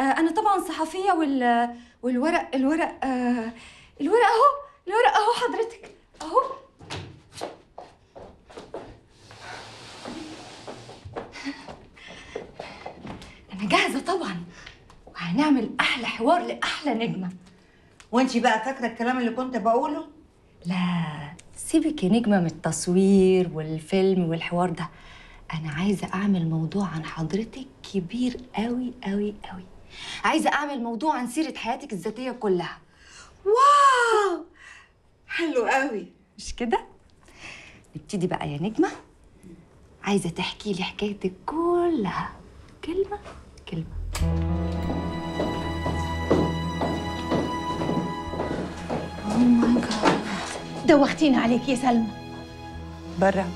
انا طبعا صحفيه والورق اهو، الورق اهو حضرتك اهو. انا جاهزه طبعا، وهنعمل احلى حوار لاحلى نجمه. وانتي بقى فاكره الكلام اللي كنت بقوله؟ لا سيبك يا نجمه من التصوير والفيلم والحوار ده، انا عايزه اعمل موضوع عن حضرتك كبير قوي قوي قوي. عايزه اعمل موضوع عن سيره حياتك الذاتيه كلها. واو حلو قوي، مش كده؟ نبتدي بقى يا نجمه. عايزه تحكي لي حكايتك كلها كلمه كلمه. دوختينا عليك يا سلمى. برا.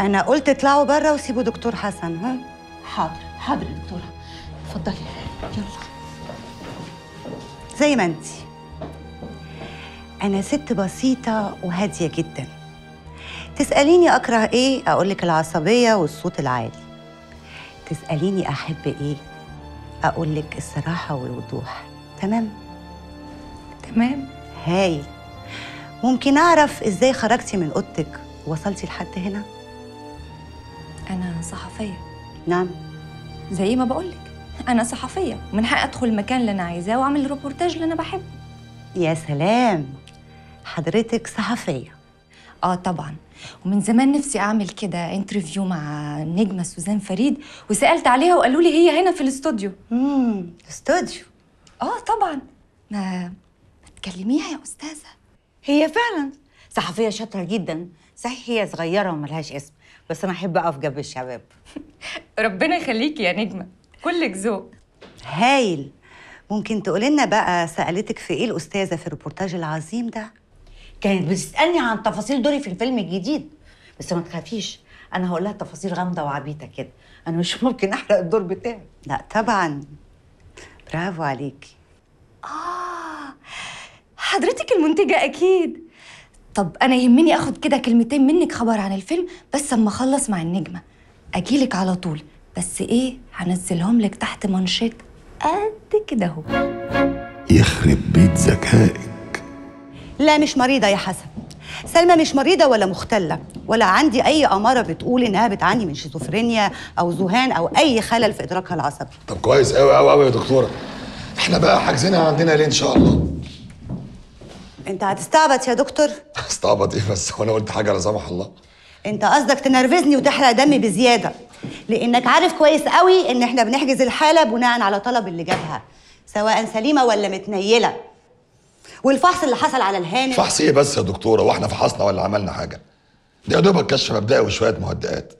أنا قلت اطلعوا برا وسيبوا دكتور حسن. ها؟ حاضر حاضر يا دكتورة، اتفضلي يلا. زي ما أنتِ. أنا ست بسيطة وهادية جدا. تسأليني أكره إيه؟ أقولك العصبية والصوت العالي. تسأليني أحب إيه؟ أقولك الصراحة والوضوح. تمام؟ تمام. هاي ممكن اعرف ازاي خرجتي من اوضتك ووصلتي لحد هنا؟ انا صحفيه. نعم زي ما بقولك انا صحفيه، من حق ادخل المكان اللي انا عايزاه واعمل الريبورتاج اللي انا بحبه. يا سلام، حضرتك صحفيه؟ اه طبعا، ومن زمان نفسي اعمل كده انترفيو مع النجمه سوزان فريد، وسالت عليها وقالوا لي هي هنا في الاستوديو. استوديو؟ اه طبعا. كلميها يا أستاذة، هي فعلا صحفية شاطرة جدا. صحيح هي صغيرة وملهاش اسم، بس أنا أحب أقف جنب الشباب. ربنا يخليكي يا نجمة، كلك ذوق. هايل. ممكن تقولي لنا بقى سألتك في إيه الأستاذة في الريبورتاج العظيم ده؟ كانت بتسألني عن تفاصيل دوري في الفيلم الجديد، بس ما تخافيش أنا هقول لها تفاصيل غامضة وعبيطة كده، أنا مش ممكن أحرق الدور بتاعي. لا طبعا. برافو عليكي. حضرتك المنتجة أكيد. طب أنا يهمني آخد كده كلمتين منك خبر عن الفيلم بس أما أخلص مع النجمة أجيلك على طول، بس إيه هنزلهم لك تحت منشط قد كده أهو. يخرب بيت ذكائك. لا مش مريضة يا حسن، سلمى مش مريضة ولا مختلة، ولا عندي أي أمارة بتقول إنها بتعاني من شيزوفرينيا أو ذهان أو أي خلل في إدراكها العصبي. طب كويس أوي أوي أوي يا دكتورة. إحنا بقى حاجزينها عندنا ليه إن شاء الله؟ انت هتستعبط يا دكتور؟ استعبط ايه بس، وانا قلت حاجه لا سمح الله؟ انت قصدك تنرفزني وتحرق دمي بزياده، لانك عارف كويس قوي ان احنا بنحجز الحاله بناء على طلب اللي جابها، سواء سليمه ولا متنيله. والفحص اللي حصل على الهانم. فحص ايه بس يا دكتوره، واحنا فحصنا ولا عملنا حاجه؟ ده يا دوبك كشف مبدئي وشويه مهدئات.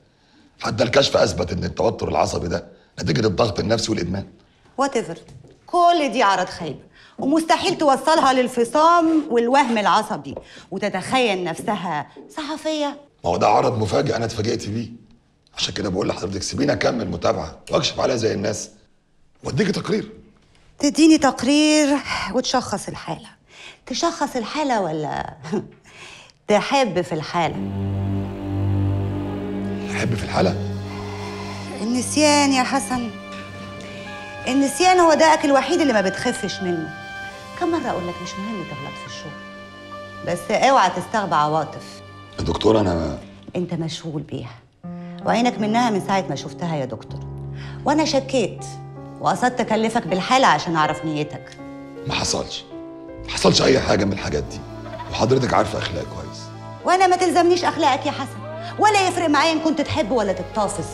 حتى الكشف اثبت ان التوتر العصبي ده نتيجه الضغط النفسي والادمان. وات ايفر، كل دي اعراض خايبه ومستحيل توصلها للفصام والوهم العصبي وتتخيل نفسها صحفيه. ما هو ده عرض مفاجئ انا اتفاجئت بيه، عشان كده بقول لحضرتك سيبيني اكمل متابعه واكشف عليها زي الناس واديكي تقرير. تديني تقرير وتشخص الحاله. تشخص الحاله ولا تحب في الحاله؟ تحب في الحاله. النسيان يا حسن، النسيان هو داءك الوحيد اللي ما بتخفش منه. كم مرة أقول لك مش مهم تغلط في الشغل، بس اوعى تستغبى عواطف. يا دكتور أنا ما... أنت مشغول بيها وعينك منها من ساعة ما شفتها يا دكتور، وأنا شكيت وقصدت أكلفك بالحالة عشان أعرف نيتك. ما حصلش، ما حصلش أي حاجة من الحاجات دي، وحضرتك عارفة أخلاقي كويس. وأنا ما تلزمنيش أخلاقك يا حسن، ولا يفرق معايا إن كنت تحب ولا تتطافس،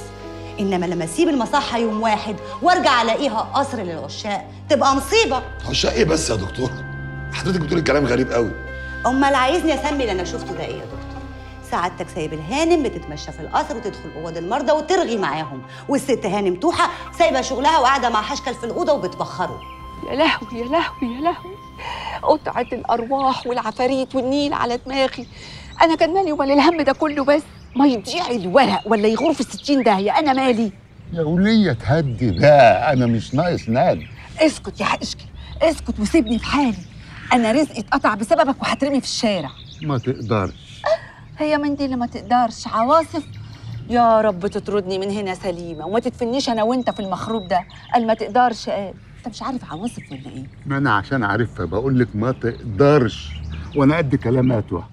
إنما لما أسيب المصحة يوم واحد وأرجع ألاقيها قصر للعشاق تبقى مصيبة. عشاق إيه بس يا دكتور؟ حضرتك بتقولي كلام غريب قوي. أمال عايزني أسمي اللي أنا شفته ده إيه يا دكتور؟ سعادتك سايب الهانم بتتمشى في القصر وتدخل أوض المرضى وترغي معاهم، والست هانم توحة سايبة شغلها وقاعدة مع حشكل في الأوضة وبتبخره. يا لهوي يا لهوي يا لهوي، قطعة الأرواح والعفاريت والنيل على دماغي. أنا كان مالي ولا الهم ده كله، بس ما يضيع الورق ولا يغور في 60 داهيه، انا مالي؟ يا وليه تهدي بقى، انا مش ناقص ناد. اسكت يا حقشكي، اسكت وسيبني في حالي، انا رزقي اتقطع بسببك وهترمي في الشارع. ما تقدرش. هي من دي اللي ما تقدرش؟ عواصف يا رب تطردني من هنا سليمه وما تدفنيش انا وانت في المخروب ده. قال ما تقدرش. قال انت مش عارف عواصف ولا ايه؟ ما انا عشان عارفها بقول لك ما تقدرش، وانا قد كلام هاتوه.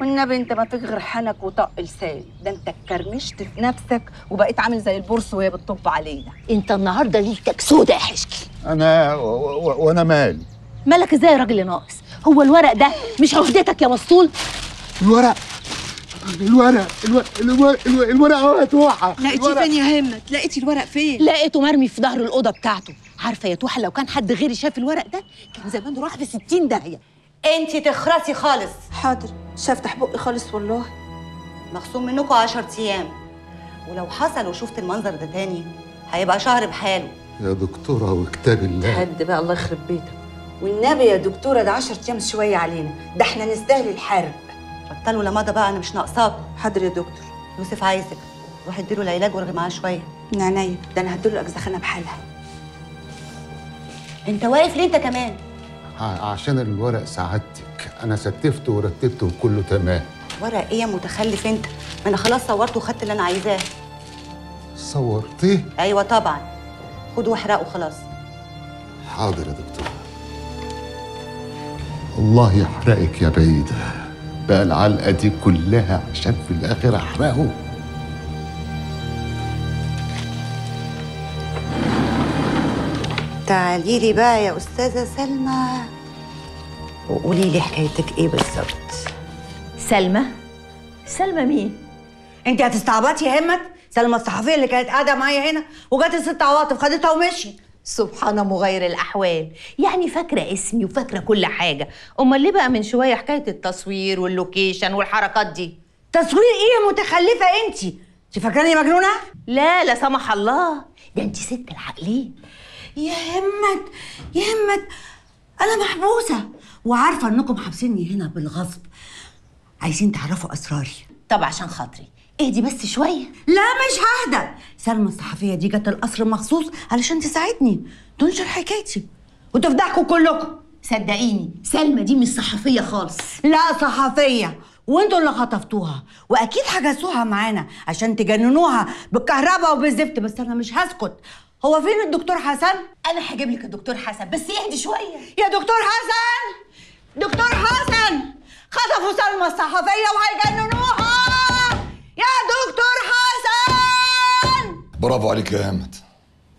والنبي انت ما فيك غير حنك وطق لسان، ده انت اتكرمشت في نفسك وبقيت عامل زي البورس وهي بتطب علينا. انت النهارده ليلتك سودا يا حشكي. انا وانا مالي؟ مالك ازاي يا راجل ناقص؟ هو الورق ده مش عهدتك يا مسطول؟ الورق الورق الورق الورق اهو يا توحة. لقيتيه فين يا همت؟ لقيتي الورق فين؟ لقيته مرمي في ظهر الاوضه بتاعته. عارفه يا توحة لو كان حد غيري شاف الورق ده كان زمانه راح في 60 داهيه. انتي تخرسي خالص. حاضر، مش هفتح بقي خالص والله. مخصوم منكم 10 ايام، ولو حصل وشفت المنظر ده تاني هيبقى شهر بحاله. يا دكتوره وكتاب الله. هد بقى الله يخرب بيتك. والنبي يا دكتوره ده 10 ايام شويه علينا، ده احنا نستاهل الحرب. بطلوا لمضى بقى، انا مش ناقصاكم. حاضر يا دكتور. يوسف عايزك، روحي اديله العلاج وارغي معاه شويه. من عينيا، ده انا هديله اجزخانه بحالها. انت واقف ليه انت كمان؟ عشان الورق سعادتك، انا ستفته ورتبته وكله تمام. ورق ايه يا متخلف انت؟ ما انا خلاص صورته وخدت اللي انا عايزاه. صورتيه؟ ايوه طبعا. خده واحرقه خلاص. حاضر يا دكتور. الله يحرقك يا بعيده، بقى العلقه دي كلها عشان في الاخر احرقه. تعالي لي بقى يا أستاذة سلمى وقولي لي حكايتك إيه بالظبط. سلمى؟ سلمى مين؟ أنت هتستعبطي يا همت؟ سلمى الصحفية اللي كانت قاعدة معايا هنا وجات الست عواطف خدتها ومشي. سبحان مغير الأحوال، يعني فاكرة اسمي وفاكرة كل حاجة، أمال ليه بقى من شوية حكاية التصوير واللوكيشن والحركات دي؟ تصوير إيه يا متخلفة أنت؟ أنت فاكراني مجنونة؟ لا لا سمح الله، ده أنت ست العقلين. يا همت يا همت أنا محبوسة وعارفة إنكم حابسيني هنا بالغصب، عايزين تعرفوا أسراري. طب عشان خاطري اهدي بس شوية. لا مش ههدى، سلمى الصحفية دي جت القصر مخصوص علشان تساعدني تنشر حكايتي وتفضحكم كلكم. صدقيني سلمى دي مش صحفية خالص. لا صحفية، وانتوا اللي خطفتوها وأكيد حجزوها معانا عشان تجننوها بالكهرباء وبالزفت. بس أنا مش هسكت. هو فين الدكتور حسن؟ أنا هجيب لك الدكتور حسن بس اهدي شوية. يا دكتور حسن، دكتور حسن خطفوا سلمى الصحفية وهيجننوها. يا دكتور حسن. برافو عليك يا همت،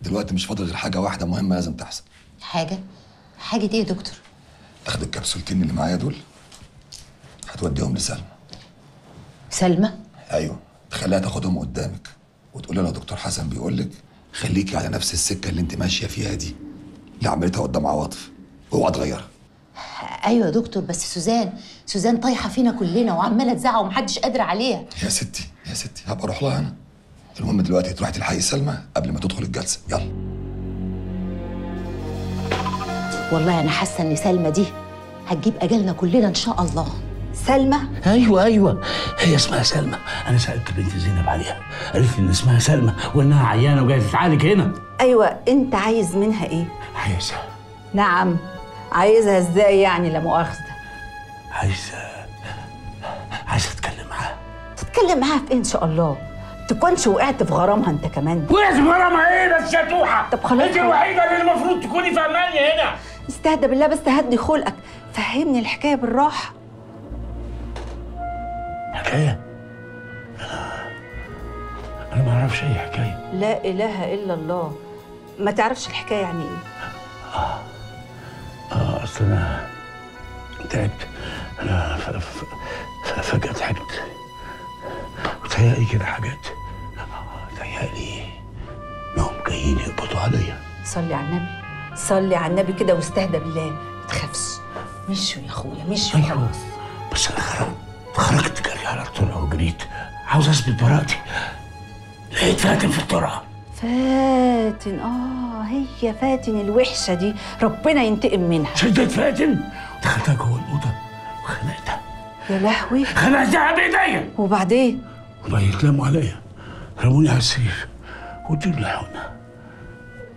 دلوقتي مش فاضل غير حاجة واحدة مهمة لازم تحصل. حاجة؟ حاجة إيه يا دكتور؟ تاخد الكبسولتين اللي معايا دول هتوديهم لسلمى. سلمى؟ أيوه، تخليها تاخدهم قدامك وتقول لها دكتور حسن بيقول لك خليكي على نفس السكة اللي انت ماشية فيها دي اللي عملتها قدام عواطف، اوعى تغيرها. ايوه يا دكتور، بس سوزان طايحة فينا كلنا وعمالة تزعق ومحدش قادر عليها. يا ستي يا ستي هبقى اروح لها انا. المهم دلوقتي تروحي تلحقي سلمى قبل ما تدخل الجلسة، يلا. والله انا حاسة ان سلمى دي هتجيب اجالنا كلنا ان شاء الله. سلمى؟ ايوه هي اسمها سلمى، انا سالت بنت زينب عليها قالت لي ان اسمها سلمى وانها عيانه وجايه تتعالج هنا. ايوه انت عايز منها ايه؟ عايزها. نعم عايزها ازاي يعني لا مؤاخذه؟ عايزه اتكلم معاها. تتكلم معاها في ايه ان شاء الله؟ تكونش وقعت في غرامها انت كمان. وقعت في غرامها ايه بس يا توحه؟ طب خلاص انت الوحيده اللي المفروض تكوني فهماني هنا. استهدى بالله بس هدي خلقك، فهمني الحكايه بالراحه. حكاية؟ أنا ما أعرفش أي حكاية. لا إله إلا الله، ما تعرفش الحكاية يعني إيه؟ أصل أنا تعبت، أنا فجأة تعبت وتهيألي كده حاجات، تهيألي إنهم جايين يقبضوا عليا. صلي على النبي، صلي على النبي كده واستهدى بالله، ما تخافش. مشوا يا أخويا مشوا خلاص. بس أنا خرجت جري على الطرقة وجريت عاوز اثبت براءتي، لقيت فاتن في الطرقة. فاتن، هي فاتن الوحشة دي، ربنا ينتقم منها. شدت فاتن دخلتها جوه الأوضة وخنقتها. يا لهوي. خنقتها بإيديا. وبعدين؟ وبعدين اتلموا عليا رموني على السرير وادوني لحونة.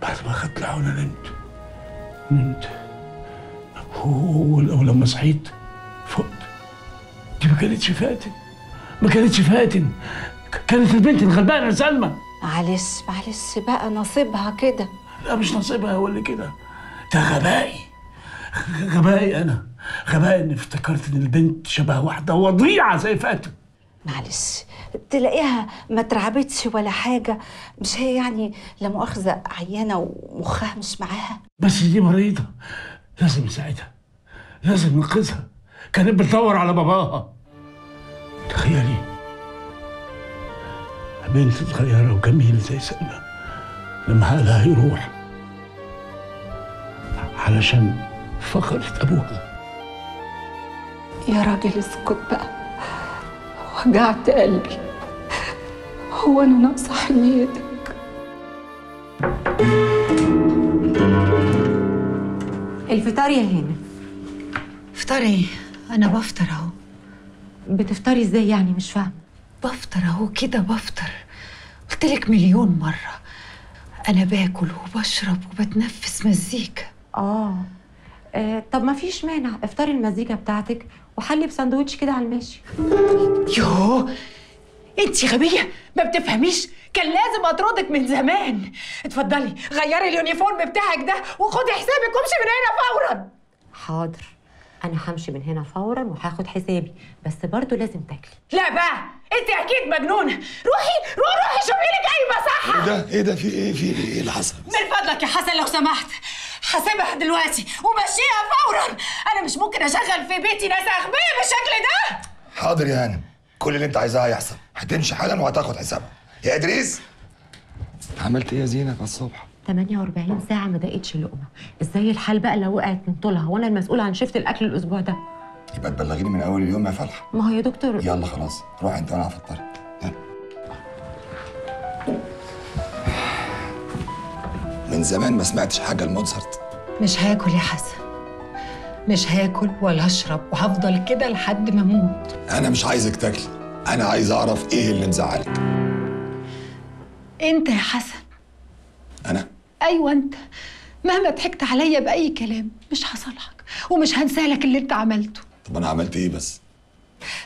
بعد ما أخدت لحونة نمت ولما صحيت فقت. دي ما كانتش فاتن، كانت البنت الغلبانه سلمى. معلش معلش بقى، نصيبها كده. لا مش نصيبها هو اللي كده، ده غبائي. غبائي انا، غبائي اني افتكرت ان البنت شبه واحده وضيعه زي فاتن. معلش تلاقيها ما اترعبتش ولا حاجه، مش هي يعني لا مؤاخذه عيانه ومخها مش معاها، بس دي مريضه لازم نساعدها، لازم ننقذها. كانت بتدور على باباها. تخيلي بنت صغيره وجميله زي سلمى لما حالها يروح علشان فقدت ابوها. يا راجل اسكت بقى، وجعت قلبي. هو انا ناقصه حنيتك؟ الفطار يا هنا. فطار ايه؟ انا بفطر اهو. بتفطري ازاي يعني؟ مش فاهمه. بفطر اهو كده، بفطر. قلتلك مليون مره، انا باكل وبشرب وبتنفس مزيكا. طب ما فيش مانع، افطري المزيكا بتاعتك وحلي بساندوتش كده على الماشي. يوه انتي غبيه ما بتفهميش، كان لازم اطردك من زمان. اتفضلي غيري اليونيفورم بتاعك ده وخدي حسابك وامشي من هنا فورا. حاضر، انا همشي من هنا فورا وهاخد حسابي، بس برضه لازم تاكلي. لا بقى انت اكيد مجنونه، روحي روحي شوفي لك اي مصحه. ايه ده ايه ده؟ في ايه؟ في ايه اللي حصل؟ من فضلك يا حسن لو سمحت هسيبها دلوقتي ومشيها فورا، انا مش ممكن اشغل في بيتي ناس اغبياء بالشكل ده. حاضر يا هانم، كل اللي انت عايزاه هيحصل، هتمشي حالا وهتاخد حسابها. يا ادريس عملت ايه يا زينب على الصبح؟ 48 ساعة ما دقتش لقمة، ازاي الحال بقى لو وقعت من طولها وانا المسؤولة عن شيفت الأكل الأسبوع ده؟ يبقى تبلغيني من أول اليوم يا فلحة. ما هو يا دكتور يلا خلاص روح أنت وأنا هفطرك. من زمان ما سمعتش حاجة لموزارت. مش هاكل يا حسن، مش هاكل ولا أشرب وهفضل كده لحد ما أموت. أنا مش عايزك تاكلي، أنا عايز أعرف إيه اللي مزعلك. أنت يا حسن. أنا؟ ايوه انت، مهما ضحكت عليا باي كلام مش هصالحك ومش هنسالك اللي انت عملته. طب انا عملت ايه بس؟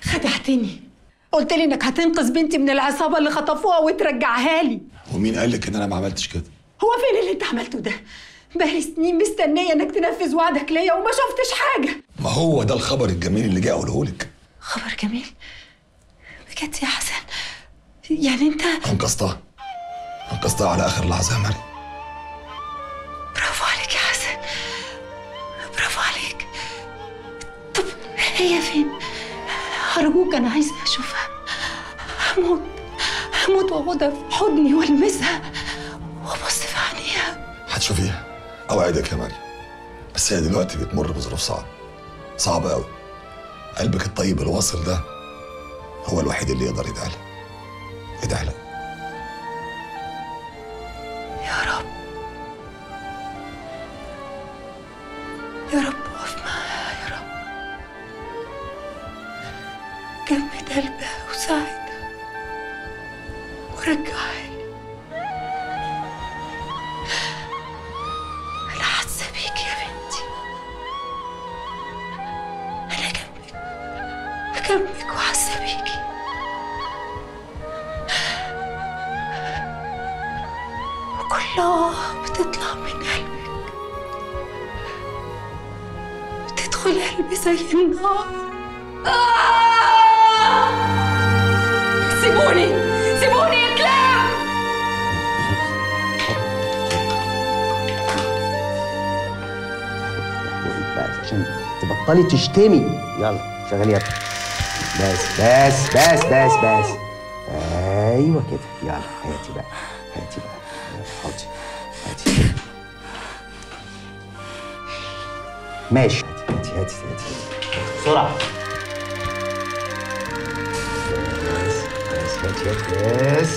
خدعتني، قلت لي انك هتنقذ بنتي من العصابه اللي خطفوها وترجعها لي. ومين قال لك ان انا ما عملتش كده؟ هو فين اللي انت عملته ده؟ بقالي سنين مستنيه انك تنفذ وعدك ليا وما شفتش حاجه. ما هو ده الخبر الجميل اللي جاي اقوله لك. خبر جميل؟ بجد يا حسن يعني انت انقذتها، انقذتها على اخر لحظه يا مريم. برافو عليك يا حسن، برافو عليك. طب هي فين؟ أرجوك أنا عايزة أشوفها. هموت هموت وأخدها في حضني وألمسها وأبص في عينيها. هتشوفيها أوعدك يا مريم، بس هي دلوقتي بتمر بظروف صعبة، صعبة أوي. قلبك الطيب الواصل ده هو الوحيد اللي يقدر يدعي لها. ادعي لها يا رب، يا رب وقف معاها يا رب، جمد قلبها وساعدها ورجعها لي. أنا حاسة بيك يا بنتي، أنا جنبك، جنبك وحاسة بيكي. وكل بتطلع من قلبي قلبي زي النار. سيبوني سيبوني يا كلاب. عشان تبطلي تشتمي يلا شغلي يا بس بس بس بس بس. ايوه كده يلا هاتي بقى، هاتي بقى حاضر هاتي ماشي. هاتي هاتي بسرعة. بس بس هاتي هاتي بس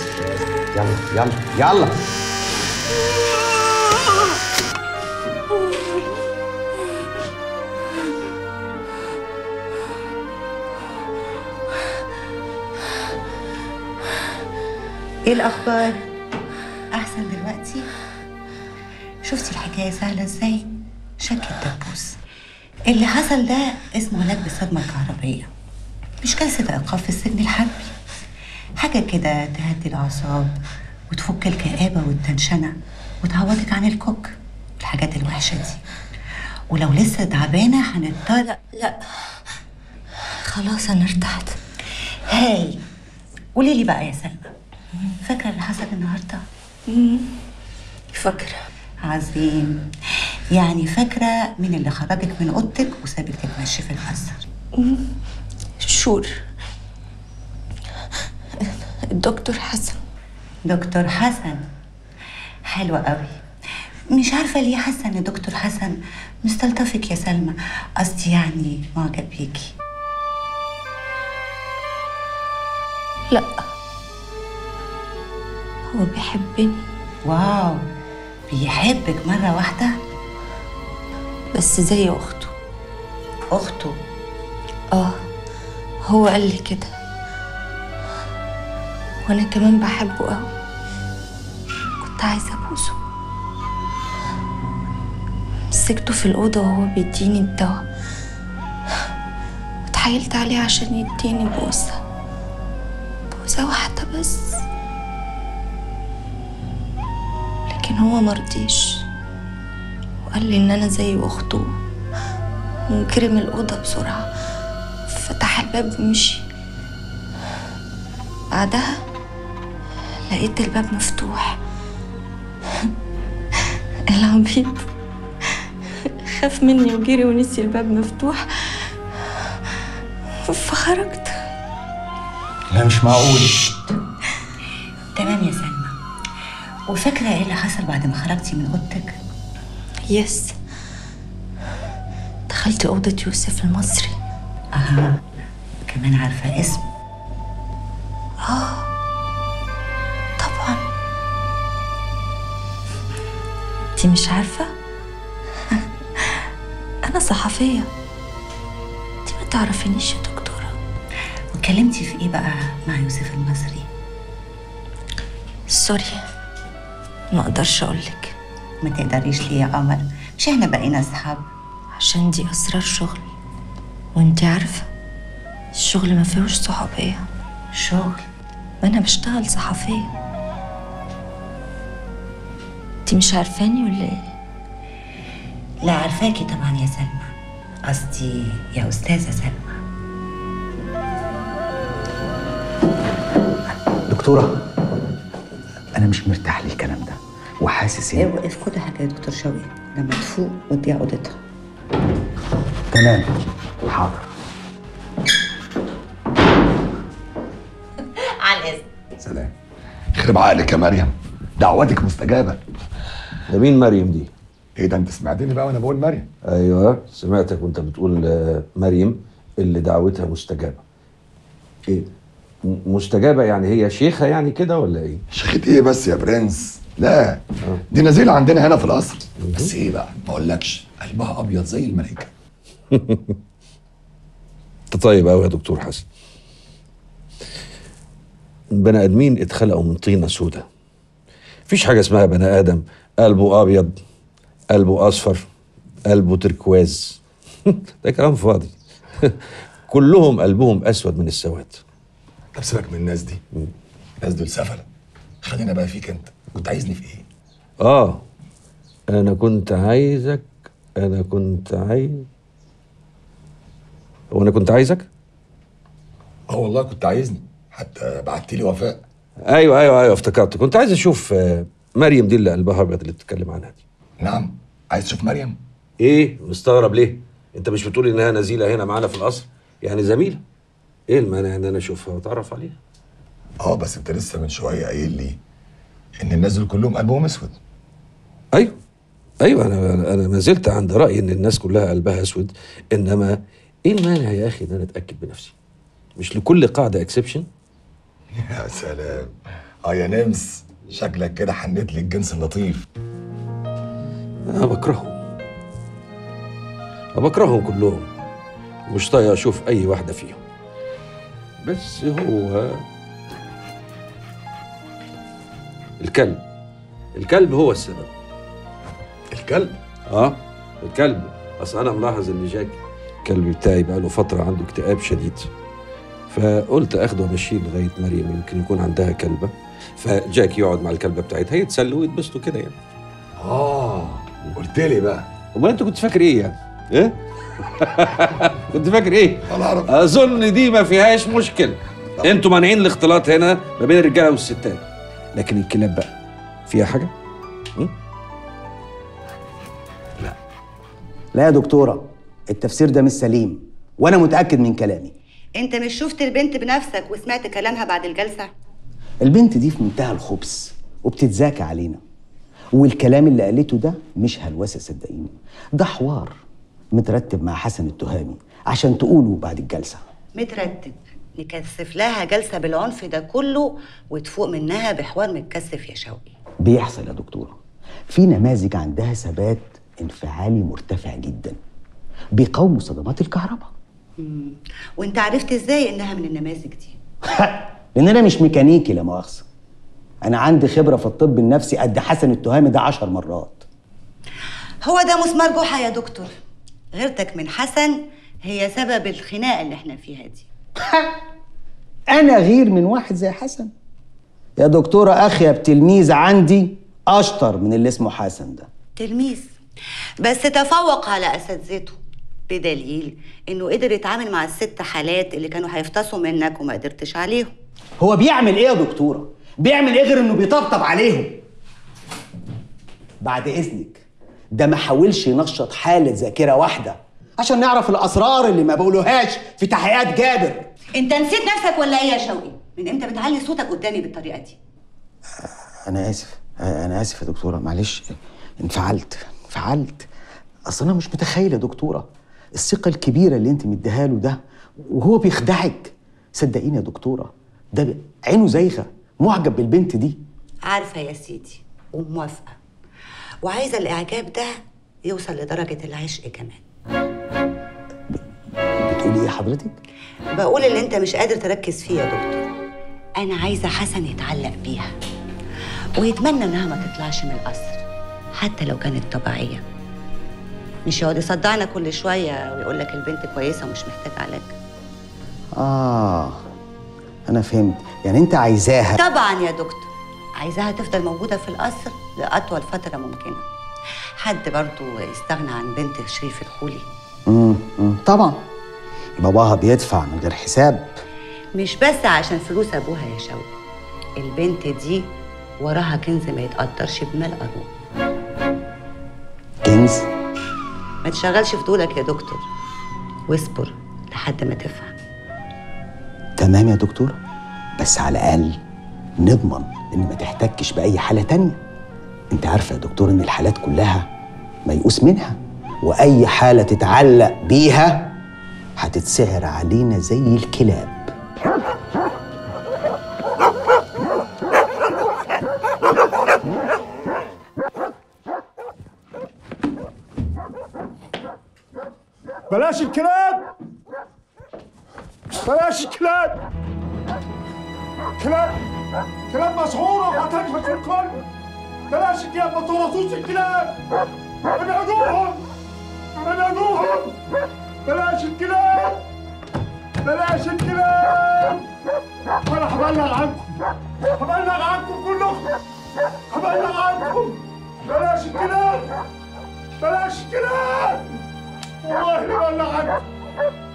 يلا يلا يلا. ايه الأخبار؟ أحسن دلوقتي؟ شفتي الحكاية سهلة ازاي؟ شكل الدبوس اللي حصل ده اسمه علاج بالصدمه الكهربائيه، مش جلسه ايقاف في السجن الحربي. حاجة كده تهدي الأعصاب وتفك الكآبة والتنشنة وتعوضك عن الكوك والحاجات الوحشة دي. ولو لسه تعبانة هنضطر. لا خلاص أنا ارتحت. هاي قولي لي بقى يا سلمى، فاكرة اللي حصل النهاردة؟ فاكرة. عظيم. يعني فاكرة مين اللي خرجك من اوضتك وسابك تتمشي في المسجد؟ شور الدكتور حسن. دكتور حسن حلو قوي. مش عارفة ليه حاسة ان دكتور حسن مستلطفك يا سلمى، قصدي يعني معجب بيكي. لا هو بيحبني. واو، بيحبك مرة واحدة؟ بس زي أخته. أخته؟ آه هو قال لي كده، وأنا كمان بحبه أوي، كنت عايزة أبوسه. مسكته في الأوضة وهو بيديني الدوا واتحايلت عليه عشان يديني بوسة، بوسة واحدة بس، لكن هو مرضيش وقال لي إن أنا زي أخته، وكرم الأوضة بسرعة، فتح الباب ومشي. بعدها لقيت الباب مفتوح. العبيط خاف مني وجري ونسي الباب مفتوح فخرجت. لا مش معقول. تمام يا سلمى. وفاكرة ايه اللي حصل بعد ما خرجتي من اوضتك؟ يس، دخلت اوضة يوسف المصري. آه كمان عارفة اسم؟ آه طبعا. انتي مش عارفة؟ أنا صحفية. انتي ما تعرفينيش يا دكتورة. واتكلمتي في إيه بقى مع يوسف المصري؟ سوري ما أقدرش أقولك. ما تقدريش ليه يا قمر؟ مش إحنا بقينا أصحاب؟ عشان دي أسرار شغل، وانتي عارفة الشغل ما فيهوش صحوبية. شغل؟ ما انا بشتغل صحفية. انتي مش عارفاني ولا ايه؟ لا عارفاكي طبعا يا سلمى، قصدي يا استاذة سلمى. دكتورة انا مش مرتاح للكلام ده وحاسس ان اوقف كل حاجة يا دكتور شوقي، لما تفوق وديها اوضتها. تمام حاضر. على الإذن. سلام. يخرب عقلك يا مريم، دعواتك مستجابة. ده مين مريم دي؟ إيه ده أنت سمعتني بقى وأنا بقول مريم؟ أيوه سمعتك وأنت بتقول مريم اللي دعوتها مستجابة. إيه؟ مستجابة يعني هي شيخة يعني كده ولا إيه؟ شيخة إيه بس يا برنس؟ لا دي نزيلة عندنا هنا في القصر. بس إيه بقى؟ ما أقولكش قلبها أبيض زي الملائكة. انت طيب قوي يا دكتور حسن. بني ادمين اتخلقوا من طينه سودا. مفيش حاجه اسمها بني ادم قلبه ابيض، قلبه اصفر، قلبه تركواز. ده كلام فاضي. كلهم قلبهم اسود من السواد. طب سيبك من الناس دي، الناس دول سفله. خلينا بقى فيك انت، كنت عايزني في ايه؟ انا كنت عايزك، وانا كنت عايزك؟ والله كنت عايزني، حتى بعت لي وفاء. ايوه افتكرت، كنت عايز اشوف مريم دي اللي قلبها ابيض اللي بتتكلم عنها دي. نعم، عايز تشوف مريم؟ ايه مستغرب ليه؟ انت مش بتقول انها نزيله هنا معانا في القصر؟ يعني زميله. ايه المانع ان انا اشوفها واتعرف عليها؟ بس انت لسه من شويه قايل لي ان الناس دول كلهم قلبهم اسود. ايوه انا ما زلت عند رايي ان الناس كلها قلبها اسود، انما ايه المانع يا اخي ان انا اتاكد بنفسي؟ مش لكل قاعده اكسبشن؟ يا سلام. يا نمس شكلك كده حنيت لي الجنس اللطيف. انا بكرههم كلهم، مش طايق اشوف اي واحده فيهم. بس هو الكلب هو السبب. الكلب؟ الكلب. اصل انا ملاحظ ان جاك الكلب بتاعي بقى له فترة عنده اكتئاب شديد، فقلت اخده وامشيه لغايه مريم، يمكن يكون عندها كلبه، فجاك يقعد مع الكلبه بتاعتها يتسلوا ويتبسطوا كده يعني. قلت لي بقى. امال انت كنت فاكر ايه يعني؟ ايه؟ كنت فاكر ايه؟ ولا اعرف. اظن دي ما فيهاش مشكله. انتوا مانعين الاختلاط هنا ما بين الرجاله والستات. لكن الكلاب بقى فيها حاجه؟ لا. لا يا دكتوره، التفسير ده مش سليم، وانا متاكد من كلامي. انت مش شفت البنت بنفسك وسمعت كلامها بعد الجلسه؟ البنت دي في منتهى الخبث وبتتذاكى علينا، والكلام اللي قالته ده مش هلوسه صدقيني، ده حوار مترتب مع حسن التهامي عشان تقوله بعد الجلسه. مترتب نكثف لها جلسه بالعنف ده كله وتفوق منها بحوار متكثف يا شوقي. بيحصل يا دكتوره، في نماذج عندها ثبات انفعالي مرتفع جدا، بيقاوموا صدمات الكهرباء. وانت عرفت ازاي انها من النماذج دي؟ لان انا مش ميكانيكي لا مؤاخذه، انا عندي خبره في الطب النفسي قد حسن التهامي ده 10 مرات. هو ده مسمار جحا يا دكتور، غيرتك من حسن هي سبب الخناقه اللي احنا فيها دي. انا غير من واحد زي حسن يا دكتوره؟ اخيب تلميذ عندي اشطر من اللي اسمه حسن ده، تلميذ بس تفوق على اساتذته، بدليل انه قدر يتعامل مع ال6 حالات اللي كانوا هيفتصوا منك وما قدرتش عليهم. هو بيعمل ايه يا دكتوره؟ بيعمل ايه غير انه بيطبطب عليهم؟ بعد اذنك، ده ما حاولش ينشط حاله ذاكره واحده عشان نعرف الاسرار اللي ما بقولوهاش في تحقيقات جابر. انت نسيت نفسك ولا ايه يا شوقي؟ من امتى بتعلي صوتك قدامي بالطريقه دي؟ انا اسف يا دكتوره، معلش انفعلت. اصل انا مش متخيله يا دكتوره الثقة الكبيرة اللي انت مديها له ده وهو بيخدعك. صدقيني يا دكتورة، ده عينه زايغة، معجب بالبنت دي. عارفة يا سيدي وموافقة، وعايزة الإعجاب ده يوصل لدرجة العشق كمان. بتقولي إيه حضرتك؟ بقول اللي انت مش قادر تركز فيه يا دكتور. أنا عايزة حسن يتعلق بيها ويتمنى إنها ما تطلعش من القصر حتى لو كانت طبيعية، مش يقعد يصدعنا كل شويه ويقول لك البنت كويسه ومش محتاجه علاج. انا فهمت، يعني انت عايزاها. طبعا يا دكتور، عايزاها تفضل موجوده في القصر لاطول فتره ممكنه. حد برضه يستغنى عن بنت شريف الخولي؟ طبعا، باباها بيدفع من غير حساب، مش بس عشان فلوس ابوها يا شوقي، البنت دي وراها كنز ما يتقدرش بمال قارون. كنز؟ ما تشغلش فضولك يا دكتور واصبر لحد ما تفهم. تمام يا دكتور، بس على الأقل نضمن إن ما تحتكش بأي حالة تانية. أنت عارفة يا دكتور إن الحالات كلها ميؤوس منها، وأي حالة تتعلق بيها هتتسعر علينا زي الكلاب. بلاش الكلاب، بلاش الكلاب، كلاب كلاب مسحورة وهتنفت في الكل. بلاش الكلاب، ما تورطوش الكلاب، ابعدوهم ابعدوهم، بلاش الكلاب بلاش الكلاب. وأنا هبلغ عنكم كلكم، هبلغ عنكم، بلاش الكلاب بلاش الكلاب، والله لبلغ عنكم،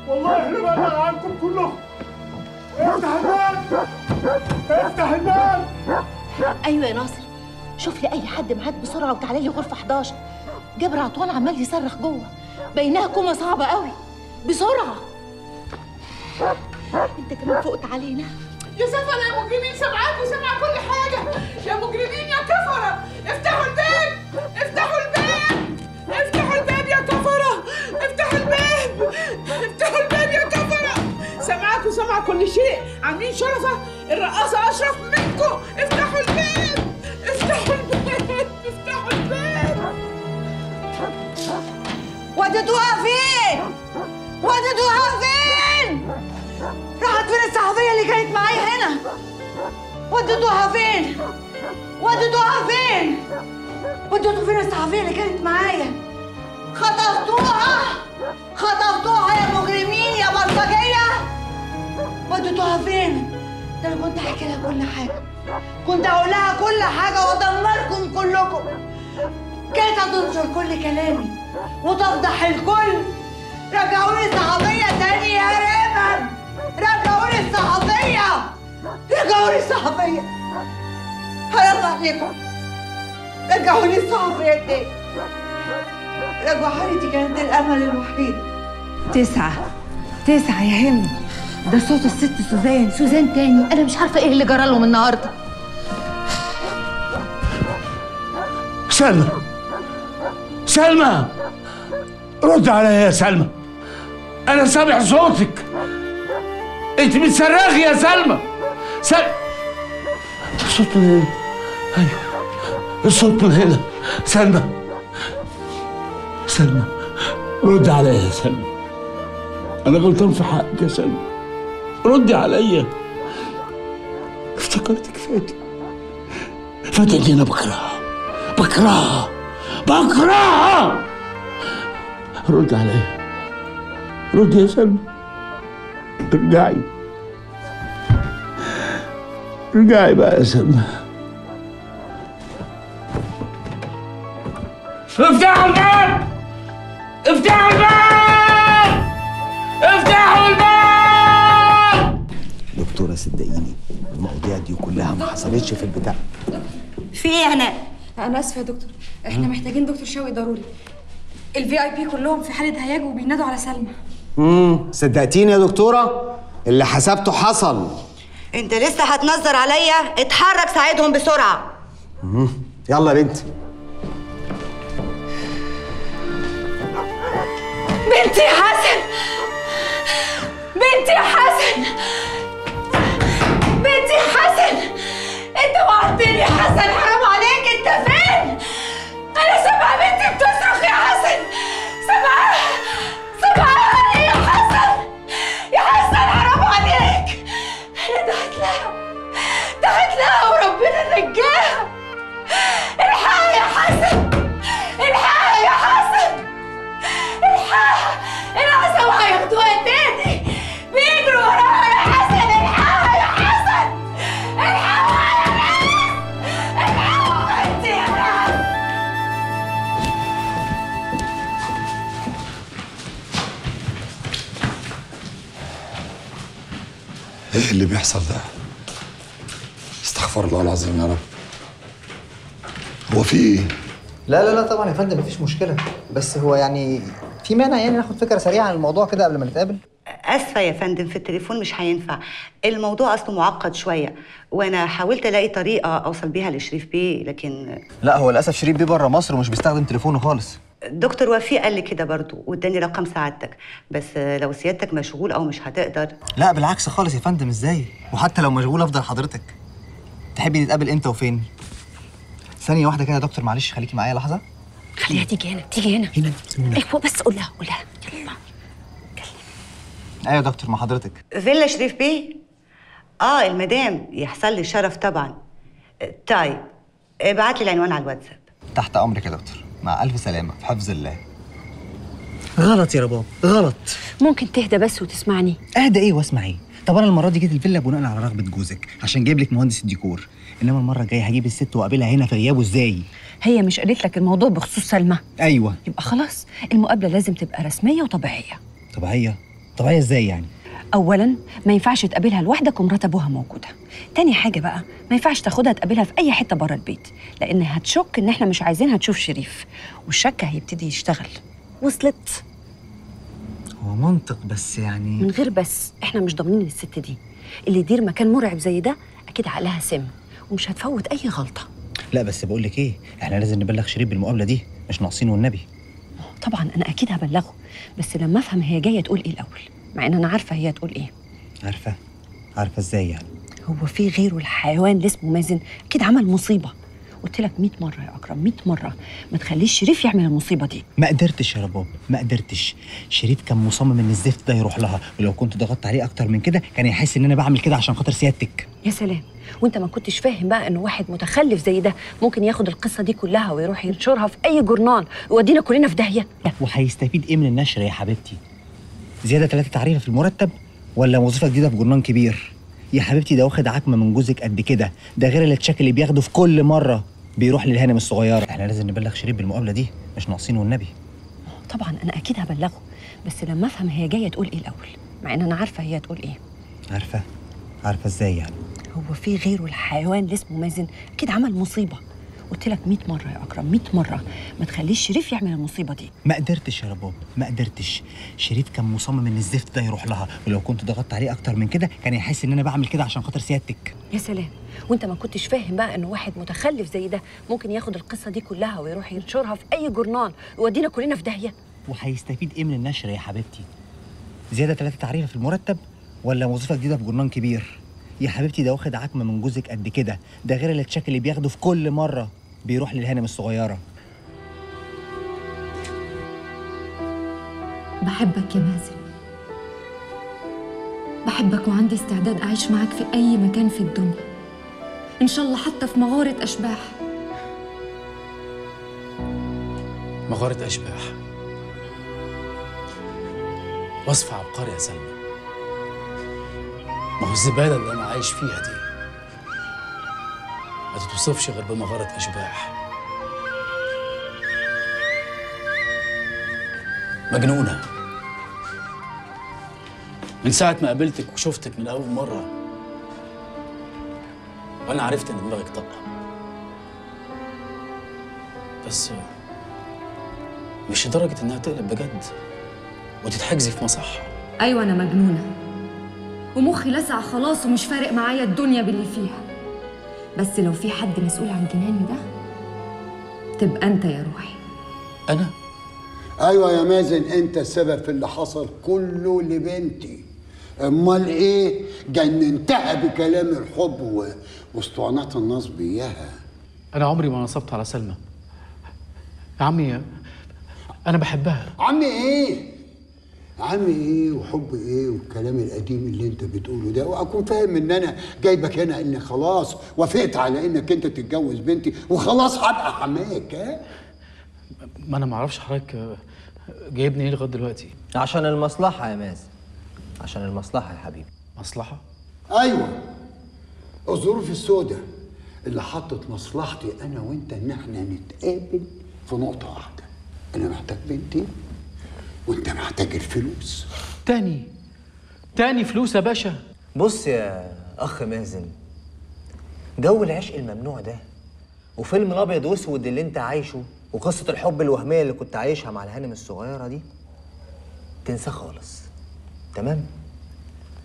والله لبلغ عنكم كلهم. افتح الباب، افتح الباب. ايوه يا ناصر، شوف لي اي حد معاك بسرعه وتعالى لي غرفه 11. جابر عطوان عمال يصرخ جوه، بينها كومه صعبه قوي. بسرعه انت كمان فوقت علينا. يا سفر يا مجرمين، سامعاكوا، سامعه كل حاجه يا مجرمين يا كفره. افتحوا الباب، افتحوا الباب، افتحوا الباب يا كفره، افتحوا الباب، افتحوا الباب يا كفره. سامعاكوا، سامعه كل شيء، عاملين شرفه، الرقاصه اشرف منكم. افتحوا الباب، افتحوا الباب، افتحوا الباب. وديتوها فين؟ وديتوها فين؟ راحت فين الصحفيه اللي كانت معايا هنا؟ وديتوها فين؟ وديتوها فين؟ وديتوا فين الصحفيه اللي كانت معايا؟ خطفتوها، خطفتوها يا مجرمين يا بلطجيه، وديتوها فين؟ ده انا كنت احكي لها كل حاجه، كنت اقول لها كل حاجه وادمركم كلكم. كانت هتنشر كل كلامي وتفضح الكل. رجعوني الصحفيه تاني يا رباب، رجعوني الصحفيه، رجعوني الصحفيه، هيلا عليكم، رجعوني الصحفيه تاني. رجعوني، دي كانت الامل الوحيد. 9 يا هند. ده صوت الست سوزان، سوزان تاني. انا مش عارفه ايه اللي جرى لهم النهارده. سلمى، سلمى، رد عليا يا سلمى، انا سامع صوتك، انت بتصرخي يا سلمى. الصوت من هنا، ايوه الصوت من هنا. سلمى، سلمى رد عليا يا سلمى، أنا غلطان في حقك يا سلمى، ردي عليا. افتكرتك فاتن، فاتن دي أنا بكرهها بكرهها بكرهها. ردي عليا، ردي يا سلمى، ارجعي ارجعي بقى يا سلمى. افتحوا الباب، افتحوا الباب، افتحوا الباب. دكتورة صدقيني المواضيع دي كلها ما حصلتش في البتاع. في ايه يا هناء؟ انا اسفه يا دكتور، احنا محتاجين دكتور شوقي ضروري. الVIP كلهم في حاله هياج وبينادوا على سلمى. صدقتيني يا دكتورة، اللي حسبته حصل. انت لسه هتنظر عليا؟ اتحرك ساعدهم بسرعه. يلا يا بنتي. بنتي يا حسن، بنتي يا حسن، بنتي يا حسن، انت وعدتني يا حسن، حرام عليك، انت فين؟ انا سامعه بنتي بتصرخ يا حسن، سامعاها سامعاها يا حسن، يا حسن حرام عليك، انا دعت لها دعت لها وربنا نجاها. الحقها يا حسن، الحقها يا حسن، الحقها، العصابه هياخدوها تاني، بيجروا وراها يا حسن، الحقها يا حسن، الحقها يا ناس، الحقها انت يا ناس. ايه اللي بيحصل ده؟ استغفر الله العظيم يا رب. هو في ايه؟ لا لا لا طبعا يا فندم مفيش مشكله، بس هو يعني في مانع يعني ناخد فكره سريعه عن الموضوع كده قبل ما نتقابل؟ اسفه يا فندم في التليفون مش هينفع، الموضوع اصله معقد شويه، وانا حاولت الاقي طريقه اوصل بيها لشريف بيه لكن لا، هو للاسف شريف بيه بره مصر ومش بيستخدم تليفونه خالص. دكتور وفاء قال لي كده برضه واداني رقم سعادتك، بس لو سيادتك مشغول او مش هتقدر. لا بالعكس خالص يا فندم، ازاي وحتى لو مشغول افضل حضرتك. تحبي نتقابل امتى وفين؟ ثانيه واحده كده يا دكتور معلش، خليكي معايا لحظه. خليها تيجي هنا، تيجي هنا هنا، ايوه بس قول لها قول لها يلا. ايوه يا دكتور مع حضرتك. فيلا شريف بيه؟ اه المدام، يحصل لي الشرف طبعا. طيب ابعت لي العنوان على الواتساب. تحت امرك يا دكتور، مع الف سلامه، في حفظ الله. غلط يا رباب غلط. ممكن تهدى بس وتسمعني؟ اهدى ايه واسمع ايه؟ طب انا المره دي جيت الفيلا بناء على رغبه جوزك عشان جايب لك مهندس الديكور، انما المره الجايه هجيب الست واقابلها هنا في غيابه. ازاي؟ هي مش قالت لك الموضوع بخصوص سلمى؟ ايوه. يبقى خلاص المقابله لازم تبقى رسميه وطبيعيه. طبيعيه؟ طبيعيه ازاي يعني؟ اولا ما ينفعش تقابلها لوحدك ومرات ابوها موجوده. تاني حاجه بقى ما ينفعش تاخدها تقابلها في اي حته بره البيت، لان هتشك ان احنا مش عايزينها تشوف شريف، والشك هيبتدي يشتغل. وصلت؟ هو منطق بس يعني من غير بس، احنا مش ضامنين الست دي اللي يدير مكان مرعب زي ده، اكيد عقلها سم ومش هتفوت اي غلطه. لا بس بقول لك ايه، احنا لازم نبلغ شريف بالمقابله دي، مش ناقصين والنبي. طبعا انا اكيد هبلغه، بس لما افهم هي جايه تقول ايه الاول، مع ان انا عارفه هي هتقول ايه. عارفه؟ عارفه ازاي يعني؟ هو في غيره الحيوان اللي اسمه مازن اكيد عمل مصيبه. قلت لك 100 مره يا اكرم 100 مره ما تخليش شريف يعمل المصيبه دي. ما قدرتش يا رباب ما قدرتش، شريف كان مصمم ان الزفت ده يروح لها، ولو كنت ضغطت عليه اكتر من كده كان يحس ان انا بعمل كده عشان خاطر سيادتك. يا سلام، وانت ما كنتش فاهم بقى ان واحد متخلف زي ده ممكن ياخد القصه دي كلها ويروح ينشرها في اي جورنال ويودينا كلنا في داهيه؟ وهيستفيد ايه من النشر يا حبيبتي؟ زياده 3 تعريفه في المرتب ولا وظيفه جديده في جورنان كبير. يا حبيبتي ده واخد عكمه من جوزك قد كده، ده غير التشاك اللي بياخده في كل مره بيروح للهانم الصغيره. احنا لازم نبلغ شريف بالمقابله دي، مش ناقصين والنبي. طبعا انا اكيد هبلغه، بس لما افهم هي جايه تقول ايه الاول، مع ان انا عارفه هي تقول ايه. عارفه ازاي يعني؟ هو في غيره الحيوان اللي اسمه مازن اكيد عمل مصيبه. قلت لك 100 مره يا اكرم، 100 مره ما تخليش شريف يعمل المصيبه دي. ما قدرتش يا رباب، ما قدرتش. شريف كان مصمم ان الزفت ده يروح لها، ولو كنت ضغطت عليه اكتر من كده كان يحس ان انا بعمل كده عشان خاطر سيادتك. يا سلام، وانت ما كنتش فاهم بقى ان واحد متخلف زي ده ممكن ياخد القصه دي كلها ويروح ينشرها في اي جورنال يودينا كلنا في داهيه؟ وهيستفيد ايه من النشر يا حبيبتي؟ زياده 3 تعريفه في المرتب ولا وظيفه جديده في جورنال كبير؟ يا حبيبتي ده واخد عكمه من جوزك قد كده، ده غير التشاك اللي بياخده في كل مره بيروح للهانم الصغيره. بحبك يا مازن، بحبك وعندي استعداد اعيش معاك في اي مكان في الدنيا، ان شاء الله حتى في مغاره اشباح. مغاره اشباح وصف عبقري يا سلمى. ما هو الزباله اللي انا عايش فيها دي ما تتوصفش غير بمغاره اشباح. مجنونه. من ساعه ما قابلتك وشفتك من اول مره وانا عرفت ان دماغك طاقه، بس مش لدرجه انها تقلب بجد وتتحجزي في مصحه. ايوه انا مجنونه ومخي لسع خلاص ومش فارق معايا الدنيا باللي فيها، بس لو في حد مسؤول عن جناني ده تبقى انت يا روحي. انا؟ ايوه يا مازن، انت السبب في اللي حصل كله لبنتي. امال ايه؟ جننتها بكلام الحب واسطوانات النصب اياها. انا عمري ما نصبت على سلمى يا عمي، انا بحبها. عمي ايه؟ عمي ايه وحب ايه والكلام القديم اللي انت بتقوله ده؟ واكون فاهم ان انا جايبك هنا ان خلاص وافقت على انك انت تتجوز بنتي وخلاص هبقى حماك. ها؟ ما انا ما اعرفش حضرتك جايبني ايه لغايه دلوقتي. عشان المصلحه يا مازن، عشان المصلحه يا حبيبي. مصلحه؟ ايوه، الظروف السوداء اللي حطت مصلحتي انا وانت ان احنا نتقابل في نقطه واحده. انا محتاج بنتي وانت محتاج الفلوس. تاني فلوس يا باشا. بص يا اخ مازن، جو العشق الممنوع ده وفيلم الابيض واسود اللي انت عايشه وقصه الحب الوهميه اللي كنت عايشها مع الهانم الصغيره دي تنساه خالص، تمام؟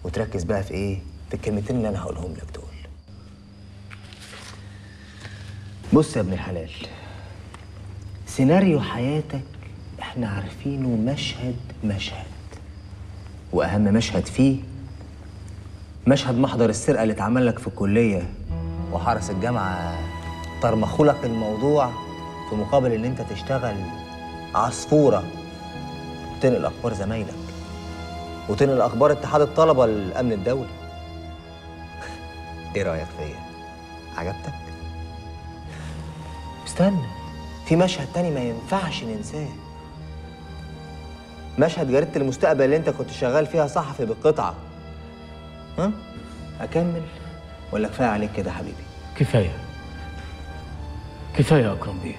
وتركز بقى في ايه؟ في الكلمتين اللي انا هقولهم لك دول. بص يا ابن الحلال، سيناريو حياتك احنا عارفينه مشهد مشهد، واهم مشهد فيه مشهد محضر السرقه اللي اتعمل لك في الكليه، وحرس الجامعه طرمخولك الموضوع في مقابل ان انت تشتغل عصفوره تنقل اخبار زمايلك وتنقل اخبار اتحاد الطلبه لامن الدوله. ايه رايك فيا؟ عجبتك؟ استنى، في مشهد تاني ما ينفعش ننساه، مشهد جريدة المستقبل اللي انت كنت شغال فيها صحفي بالقطعة. ها؟ أكمل ولا كفاية عليك كده حبيبي؟ كفاية يا أكرم بيه،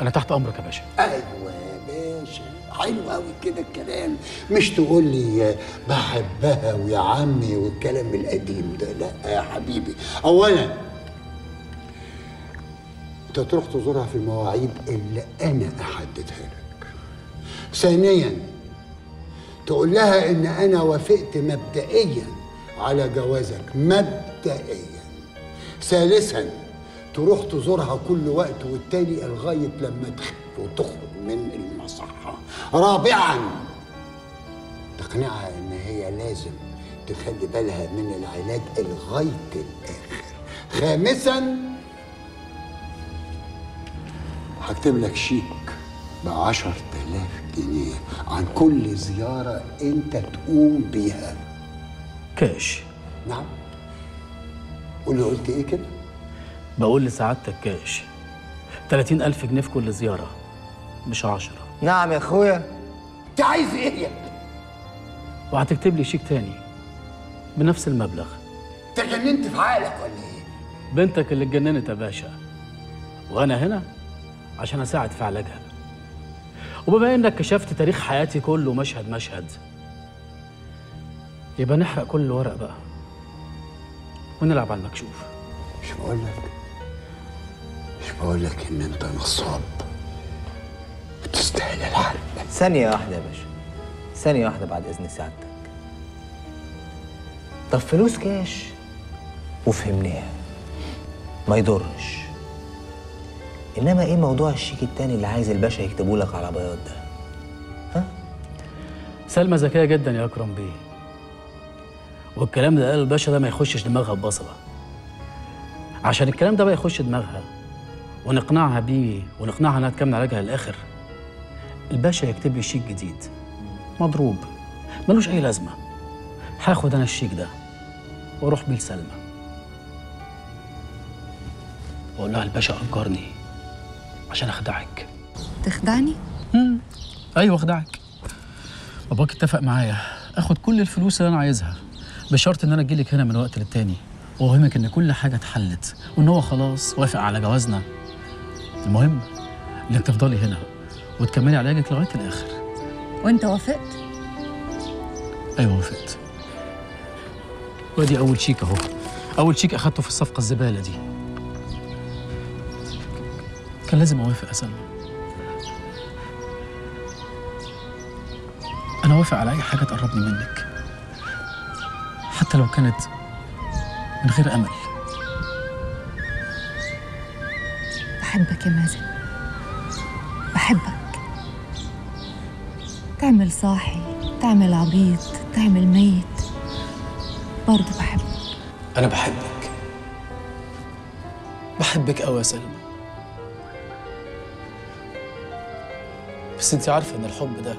أنا تحت أمرك يا باشا. أيوة يا باشا، حلو أوي كده الكلام، مش تقول لي بحبها ويا عمي والكلام القديم ده، لأ يا حبيبي. أولاً انت تروح تزورها في المواعيد اللي انا احددها لك. ثانيا تقول لها ان انا وافقت مبدئيا على جوازك مبدئيا. ثالثا تروح تزورها كل وقت والتاني لغايه لما تخف وتخرج من المصحه. رابعا تقنعها ان هي لازم تخلي بالها من العلاج لغايه الاخر. خامسا هكتب لك شيك ب 10,000 جنيه عن كل زيارة أنت تقوم بيها. كاش؟ نعم. قولي قلت إيه كده؟ بقول لسعادتك كاش 30,000 جنيه في كل زيارة مش 10. نعم يا أخويا. أنت عايز إيه يا ابني؟ وهتكتب لي شيك تاني بنفس المبلغ. تجننت في عقلك ولا ايه؟ بنتك اللي اتجننت يا باشا، وانا هنا عشان اساعد في علاجها. وبما انك كشفت تاريخ حياتي كله مشهد مشهد، يبقى نحرق كل الورق بقى ونلعب على المكشوف. مش بقولك ان انت نصاب وتستاهل الحرق. ثانية واحدة يا باشا، ثانية واحدة بعد إذن سعادتك. طب فلوس كاش وفهمناها ما يضرش، إنما إيه موضوع الشيك التاني اللي عايز الباشا يكتبه لك على بياض ده؟ ها؟ سلمى ذكية جدا يا أكرم بيه، والكلام ده قاله الباشا ده ما يخشش دماغها ببصلة، عشان الكلام ده بقى يخش دماغها ونقنعها بيه ونقنعها إنها تكمل علاجها للآخر. الباشا يكتب لي شيك جديد مضروب ملوش أي لازمة، هاخد أنا الشيك ده وأروح بيه لسلمى وأقول لها الباشا أجرني عشان أخدعك. تخدعني؟ أيوه أخدعك. باباك اتفق معايا آخد كل الفلوس اللي أنا عايزها بشرط إن أنا أجيلك هنا من وقت للتاني وأوهمك إن كل حاجة اتحلت وإن هو خلاص وافق على جوازنا. المهم إنك تفضلي هنا وتكملي علاجك لغاية الآخر. وأنت وافقت؟ أيوه وافقت. وادي أول شيك أهو، أول شيك أخدته في الصفقة الزبالة دي. كان لازم أوافق يا سلمى. أنا وافق على أي حاجة تقربني منك، حتى لو كانت من غير أمل. بحبك يا مازن، بحبك. تعمل صاحي، تعمل عبيط، تعمل ميت، برضه بحبك. أنا بحبك، بحبك أوي يا سلمى. بس أنت عارفة إن الحب ده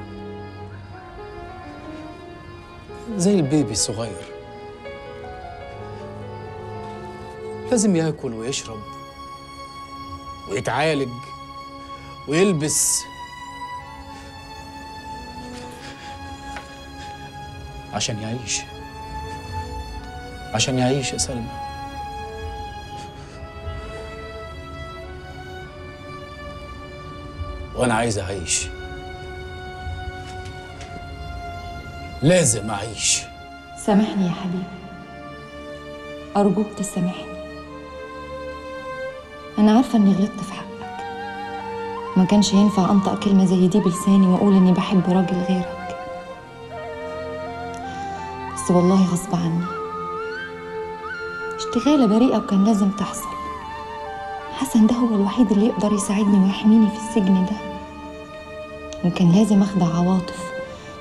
زي البيبي الصغير، لازم ياكل ويشرب ويتعالج ويلبس عشان يعيش، عشان يعيش يا سلمى. وأنا عايز أعيش، لازم أعيش. سامحني يا حبيبي، أرجوك تسامحني. أنا عارفة إني غلطت في حقك، ما كانش ينفع أنطق كلمة زي دي بلساني وأقول إني بحب راجل غيرك، بس والله غصب عني، اشتغالة بريئة وكان لازم تحصل. حسن ده هو الوحيد اللي يقدر يساعدني ويحميني في السجن ده، وكان لازم أخدع عواطف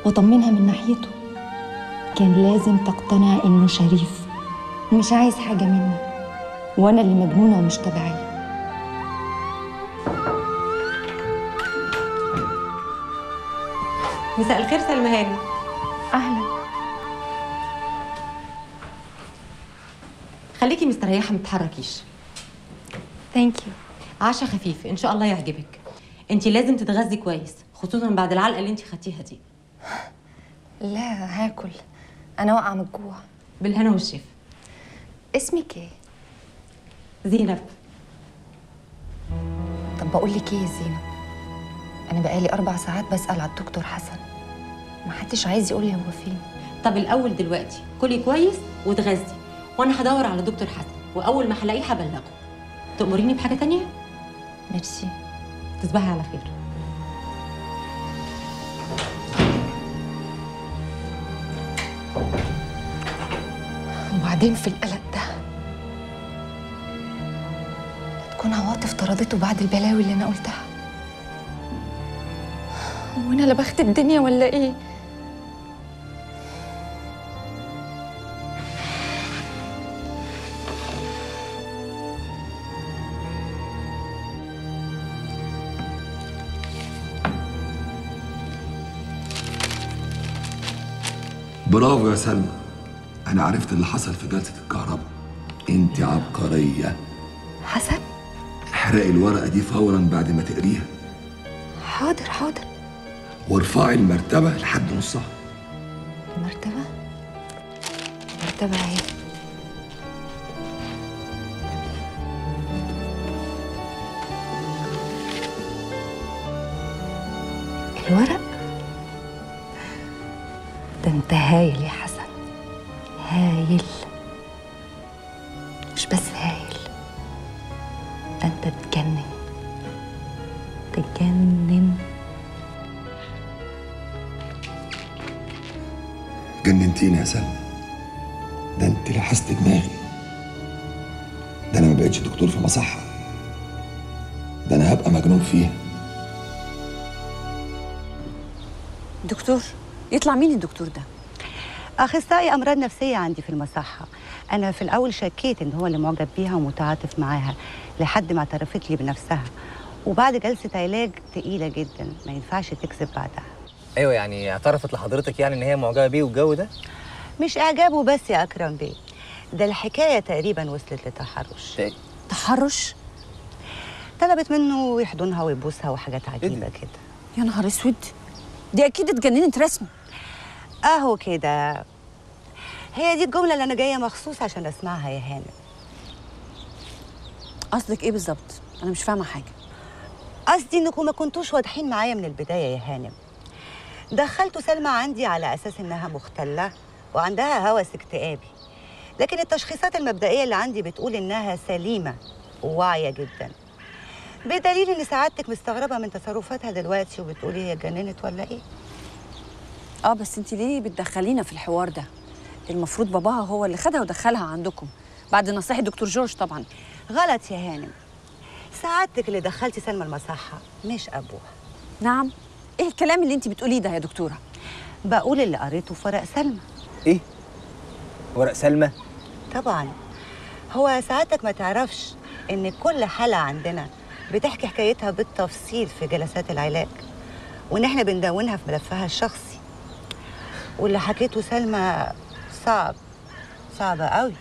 وأطمنها من ناحيته. كان لازم تقتنع إنه شريف مش عايز حاجة مني وأنا اللي مجنونة ومش طبيعية. مساء الخير سلمى هاني. أهلا. خليكي مستريحة ما تتحركيش. ثانك يو. عشاء خفيف إن شاء الله يعجبك. أنت لازم تتغذي كويس، خصوصا بعد العلقة اللي أنت خدتيها دي. لا هاكل، أنا واقعة من الجوع. بالهنا والشفا. اسمك إيه؟ زينب. طب بقول لك إيه يا زينب؟ أنا بقالي 4 ساعات بسأل على الدكتور حسن، محدش عايز يقول لي هو فين. طب الأول دلوقتي كلي كويس وتغذي، وأنا هدور على دكتور حسن وأول ما هلاقيه هبلغه. تأمريني بحاجة تانية؟ ميرسي. تصبحي على خير. وبعدين في القلق ده هتكون عواطف طردته بعد البلاوي اللي أنا قلتها. وانا لا بخت الدنيا ولا ايه؟ برافو يا سلمى، انا عرفت اللي حصل في جلسة الكهرباء. انت عبقرية. حسن، احرقي الورقة دي فورا بعد ما تقريها. حاضر حاضر. وارفعي المرتبة لحد نصها. المرتبة؟ المرتبة اهي. الورق ده انت هايل يا حسن، هايل. مش بس هايل، ده انت تجنن تجنن. جننتيني يا سلمى، ده انت لحست دماغي. ده انا ما بقتش دكتور في مصحة، ده انا هبقى مجنون فيها. دكتور؟ يطلع مين الدكتور ده؟ اخصائي امراض نفسيه عندي في المصحه. انا في الاول شكيت ان هو اللي معجب بيها ومتعاطف معاها لحد ما اعترفت لي بنفسها، وبعد جلسه علاج تقيله جدا ما ينفعش تكذب بعدها. ايوه يعني اعترفت لحضرتك يعني ان هي معجبه بيه والجو ده؟ مش اعجابه بس يا اكرم بيه، ده الحكايه تقريبا وصلت لتحرش. تحرش؟ طلبت منه يحضنها ويبوسها وحاجات عجيبه كده. يا نهار اسود، دي اكيد اتجننت رسمي. اهو كده، هي دي الجمله اللي انا جايه مخصوص عشان اسمعها يا هانم. قصدك ايه بالظبط؟ انا مش فاهمه حاجه. قصدي انكم ما كنتوش واضحين معايا من البدايه يا هانم. دخلتوا سلمى عندي على اساس انها مختله وعندها هوس اكتئابي، لكن التشخيصات المبدئيه اللي عندي بتقول انها سليمه وواعيه جدا، بدليل ان سعادتك مستغربه من تصرفاتها دلوقتي وبتقولي هي اتجننت ولا ايه؟ اه بس انت ليه بتدخلينا في الحوار ده؟ المفروض باباها هو اللي خدها ودخلها عندكم بعد نصيحه دكتور جورج طبعا. غلط يا هانم، سعادتك اللي دخلتي سلمى المصحه مش ابوها. نعم؟ ايه الكلام اللي انت بتقوليه ده يا دكتوره؟ بقول اللي قريته في ورق سلمى. ايه؟ ورق سلمى؟ طبعا. هو سعادتك ما تعرفش ان كل حاله عندنا بتحكي حكايتها بالتفصيل في جلسات العلاج، وان احنا بندونها في ملفها الشخصي، واللي حكيته سلمى صعب قوي.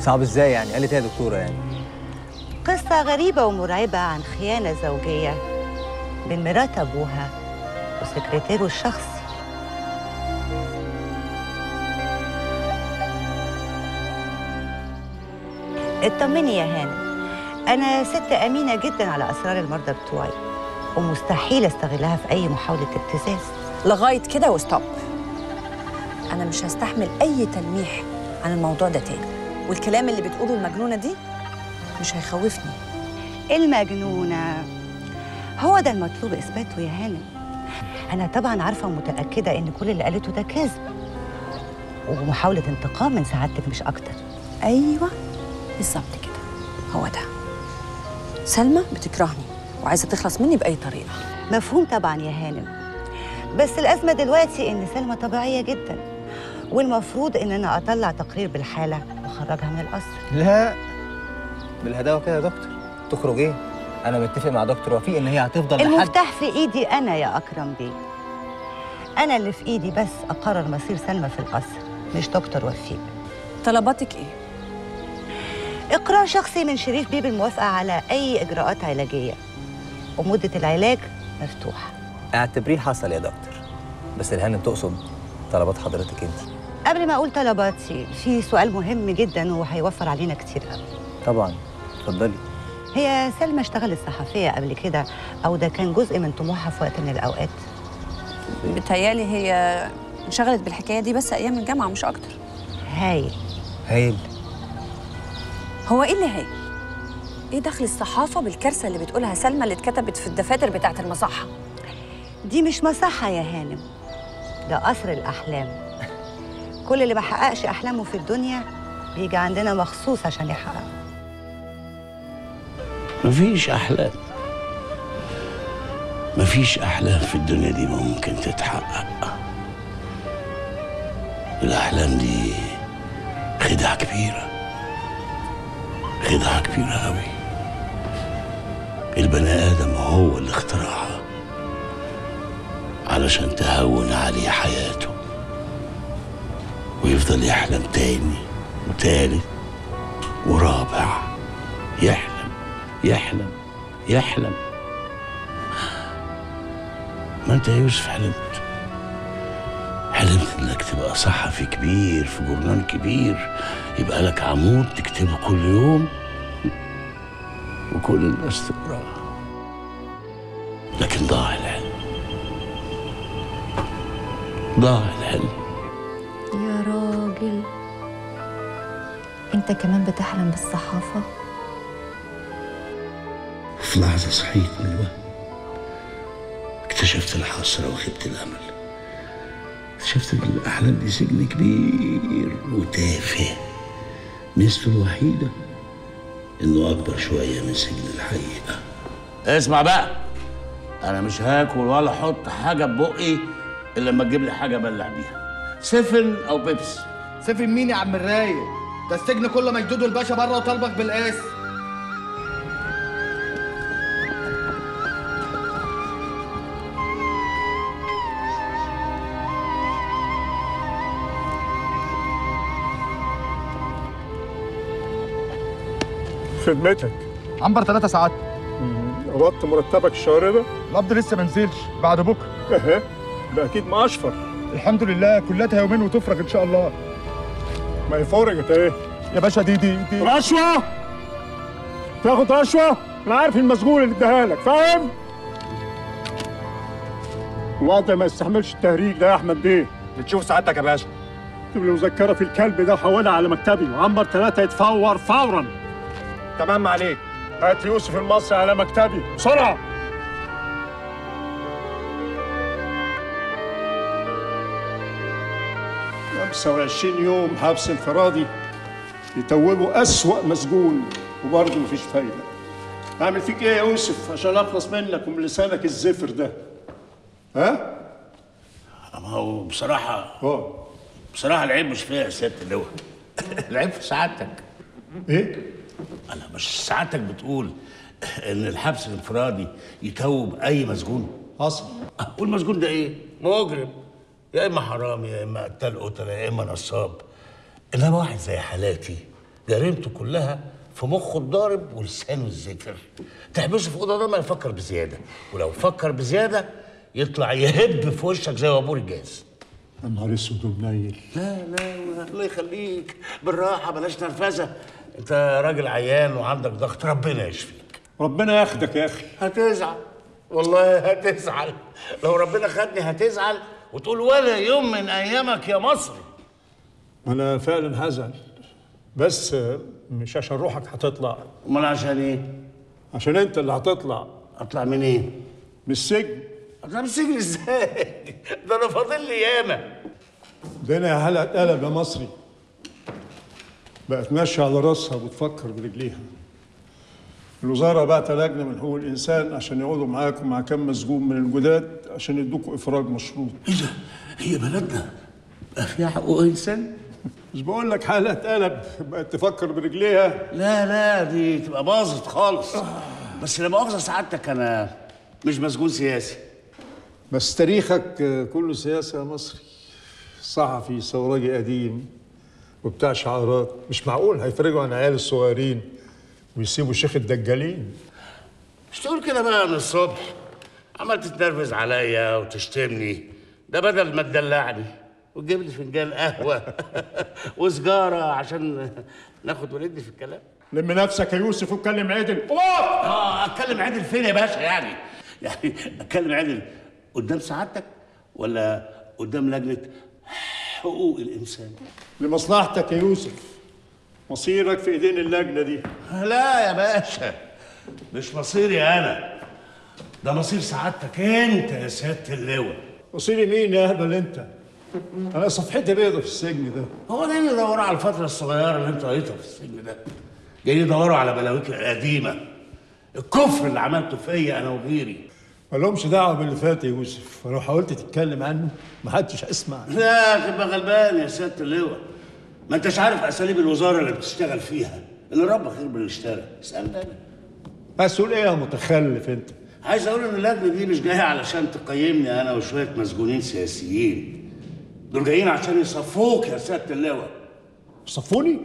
صعب ازاي يعني؟ قالت ايه يا دكتوره يعني؟ قصه غريبه ومرعبه عن خيانه زوجيه بين مرات ابوها وسكرتيره الشخصي. اطمني يا هانم، أنا ست أمينة جدا على أسرار المرضى بتوعي، ومستحيل أستغلها في أي محاولة ابتزاز. لغاية كده وستوب. أنا مش هستحمل أي تلميح عن الموضوع ده تاني، والكلام اللي بتقوله المجنونة دي مش هيخوفني. المجنونة؟ هو ده المطلوب إثباته يا هانم. أنا طبعا عارفة ومتأكدة إن كل اللي قالته ده كذب ومحاولة انتقام من سعادتك مش أكتر. أيوه بالظبط كده، هو ده. سلمى بتكرهني وعايزه تخلص مني باي طريقه. مفهوم طبعا يا هانم، بس الازمه دلوقتي ان سلمى طبيعيه جدا، والمفروض ان انا اطلع تقرير بالحاله واخرجها من القصر. لا بالهداوه كده يا دكتور. تخرج ايه؟ انا متفق مع دكتور وفاء ان هي هتفضل لحد. المفتاح في ايدي انا يا اكرم بيه، انا اللي في ايدي بس اقرر مصير سلمى في القصر، مش دكتور وفاء. طلباتك ايه؟ إقرار شخصي من شريف بيه بالموافقة على أي إجراءات علاجية، ومدة العلاج مفتوحة. اعتبريه حصل يا دكتور. بس الهانم تقصد طلبات حضرتك أنت. قبل ما أقول طلباتي، في سؤال مهم جدا وهيوفر علينا كتير قوي. طبعا، اتفضلي. هي سلمى اشتغلت صحفية قبل كده، أو ده كان جزء من طموحها في وقت من الأوقات؟ بتهيألي هي انشغلت بالحكاية دي بس أيام الجامعة مش أكتر. هايل. هايل؟ هو ايه اللي هايل؟ ايه دخل الصحافه بالكارثه اللي بتقولها سلمى اللي اتكتبت في الدفاتر بتاعه المصحه؟ دي مش مصحه يا هانم، ده قصر الاحلام. كل اللي ما حققش احلامه في الدنيا بيجي عندنا مخصوص عشان يحققها. مفيش احلام، مفيش احلام في الدنيا دي ممكن تتحقق. الاحلام دي خدعه كبيره، خدعة كبيرة أوي. البني آدم هو اللي اخترعها علشان تهون عليه حياته، ويفضل يحلم تاني وتالت ورابع، يحلم يحلم يحلم. ما أنت يا يوسف حلمت حلمت انك تبقى صحفي كبير في جورنال كبير، يبقى لك عمود تكتبه كل يوم وكل الناس تقراه، لكن ضاع العلم. ضاع العلم يا راجل. انت كمان بتحلم بالصحافة؟ في لحظة صحيت من الوهم، اكتشفت الحسرة وخدت الأمل، اكتشفت ان الأحلام دي سجن كبير وتافه، ميزته الوحيدة انه أكبر شوية من سجن الحقيقة. اسمع بقى، أنا مش هاكل ولا أحط حاجة ببقي إلا لما تجيب لي حاجة أبلع بيها، سفن أو بيبسي. سفن مين يا عم الرايق؟ ده السجن كله مجدود والباشا بره وطالبك بالقاس. خدمتك عنبر 3 ساعات. قبضت مرتبك الشهر ده؟ القبض لسه ما نزلش، بعد بكره. اها ده اكيد ما اشفر. الحمد لله كلها يومين وتفرج ان شاء الله. ما هي فرجت ايه؟ يا باشا دي رشوه. تاخد رشوه؟ انا عارف المسجون اللي اداها لك، فاهم؟ الوضع ما يستحملش التهريج ده يا احمد بيه. بتشوف سعادتك يا باشا. اكتب لي مذكره في الكلب ده وحولها على مكتبي، وعنبر 3 يتفور فورا. تمام عليك. هات لي يوسف المصري على مكتبي بسرعة. 25 يوم حبس انفرادي يتوبوا أسوأ مسجون وبرضه مفيش فايدة. أعمل فيك إيه يا يوسف عشان أخلص منك ومن لسانك الزفر ده؟ ها؟ ما هو بصراحة العيب مش فيا يا سيادة اللواء. العيب في سعادتك. إيه؟ أنا مش ساعتك بتقول إن الحبس الانفرادي يتوب أي مسجون؟ أصلا والمسجون ده إيه؟ مجرم، يا إما حرامي يا إما قتال قتلة يا إما نصاب. إنما واحد زي حالاتي جريمته كلها في مخه الضارب ولسانه الزفر، تحبسه في أوضة ده ما يفكر بزيادة، ولو فكر بزيادة يطلع يهب في وشك زي وابور الجاز. يا نهار أسود ومنيل. لا الله يخليك، بالراحة بلاش نرفزة، انت راجل عيان وعندك ضغط، ربنا يشفيك. ربنا ياخدك يا اخي. هتزعل والله، هتزعل. لو ربنا خدني هتزعل وتقول ولا يوم من ايامك يا مصري. انا فعلا هزعل، بس مش عشان روحك هتطلع. امال عشان ايه؟ عشان انت اللي هتطلع. اطلع منين؟ إيه؟ من السجن. اطلع من السجن ازاي؟ ده انا فاضل لي ياما. ده انا يا هلقة قلب يا مصري، بقت ماشيه على راسها وبتفكر برجليها. الوزاره بعت لجنه من حقوق الانسان عشان يقعدوا معاك ومع كام مسجون من الجداد عشان يدوكوا افراج مشروط. ايه ده؟ هي بلدنا بقى فيها حقوق انسان؟ مش بقول لك حالة قلب بقت تفكر برجليها. لا دي تبقى باظت خالص. بس لما اخذ سعادتك انا مش مسجون سياسي. بس تاريخك كله سياسه يا مصري، صحفي ثوراجي قديم وبتاع شعارات. مش معقول هيفرجوا عن عيال الصغيرين ويسيبوا شيخ الدجالين. مش تقول كده بقى من الصبح، عمال تتنرفز عليا وتشتمني، ده بدل ما تدلعني وتجيب لي فنجان قهوه وسجاره عشان ناخد وندي في الكلام. لم نفسك يا يوسف واتكلم عدل. اتكلم عدل فين يا باشا؟ يعني اتكلم عدل قدام سعادتك ولا قدام لجنه حقوق الانسان؟ لمصلحتك يا يوسف، مصيرك في ايدين اللجنه دي. لا يا باشا مش مصيري انا، ده مصير سعادتك انت يا سياده اللواء. مصيري مين يا اهبل انت؟ انا صفحتي بيضه في السجن ده. هو انا اللي ادور على الفتره الصغيره اللي انت قريتها في السجن ده، جاي يدوروا على بلاويك القديمه، الكفر اللي عملته فيا انا وغيري. مالهمش دعوه باللي فات يا يوسف، ولو حاولت تتكلم عنه محدش هيسمع. لا تبقى غلبان يا سياده اللواء، ما انتش عارف اساليب الوزاره اللي بتشتغل فيها، اللي ربك خير باللي اشتغل. اسالني انا. مسؤول ايه يا متخلف انت؟ عايز اقول ان اللجنه دي مش جايه علشان تقيمني انا وشويه مسجونين سياسيين، دول جايين عشان يصفوك يا سياده اللواء. يصفوني؟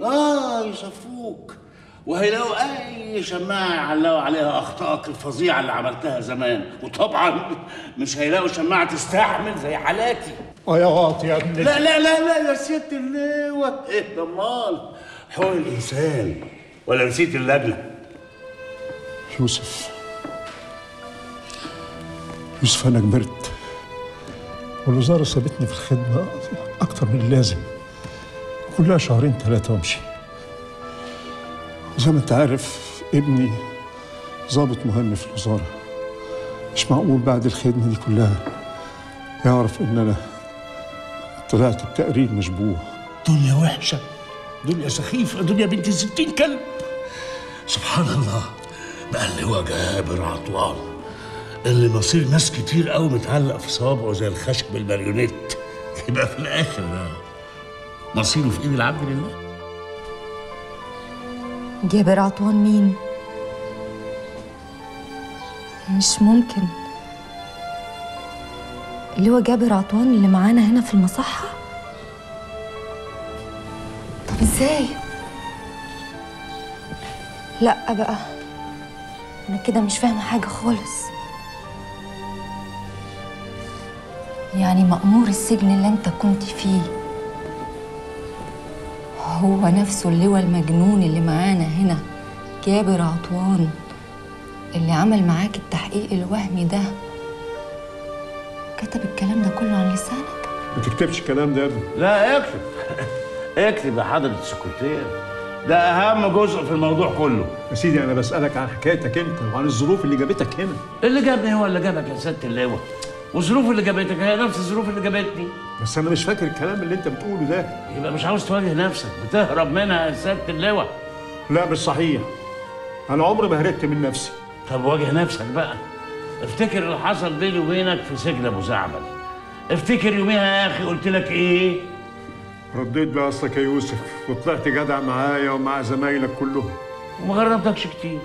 يصفوك، وهيلاقوا أي شماعة يعلقوا عليها أخطائك الفظيعة اللي عملتها زمان، وطبعاً مش هيلاقوا شماعة تستحمل زي حالاتي. يا واطي يا ابني. لا لا لا لا يا ست الليوة، ايه ده امال؟ حقوق الانسان، ولا نسيت اللجنه؟ يوسف، يوسف انا كبرت والوزاره سابتني في الخدمه اكتر من اللازم، كلها شهرين ثلاثه وامشي. وزي ما انت عارف ابني ضابط مهم في الوزاره، مش معقول بعد الخدمه دي كلها يعرف ان انا طلعت بتقرير مشبوه. دنيا وحشه، دنيا سخيفه، دنيا بنت 60 كلب. سبحان الله، بقى اللي هو جابر عطوان اللي مصير ناس كتير قوي متعلق في صوابعه زي الخشب بالماريونيت، يبقى في الاخر مصيره في ايد العبد لله. جابر عطوان مين؟ مش ممكن، اللي هو جابر عطوان اللي معانا هنا في المصحة؟ طب ازاي؟ لأ بقى، أنا كده مش فاهمة حاجة خالص. يعني مأمور السجن اللي أنت كنت فيه هو نفسه اللواء المجنون اللي معانا هنا، جابر عطوان اللي عمل معاك التحقيق الوهمي ده، كتب الكلام ده كله عن لسانك؟ ما تكتبش الكلام ده يا ابني. لا اكتب اكتب يا حضرة السكرتير، ده أهم جزء في الموضوع كله. يا سيدي أنا بسألك عن حكايتك أنت وعن الظروف اللي جابتك هنا. اللي جابني هو اللي جابك يا سيادة اللواء، والظروف اللي جابتك هي نفس الظروف اللي جابتني. بس أنا مش فاكر الكلام اللي أنت بتقوله ده. يبقى مش عاوز تواجه نفسك، بتهرب منها يا سيادة اللواء. لا مش صحيح، أنا عمري ما هربت من نفسي. طب واجه نفسك بقى، افتكر اللي حصل بيني وبينك في سجن ابو زعبل، افتكر يوميها يا اخي قلت لك ايه؟ رديت باصلك يا يوسف وطلعت جدع معايا ومع زمايلك كلهم وما غربتكش كتير،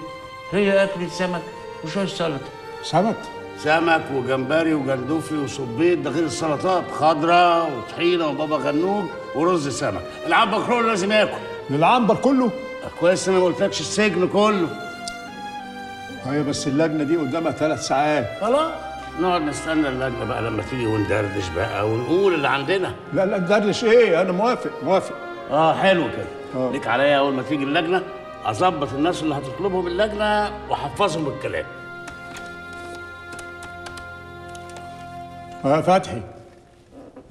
هي اكلة سمك وشوية سلطة. سمك؟ سمك وجمبري وجندوفي وصبيط، ده غير السلطات خضرة وطحينة وبابا غنوج ورز سمك. العنبر كله لازم ياكل. العنبر كله؟ كويس انا ما قلتلكش السجن كله. ايوه بس اللجنه دي قدامها 3 ساعات. خلاص نقعد نستنى اللجنه بقى لما تيجي وندردش بقى ونقول اللي عندنا. لا لا ندردش ايه، انا موافق موافق. حلو كده، ليك عليا اول ما تيجي اللجنه اظبط الناس اللي هتطلبهم اللجنه واحفظهم الكلام. يا فتحي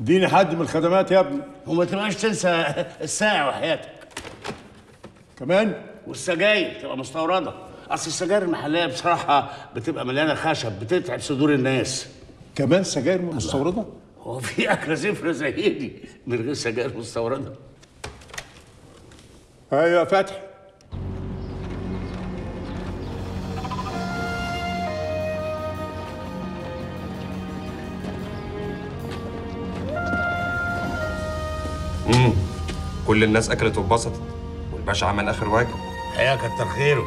اديني حد من الخدمات يا ابني، وما تبقاش تنسى الساعه وحياتك كمان، والسجاير تبقى مستورده، اصل السجاير المحليه بصراحه بتبقى مليانه خشب بتتعب صدور الناس. كمان سجاير مستورده؟ هو في اكله زفره زي دي من غير سجاير مستورده؟ ايوه يا فتحي. كل الناس اكلت واتبسطت والباشا عمل اخر واجب. الحقيقه كتر خيره.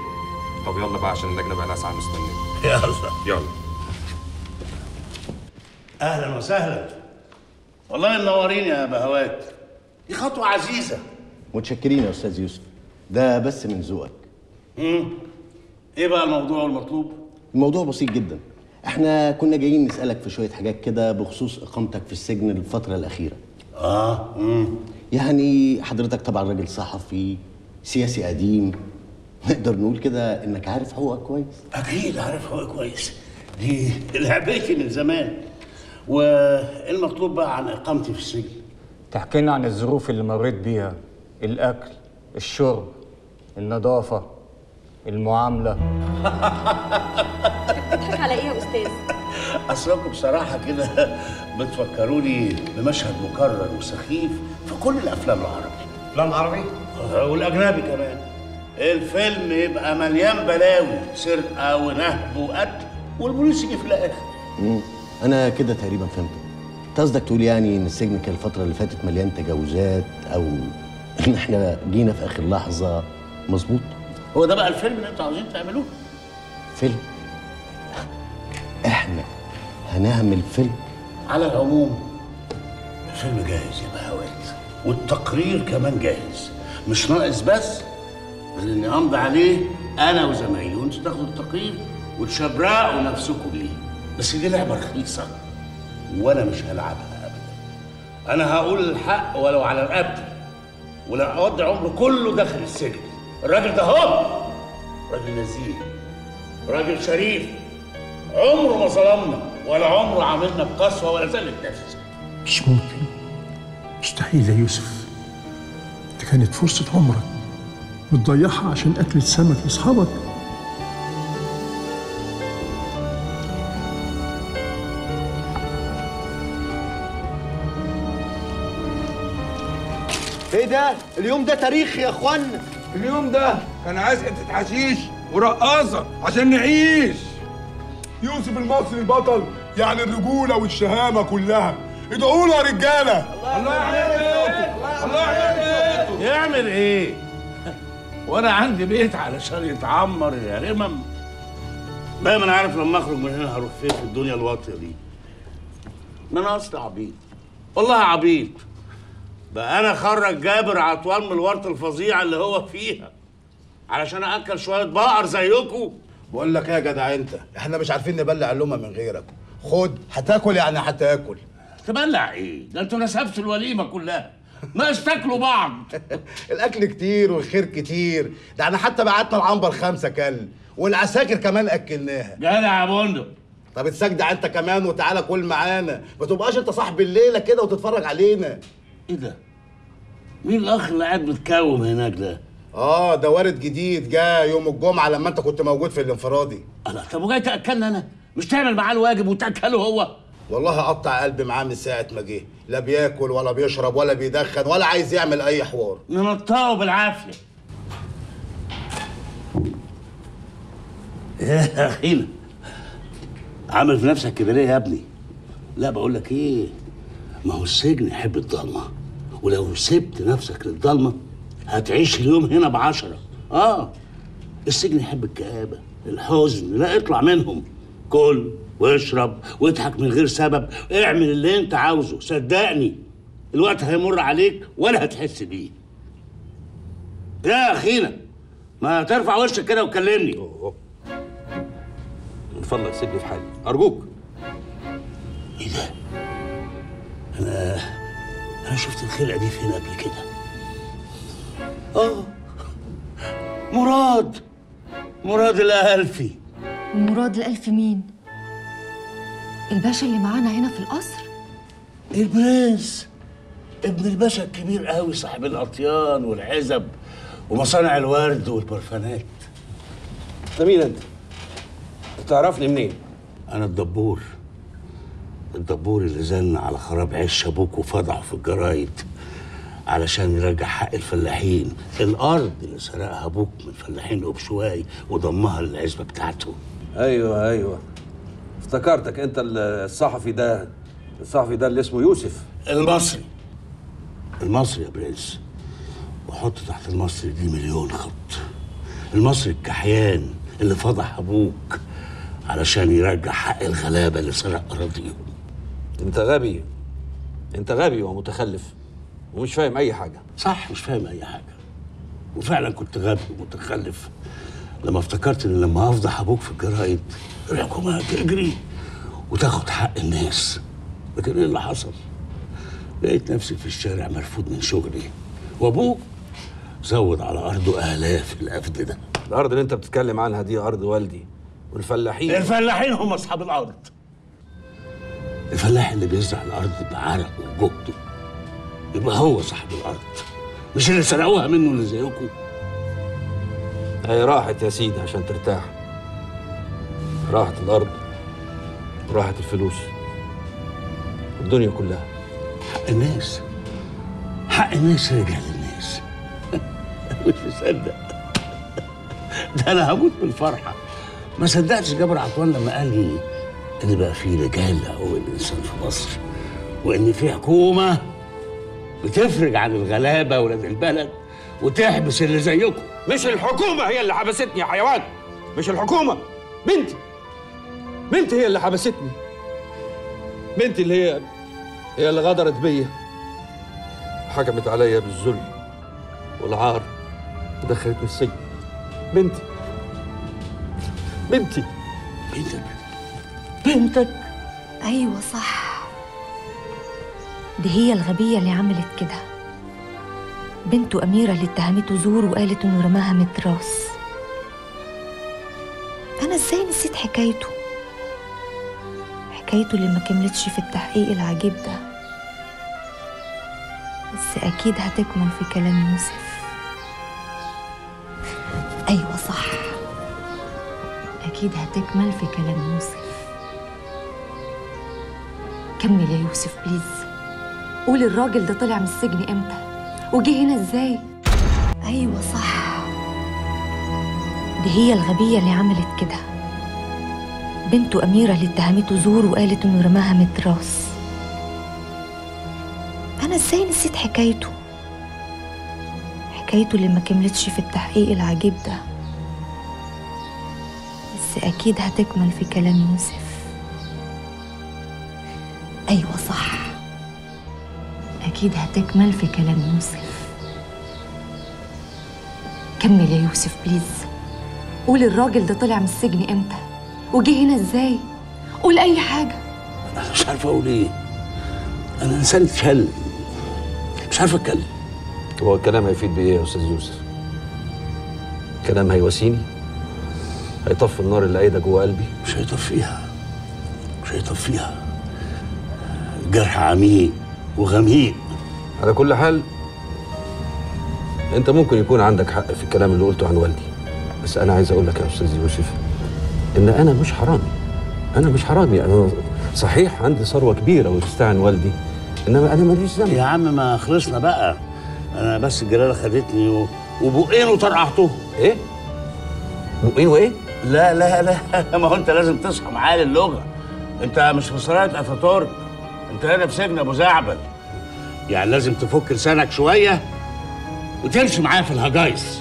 طب يلا بقى عشان اللجنه بقى لها ساعه مستنيه. يلا يلا. اهلا وسهلا، والله منورين يا بهوات، دي خطوه عزيزه. متشكرين يا استاذ يوسف، ده بس من ذوقك. ايه بقى الموضوع المطلوب؟ الموضوع بسيط جدا، احنا كنا جايين نسالك في شويه حاجات كده بخصوص اقامتك في السجن الفتره الاخيره. يعني حضرتك طبعا راجل صحفي سياسي قديم، نقدر نقول كده انك عارف حقوقك كويس. اكيد عارف حقوقي كويس، دي لعبتي من زمان. والمطلوب بقى عن اقامتي في السجن تحكي لنا عن الظروف اللي مريت بيها، الاكل، الشرب، النظافه، المعامله. بتضحك على ايه يا استاذ؟ اصلكم بصراحه كده بتفكروني بمشهد مكرر وسخيف في كل الافلام العربيه. افلام عربي؟ والاجنبي كمان. الفيلم يبقى مليان بلاوي، سرقه ونهب وقتل، والبوليس يجي في الاخر. انا كده تقريبا فهمت. انت قصدك تقول يعني ان السجن كان الفتره اللي فاتت مليان تجاوزات، او ان احنا جينا في اخر لحظه؟ مظبوط، هو ده بقى الفيلم اللي انتوا عاوزين تعملوه. فيلم؟ احنا هنعمل فيلم؟ على العموم الفيلم جاهز يا بهوات، والتقرير كمان جاهز، مش ناقص بس غير اني امضي عليه انا وزمايلي، وانتوا تاخدوا التقرير وتشبرقوا نفسكم بيه. بس دي لعبه رخيصه وانا مش هلعبها ابدا، أنا هقول الحق ولو على رقبتي، ولو أقضي عمره كله داخل السجن. الراجل ده هو راجل نزيه، راجل شريف، عمره ما ظلمنا ولا عمره عاملنا بقسوة ولا زلت نفس. مش ممكن، مستحيل يا يوسف، دي كانت فرصة عمرك بتضيعها عشان أكلة سمك أصحابك. ايه ده؟ اليوم ده تاريخ يا اخوانا. اليوم ده كان عايز حتة حشيش ورقاصة عشان نعيش. يوسف المصري بطل يعني الرجولة والشهامة كلها. ادعوا له يا رجالة. الله يحيي بيته، الله يحيي بيته. يعمل ايه؟ وانا عندي بيت علشان يتعمر يا رمم. دايما عارف لما اخرج من هنا هروح فين في الدنيا الواطية دي. ما انا اصلا عبيط، والله عبيط. بقى أنا خرج جابر عطوان من الورطة الفظيعة اللي هو فيها علشان أكل شوية بقر زيكم. بقول لك إيه يا جدع أنت؟ إحنا مش عارفين نبلع اللومة من غيرك. خد، هتاكل يعني هتاكل. تبلع إيه؟ ده أنتوا نسفتوا الوليمة كلها، ناقص تاكلوا بعض. الأكل كتير والخير كتير، ده إحنا حتى بعتنا العنبر 5 كل، والعساكر كمان أكلناها. جدع يا بندق. طب اتسجدع أنت كمان وتعالى كل معانا، ما تبقاش أنت صاحب الليلة كده وتتفرج علينا. ايه ده؟ مين الاخ اللي قاعد متكوم هناك ده؟ اه ده وارد جديد جاء يوم الجمعه لما انت كنت موجود في الانفرادي. الله، طب وجاي تاكلنا انا؟ مش تعمل معاه الواجب وتاكله هو؟ والله هقطع قلبي معاه من ساعه ما جه، لا بياكل ولا بيشرب ولا بيدخن ولا عايز يعمل اي حوار. ننطقه بالعافيه. ايه يا اخينا؟ عامل في نفسك كبير يا ابني. لا بقول لك ايه؟ ما هو السجن يحب الضلمه، ولو سبت نفسك للضلمه هتعيش اليوم هنا ب10. اه السجن يحب الكآبه، الحزن، لا اطلع منهم. كل واشرب واضحك من غير سبب، اعمل اللي انت عاوزه، صدقني الوقت هيمر عليك ولا هتحس بيه. يا اخينا ما ترفع وشك كده وكلمني. من فضلك سيبني في حالي ارجوك. ايه ده؟ أنا شفت الخلقة دي فين قبل كده؟ آه مراد الألفي. مراد الألفي مين؟ الباشا اللي معانا هنا في القصر؟ البرنس ابن الباشا الكبير قوي، صاحب الأطيان والعزب ومصانع الورد والبرفانات. أنت مين أنت؟ تعرفني منين؟ أنا الدبور اللي زن على خراب عيش ابوك وفضحه في الجرايد علشان يرجع حق الفلاحين، الارض اللي سرقها ابوك من فلاحين قبشواي وضمها للعزبه بتاعته. ايوه افتكرتك انت الصحفي ده اللي اسمه يوسف المصري يا برنس. وحط تحت المصري دي مليون خط. المصري الكحيان اللي فضح ابوك علشان يرجع حق الغلابه اللي سرق اراضيهم. انت غبي ومتخلف ومش فاهم اي حاجه. صح، مش فاهم اي حاجه، وفعلا كنت غبي ومتخلف لما افتكرت ان لما افضح ابوك في الجرايد الحكومه هتجري وتاخد حق الناس. لكن ايه اللي حصل؟ لقيت نفسي في الشارع مرفوض من شغلي، وابوك زود على ارضه الاف الافدده. الارض اللي انت بتتكلم عنها دي ارض والدي، والفلاحين هم اصحاب الارض. الفلاح اللي بيزرع الارض بعرق وجهده يبقى هو صاحب الارض، مش اللي سرقوها منه اللي زيكم. هي راحت يا سيدي عشان ترتاح، راحت الارض وراحت الفلوس والدنيا كلها. حق الناس رجع للناس. مش مصدق ده، انا هموت من الفرحه. ما صدقتش جابر عطوان لما قال لي ان بقى في رجال لحقوق الانسان في مصر، وان في حكومه بتفرج عن الغلابه ولاد البلد وتحبس اللي زيكم. مش الحكومه هي اللي حبستني يا حيوان، مش الحكومه، بنتي هي اللي حبستني، بنتي اللي هي اللي غدرت بيا، حكمت عليا بالذل والعار ودخلتني السجن. بنتك. ايوه صح، دي هي الغبية اللي عملت كده. بنته أميرة اللي اتهمته زور وقالت إنه رماها متراس. أنا إزاي نسيت حكايته؟ حكايته اللي ما كملتش في التحقيق العجيب ده. بس أكيد هتكمل في كلام يوسف. أيوة صح، أكيد هتكمل في كلام يوسف. كمل يا يوسف بليز، قول الراجل ده طلع من السجن إمتى وجه هنا إزاي؟ أيوة صح، دي هي الغبية اللي عملت كده. بنته أميرة اللي اتهمته زور وقالت إنه رماها متراس. أنا إزاي نسيت حكايته؟ حكايته اللي ما كملتش في التحقيق العجيب ده. بس أكيد هتكمل في كلام يوسف. أيوة صح، أكيد هتكمل في كلام يوسف. كمل يا يوسف بليز، قول الراجل ده طلع من السجن إمتى وجه هنا إزاي؟ قول أي حاجة. مش عارفة أقول إيه، أنا إنسان اتشل، مش عارفة أتكلم. هو الكلام هيفيد بإيه يا أستاذ يوسف؟ كلام هيواسيني؟ هيطفي النار اللي قايدة جوه قلبي؟ مش هيطفيها، مش هيطفيها، جرح عميق وغميق. على كل حال أنت ممكن يكون عندك حق في الكلام اللي قلته عن والدي، بس أنا عايز أقول لك يا أستاذ يوسف إن أنا مش حرامي، أنا مش حرامي. أنا صحيح عندي ثروة كبيرة وتستعن والدي، إنما أنا ماليش ذنب. يا عم ما خلصنا بقى، أنا بس الجلالة خدتني وبقين وطرقعته. إيه؟ بقين وإيه؟ لا لا لا، ما هو أنت لازم تصحى معايا للغة. أنت مش في صراية أتاتورك، أنت هنا في سجن أبو زعبل، يعني لازم تفك لسانك شوية وتمشي معايا في الهجايس.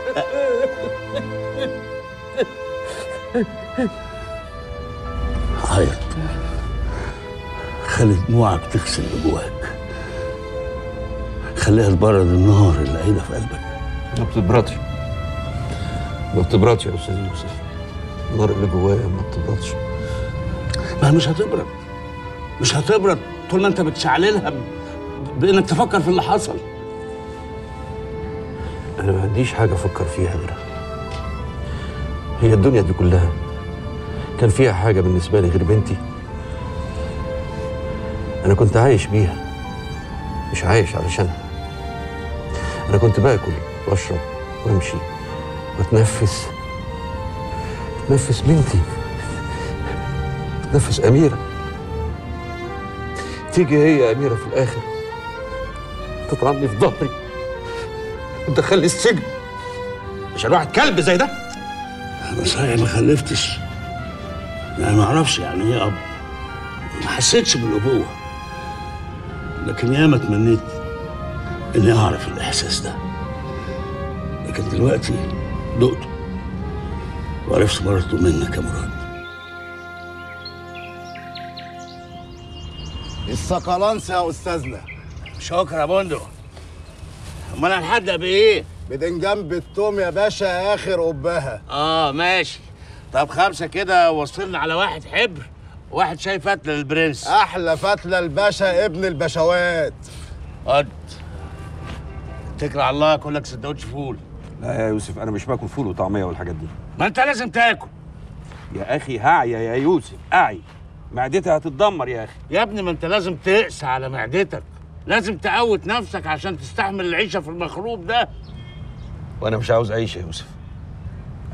عيط، خلي دموعك تغسل اللي جواك، خليها تبرد النار اللي قايده في قلبك. ما بتبردش، ما بتبردش يا استاذ يوسف، النار اللي جوايا ما بتبردش. ما مش هتبرد، مش هتبرد طول ما انت بتشعللها بانك تفكر في اللي حصل. انا ما عنديش حاجه افكر فيها غيرها، هي الدنيا دي كلها كان فيها حاجة بالنسبة لي غير بنتي؟ أنا كنت عايش بيها، مش عايش علشانها. أنا كنت باكل وأشرب وأمشي وأتنفس، أتنفس بنتي، أتنفس أميرة. تيجي هي أميرة في الآخر تطعنني في ظهري وتدخلني السجن عشان واحد كلب زي ده. أنا صحيح ما خلفتش، أنا ما أعرفش يعني إيه أب، ما حسيتش بالأبوة، لكن ياما تمنيت إني أعرف الإحساس ده، لكن دلوقتي دقته وعرفت برضه منك يا مراد. السقلانس يا أستاذنا. شكرا يا بندق. أمال هنحدق بإيه؟ بدنجان بالثوم يا باشا، اخر قبها. ماشي. طب 5 كده، وصلنا على 1 حبر، 1 شاي فتله للبرنس. احلى فتله الباشا ابن البشوات. قد اتكل على الله كلك سندوتش فول. لا يا يوسف انا مش باكل فول وطعميه والحاجات دي. ما انت لازم تاكل يا اخي. هاعيه يا يوسف، اعي، معدتها هتتدمر يا اخي. يا ابني ما انت لازم تقسى على معدتك، لازم تقوت نفسك عشان تستحمل العيشه في المخروب ده. وأنا مش عاوز أعيش يا يوسف.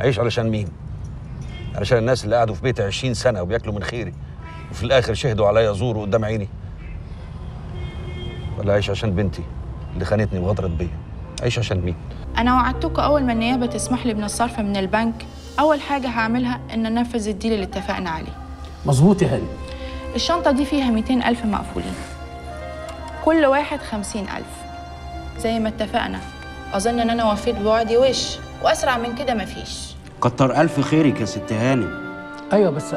أعيش علشان مين؟ علشان الناس اللي قعدوا في بيتي 20 سنة وبياكلوا من خيري وفي الآخر شهدوا عليا زور قدام عيني؟ ولا أعيش عشان بنتي اللي خانتني وغدرت بيا؟ أعيش عشان مين؟ أنا وعدتكم أول ما النيابة تسمح لي بالصرف من البنك، أول حاجة هعملها إن أنفذ الديل اللي اتفقنا عليه. مظبوط يا هاني. الشنطة دي فيها 200,000 مقفولين، كل واحد 50,000 زي ما اتفقنا. أظن إن أنا وفيت بوعدي وش، وأسرع من كده مفيش. كتر ألف خيرك يا ست هانم. أيوه بس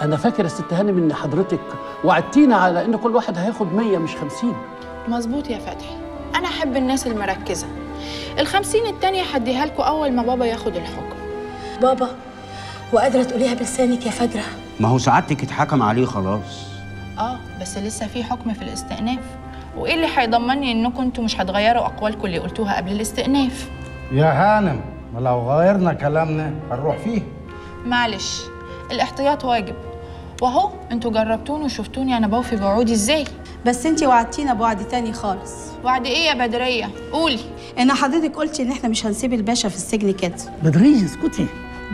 أنا فاكر يا ست هانم إن حضرتك وعدتينا على إن كل واحد هياخد 100 مش 50. مظبوط يا فتحي، أنا أحب الناس المركزة. ال50 التانية هديها لكم أول ما بابا ياخد الحكم. بابا وقادرة تقوليها بلسانك يا فجرة؟ ما هو سعادتك اتحكم عليه خلاص. آه بس لسه في حكم في الاستئناف. وإيه اللي هيضمني إنكم أنتوا مش هتغيروا أقوالكم اللي قلتوها قبل الاستئناف؟ يا هانم ما لو غيرنا كلامنا هنروح فيه. معلش الاحتياط واجب، وأهو أنتوا جربتوني وشفتوني أنا بوفي بوعودي إزاي. بس أنتي وعدتينا بوعد تاني خالص. وعد إيه يا بدرية؟ قولي. إن حضرتك قلتي إن إحنا مش هنسيب الباشا في السجن كده. بدرية اسكتي.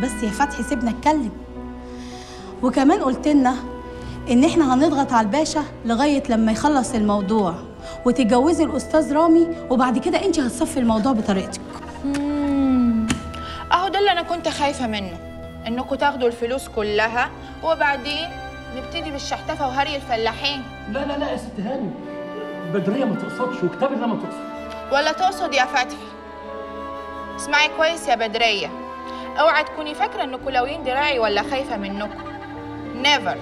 بس يا فتحي سيبنا نتكلم. وكمان قلت لنا إن إحنا هنضغط على الباشا لغاية لما يخلص الموضوع وتتجوزي الأستاذ رامي، وبعد كده أنتي هتصفي الموضوع بطريقتك. أهو ده اللي أنا كنت خايفة منه، إنكم تاخدوا الفلوس كلها وبعدين نبتدي بالشحتفة وهري الفلاحين. لا لا لا يا ست هانم، بدرية ما تقصدش وكتابر ما تقصد. ولا تقصد يا فتحي. اسمعي كويس يا بدرية، أوعى تكوني فاكرة إنكم لاويين دراعي ولا خايفة منكم. نيفر.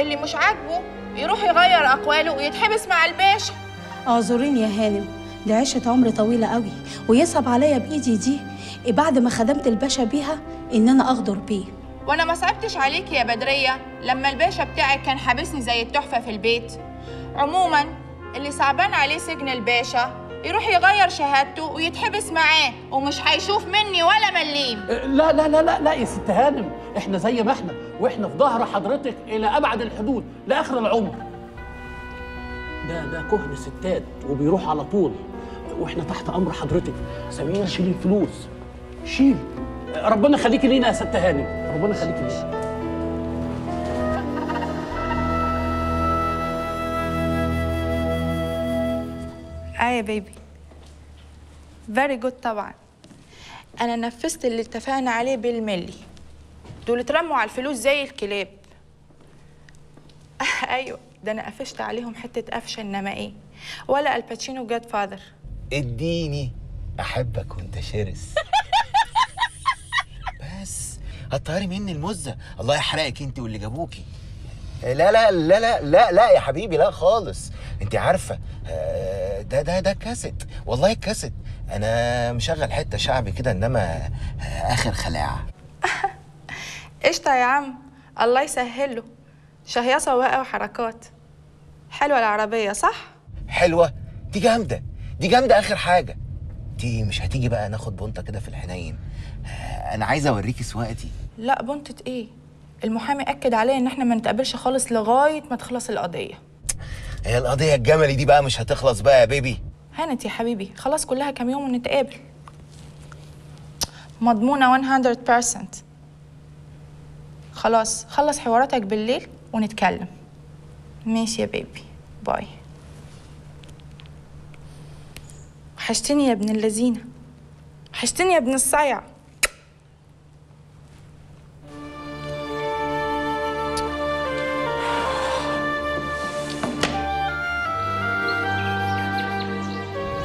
اللي مش عاجبه يروح يغير اقواله ويتحبس مع الباشا. اعذريني يا هانم، دي عشت عمر طويله قوي، ويصعب عليا بايدي دي بعد ما خدمت الباشا بيها ان انا اغدر بيه. وانا ما صعبتش عليكي يا بدريه لما الباشا بتاعك كان حابسني زي التحفه في البيت. عموما اللي صعبان عليه سجن الباشا يروح يغير شهادته ويتحبس معاه ومش هيشوف مني ولا مليم. لا لا لا لا لا يا ست هانم، احنا زي ما احنا، واحنا في ظهر حضرتك الى ابعد الحدود لاخر العمر. ده كهن ستات وبيروح على طول، واحنا تحت امر حضرتك. سمير شيل الفلوس، شيل. ربنا يخليكي لينا يا ست هانم، ربنا يخليكي لينا. يا بيبي فيري جود. طبعا انا نفذت اللي اتفقنا عليه بالملي. دول اترموا على الفلوس زي الكلاب. ايوه ده انا قفشت عليهم حته قفشه، انما ايه ولا الباتشينو جاد فاذر. اديني احبك وانت شرس. بس هتطيري مني المزه، الله يحرقك انت واللي جابوكي. لا لا لا لا لا لا يا حبيبي، لا خالص. انت عارفه ده كاسيت، والله الكاسيت انا مشغل حته شعبي كده، انما اخر خلاعه. قشطه يا عم، الله يسهله. شهيصه وواقع وحركات حلوه. العربيه صح حلوه، دي جامده، دي جامده. اخر حاجه دي مش هتيجي بقى ناخد بنطه كده في الحنين؟ انا عايزه اوريكي سواقتي. لا بنطه ايه؟ المحامي اكد عليا ان احنا ما نتقابلش خالص لغايه ما تخلص القضيه. هي القضية الجملي دي بقى مش هتخلص بقى يا بيبي. هانت يا حبيبي، خلاص كلها كام يوم ونتقابل. مضمونة 100%. خلاص خلص حواراتك بالليل ونتكلم. ماشي يا بيبي، باي. وحشتني يا ابن اللذينة، وحشتني يا ابن الصيع.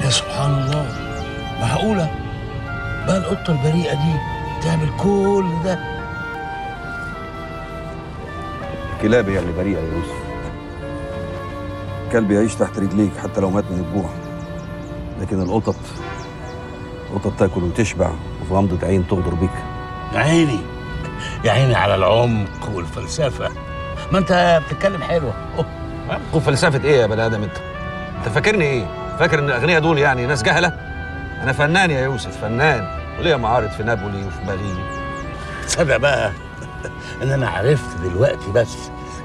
سبحان الله، معقولة بقى القطة البريئة دي تعمل كل ده؟ الكلاب هي اللي بريئة يا يوسف. الكلب يعيش تحت رجليك حتى لو مات من الجوع، لكن القطط تاكل وتشبع وفي غمضة عين تغدر بيك. يا عيني يا عيني على العمق والفلسفة. ما أنت بتتكلم حلوة. عمق وفلسفة إيه يا بني آدم أنت؟ أنت فاكرني إيه؟ فاكر ان الاغنياء دول يعني ناس جهله؟ انا فنان يا يوسف، فنان، وليا معارض في نابولي وفي باريس. تصدق بقى ان انا عرفت دلوقتي بس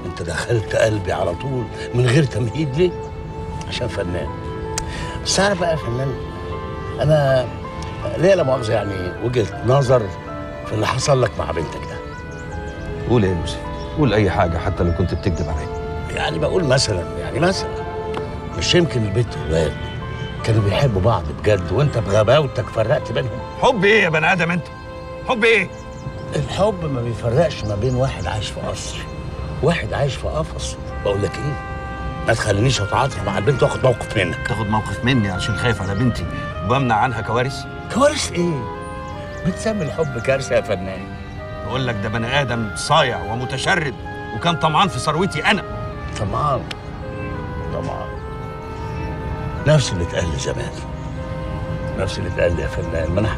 انت دخلت قلبي على طول من غير تمهيد ليه؟ عشان فنان. بس انا بقى فنان، انا ليه لا مؤاخذه يعني وجهه نظر في اللي حصل لك مع بنتك ده. قول يا يوسف، قول اي حاجه حتى لو كنت بتكذب عليا. يعني بقول مثلا، مش يمكن البنت والولد كانوا بيحبوا بعض بجد وانت بغباوتك فرقت بينهم؟ حب ايه يا بني ادم انت؟ حب ايه؟ الحب ما بيفرقش ما بين واحد عايش في قصر وواحد عايش في قفص. بقول لك ايه؟ ما تخلينيش اتعاطف مع البنت واخد موقف منك. تاخد موقف مني علشان خايف على بنتي وبمنع عنها كوارث؟ كوارث ايه؟ بتسمي الحب كارثه يا فنان. بقول لك ده بني ادم صايع ومتشرد وكان طمعان في ثروتي انا. طمعان؟ طمعان نفس اللي اتقال لي زمان، نفس اللي اتقال لي يا فنان. ما انا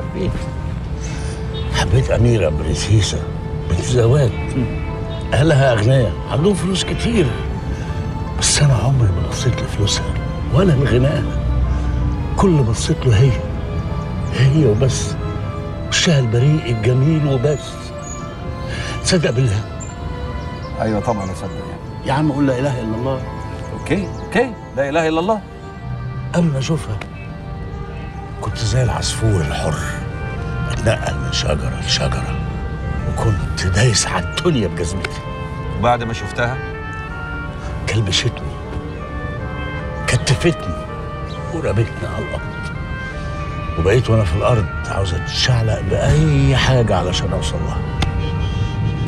حبيت أميرة برسيسة بنت زواد، أهلها أغنياء عندهم فلوس كتير، بس أنا عمري ما بصيت لفلوسها ولا لغناها. كل ما بصيت له هي وبس، وشها البريء الجميل وبس. تصدق بالله؟ أيوه طبعا أصدق. يعني يا عم قول لا إله إلا الله. أوكي لا إله إلا الله. قبل ما أشوفها كنت زي العصفور الحر، اتنقل من شجره لشجره وكنت دايس على الدنيا بجزمتي. وبعد ما شفتها كلبشتني، كتفتني ورمتني على الارض، وبقيت وانا في الارض عاوز اتشعلق باي حاجه علشان اوصل لها.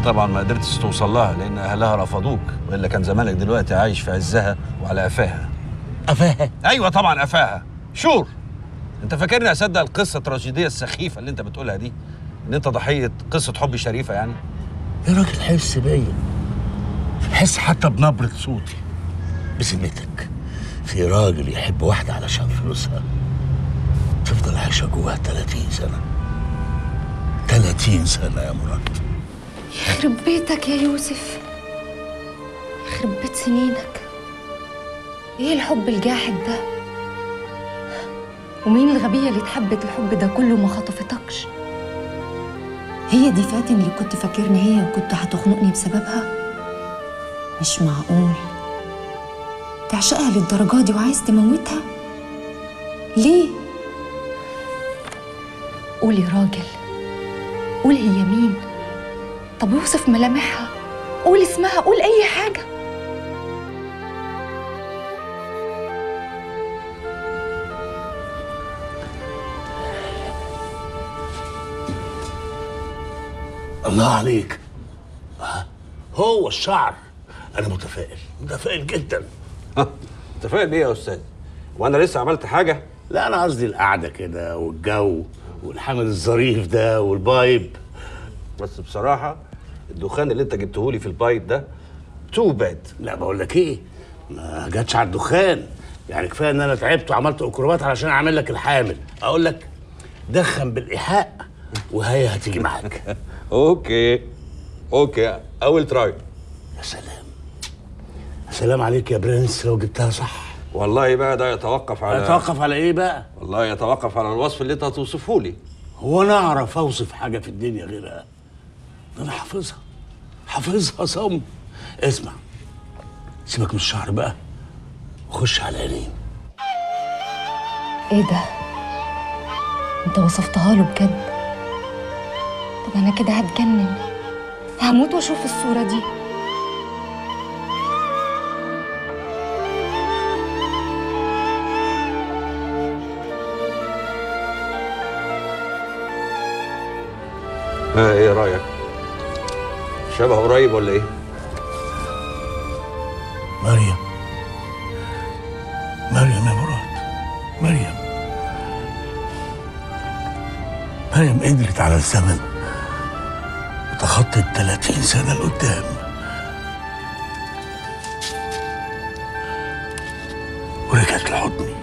طبعا ما قدرتش توصل لها لان اهلها رفضوك، والا كان زمانك دلوقتي عايش في عزها وعلى قفاها. قفاها؟ ايوه طبعا قفاها. شور انت فاكرني اصدق القصه التراجيديه السخيفه اللي انت بتقولها دي؟ ان انت ضحيه قصه حب شريفه يعني؟ يا راجل حس بيا، حس حتى بنبره صوتي. بذمتك في راجل يحب واحده علشان فلوسها تفضل عايشه جواها 30 سنه؟ 30 سنه يا مراد. يخرب بيتك يا يوسف، يخرب بيت سنينك. ايه الحب الجاحد ده؟ ومين الغبية اللي اتحبت الحب ده كله وما خطفتكش؟ هي دي فاتن اللي كنت فاكرني هي وكنت هتخنقني بسببها؟ مش معقول تعشقها للدرجة دي وعايز تموتها؟ ليه؟ قول يا راجل، قول هي مين؟ طب اوصف ملامحها، قول اسمها، قول أي حاجة. الله عليك، هو الشعر. انا متفائل جدا. متفائل ايه يا استاذ؟ وانا لسه عملت حاجه؟ لا انا قصدي القعده كده والجو والحمل الظريف ده والبايب. بس بصراحه الدخان اللي انت جبتهولي في البايب ده تو باد. لا بقول لك ايه، ما جاتش على الدخان يعني، كفايه ان انا تعبت وعملت اكروبات علشان اعمل لك الحامل. اقول لك دخن بالايحاء وهي هتيجي معاك. اوكي اول تراي. يا سلام، يا سلام عليك يا برنس لو جبتها صح. والله بقى ده يتوقف على ايه بقى؟ والله يتوقف على الوصف اللي انت هتوصفه لي. هو انا اعرف اوصف حاجه في الدنيا غيرها؟ انا حافظها صم. اسمع، سيبك من الشعر بقى وخش على عينين. ايه ده؟ انت وصفتها له بجد؟ أنا كده هتجنن، هموت وأشوف الصورة دي. إيه رأيك؟ شبه قريب ولا إيه؟ مريم يا مراد، مريم قدرت على الزمن، تخطت 30 سنة لقدام. ورجعت لحضني.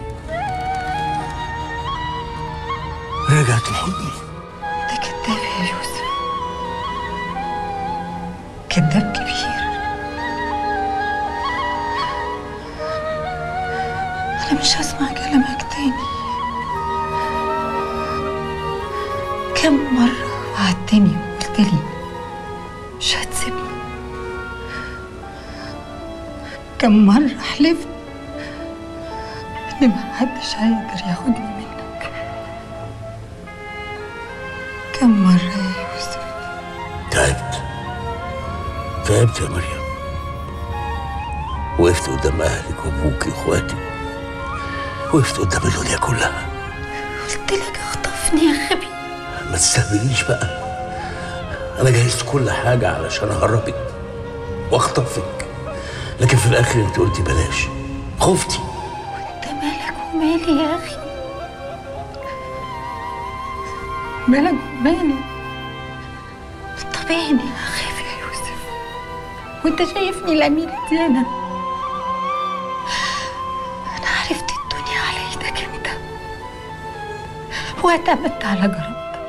انت كداب يا يوسف، كداب كبير. أنا مش هسمع كلامك تاني. كم مرة وعدتني وقلتلي مش هتسيبني؟ كم مرة حلفت إن محدش هيقدر ياخدني منك؟ كم مرة يا يوسف؟ تعبت يا مريم. وقفت قدام أهلك وأبوك وإخواتك، وقفت قدام الدنيا كلها. قلت لك اخطفني يا غبي. ما تستهبليش بقى، أنا جهزت كل حاجة علشان أهربك وأخطفك، لكن في الآخر أنت قلتي بلاش. خفتي. وانت مالك ومالي يا اخي؟ مالك ومالي؟ بالطبيعي اني هخاف يا يوسف، وانت شايفني الاميره دي. انا عرفت الدنيا على ايدك انت، واعتمدت على جرأتك،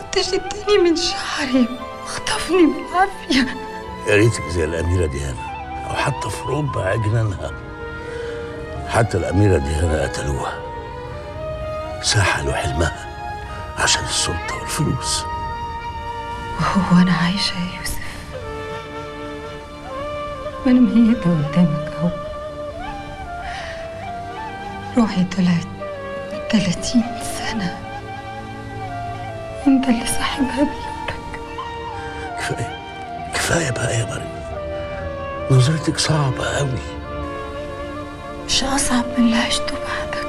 كنت شدني من شعري وخطفني بالعافيه. يا ريتك زي الاميره ديانا، أو حتى في ربع أجنانها. حتى الأميرة ديانا قتلوها، سحلوا حلمها عشان السلطة والفلوس. وهو أنا عايشة يا يوسف؟ ما أنا ميتة قدامك أهو، روحي طلعت 30 سنة، أنت اللي صاحبها بيدك. كفاية كفاية بقى يا مريم، نظرتك صعبة أوي. مش أصعب من اللي عشته بعدك.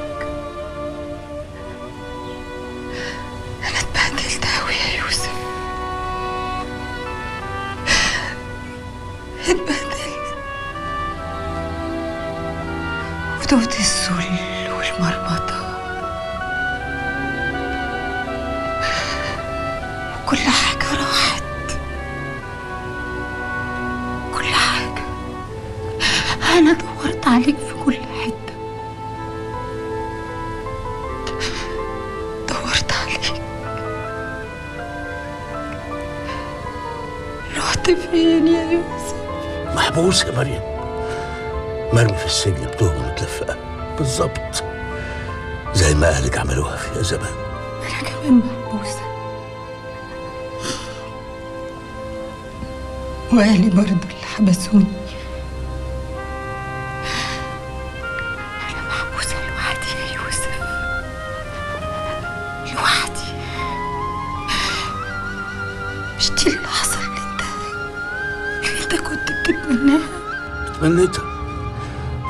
أنا اتبهدلت أوي يا يوسف، اتبهدلت وتهت السل والمرمطة وكل حاجة راحت. أنا دورت عليك في كل حتة، دورت عليك، رحت فين يا يوسف؟ محبوس يا مريم، مرمي في السجن بتهمة متلفقة بالظبط زي ما أهلك عملوها فيها زمان. أنا كمان محبوسة، وأهلي برضه اللي حبسوني.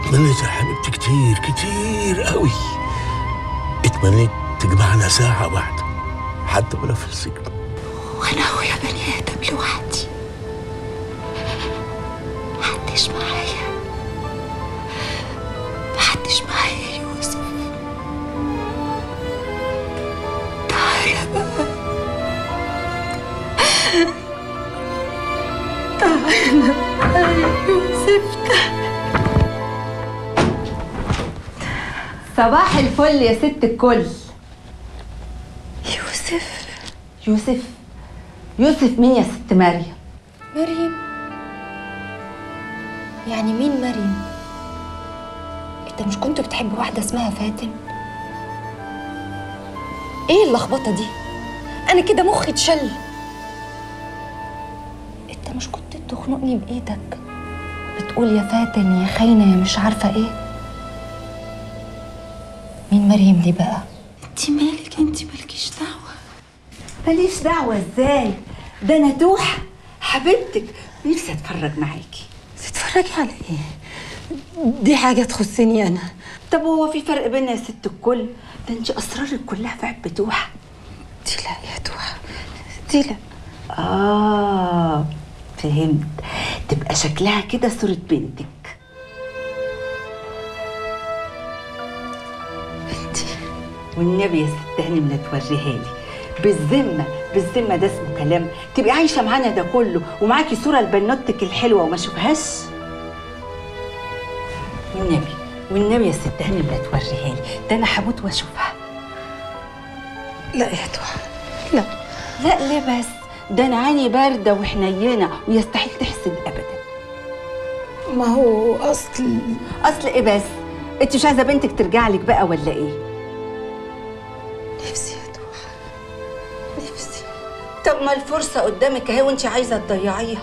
اتمنيتها حبيبتي كتير كتير قوي، اتمنيت تجمعنا ساعة واحدة حتى وأنا في السجن، وأنا هو يا بني آدم لوحدي، محدش معايا، محدش معايا يا يوسف. تعالى بقى، تعالى بقى يا يوسف. صباح الفل يا ست الكل. يوسف يوسف يوسف مين يا ست مريم؟ مريم؟ يعني مين مريم؟ انت مش كنت بتحب واحدة اسمها فاتن؟ ايه اللخبطة دي؟ انا كده مخي اتشل. انت مش كنت بتخنقني بايدك، بتقول يا فاتن يا خاينة يا مش عارفة ايه؟ مين مريم دي بقى؟ انتي مالك؟ انتي مالكيش دعوة. ماليش دعوة ازاي؟ ده انا توحة حبيبتك، نفسي اتفرج معاكي. تتفرجي على ايه؟ دي حاجة تخصني انا. طب هو في فرق بينا يا ست الكل؟ ده انتي اسرارك كلها في عب توحة. دي لا يا توحة، دي لا. اه فهمت، تبقى شكلها كده صورة بنتك. والنبي يا ست هانم لا توريها لي، بالذمه بالذمه، ده اسمه كلام؟ تبقي عايشه معانا ده كله ومعاكي صوره لبنوتك الحلوه وما اشوفهاش؟ والنبي والنبي يا ست هانم لا توريها لي، ده انا هموت واشوفها. لا يا توحة، لا لا ليه بس؟ ده انا عيني بارده وحنينه ويستحيل تحسد ابدا. ما هو اصل ايه بس؟ انت مش عايزه بنتك ترجع لك بقى ولا ايه؟ نفسي يا توحة، نفسي. طب ما الفرصة قدامك اهي وانت عايزة تضيعيها.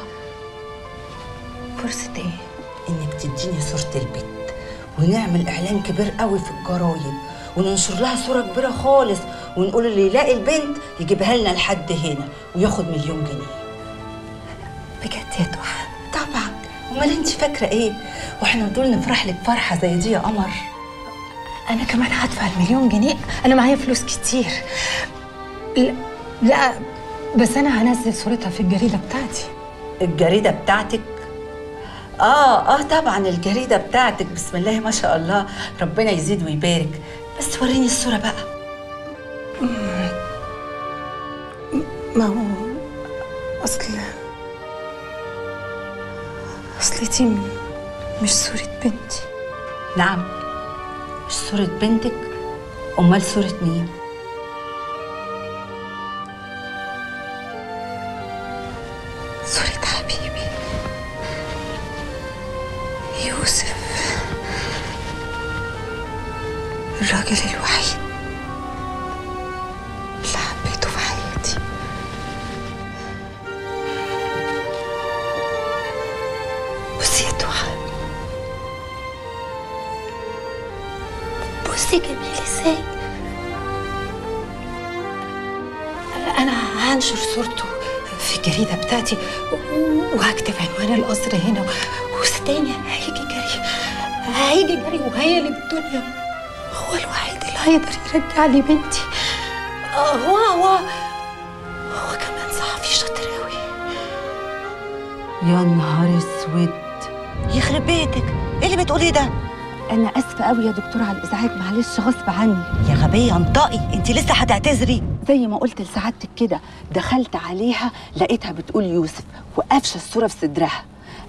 فرصة ايه؟ انك تديني صورة البت ونعمل اعلان كبير قوي في الجرايد وننشر لها صورة كبيرة خالص، ونقول اللي يلاقي البنت يجيبها لنا لحد هنا وياخد 1,000,000 جنيه. بجد يا توحة؟ طبعا، امال انت فاكرة ايه؟ واحنا دول نفرح لك فرحة زي دي يا قمر. أنا كمان هدفع 1,000,000 جنيه، أنا معايا فلوس كتير. لا بس أنا هنزل صورتها في الجريدة بتاعتي. الجريدة بتاعتك؟ طبعا الجريدة بتاعتك بسم الله ما شاء الله، ربنا يزيد ويبارك. بس وريني الصورة بقى. ما هو اصل دي مش صورة بنتي. نعم مش صورة بنتك، امال صورة مين؟ صورة حبيبي يوسف، الراجل الوحيد اللي حبيته في حياتي. بصي يا توحة، بصي جميل ازاي. انا هنشر صورته في الجريدة بتاعتي وهكتب عنوان القصر هنا، وصدقني هيجي جري وهيقلب الدنيا. هو الوحيد اللي هيقدر يرجع لي بنتي. هو كمان صحفي شاطر قوي. يا نهار اسود، يخرب بيتك، ايه اللي بتقوليه ده؟ انا اسفه قوي يا دكتوره على الازعاج، معلش غصب عني. يا غبيه انطقي، انت لسه هتعتذري؟ زي ما قلت لسعادتك كده، دخلت عليها لقيتها بتقول يوسف وقفشه الصوره في صدرها.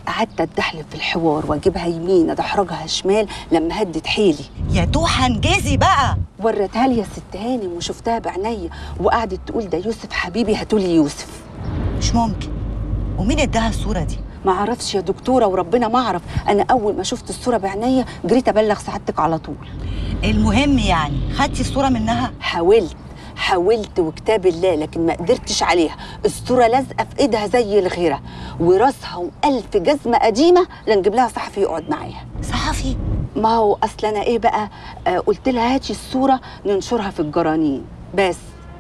قعدت اتدحلب في الحوار واجيبها يمين ادحرجها شمال لما هدت حيلي. يا توحة انجزي بقى. وريتها لي يا ست هانم وشفتها بعينيا، وقعدت تقول ده يوسف حبيبي، هاتولي يوسف. مش ممكن، ومين اداها الصورة دي؟ ما اعرفش يا دكتورة وربنا ما اعرف، انا اول ما شفت الصورة بعينيا جريت ابلغ سعادتك على طول. المهم يعني خدتي الصورة منها؟ حاولت وكتاب الله، لكن ما قدرتش عليها. الصورة لازقة في ايدها زي الغيرة، وراسها وألف جزمة قديمة لنجيب لها صحفي يقعد معاها. صحفي؟ ما هو أصل أنا إيه بقى، قلت لها هاتي الصورة ننشرها في الجرانين، بس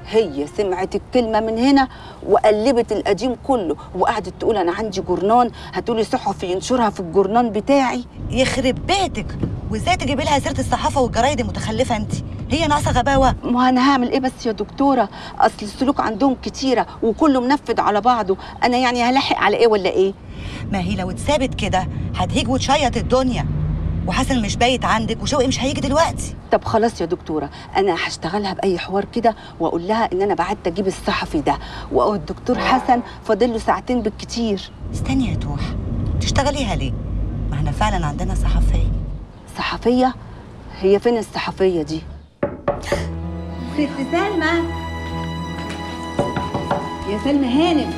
هي سمعت الكلمة من هنا وقلبت القديم كله، وقعدت تقول أنا عندي جرنان، هتقولي صحفي ينشرها في الجرنان بتاعي. يخرب بيتك، وازاي تجيبي لها سيرة الصحافة والجرايد المتخلفة أنت؟ هي ناقصه غباوه؟ ما انا هعمل ايه بس يا دكتوره، اصل السلوك عندهم كتيره وكله منفذ على بعضه، انا يعني هلاحق على ايه ولا ايه؟ ما هي لو اتسابت كده هتهيج وتشيط الدنيا، وحسن مش بايت عندك، وشوقي مش هيجي دلوقتي. طب خلاص يا دكتوره، انا هشتغلها باي حوار كده، واقول لها ان انا بعت اجيب الصحفي ده، واقول الدكتور حسن فاضل له ساعتين بالكتير. استني يا توحة، تشتغليها ليه؟ ما احنا فعلا عندنا صحفيه. صحفيه؟ هي فين الصحفيه دي؟ ست سلمى، يا سلمى هانم.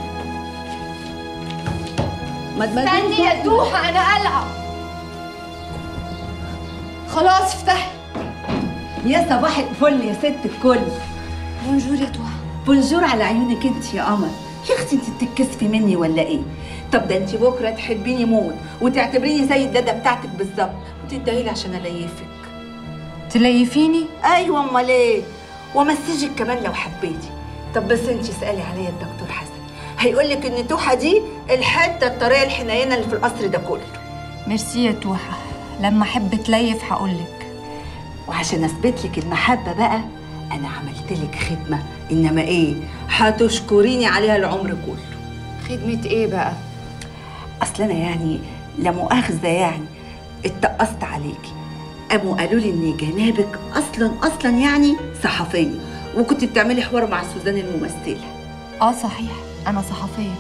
استني يا توحة أنا قلعة. خلاص افتحي. يا صباح الفل يا ست الكل. بونجور يا توحة. بونجور على عيونك أنت يا قمر. يا أختي أنت بتتكسفي مني ولا إيه؟ طب ده أنت بكرة تحبيني موت وتعتبريني زي الدادة بتاعتك بالظبط، وتديهيلي عشان أليفك. تليفيني؟ ايوه امال ايه؟ ومسجك كمان لو حبيتي. طب بس انت اسالي عليا الدكتور حسن، هيقول لك ان توحة دي الحته الطريه الحنينه اللي في القصر ده كله. ميرسي يا توحة، لما احب تليف هقول لك. وعشان اثبت لك المحبه بقى انا عملت لك خدمه، انما ايه؟ هتشكريني عليها العمر كله. خدمه ايه بقى؟ اصل انا يعني لا مؤاخذه يعني اتقصت عليكي، قاموا قالوا لي ان جنابك اصلا يعني صحفيه، وكنت بتعملي حوار مع سوزان الممثله. صحيح انا صحفيه،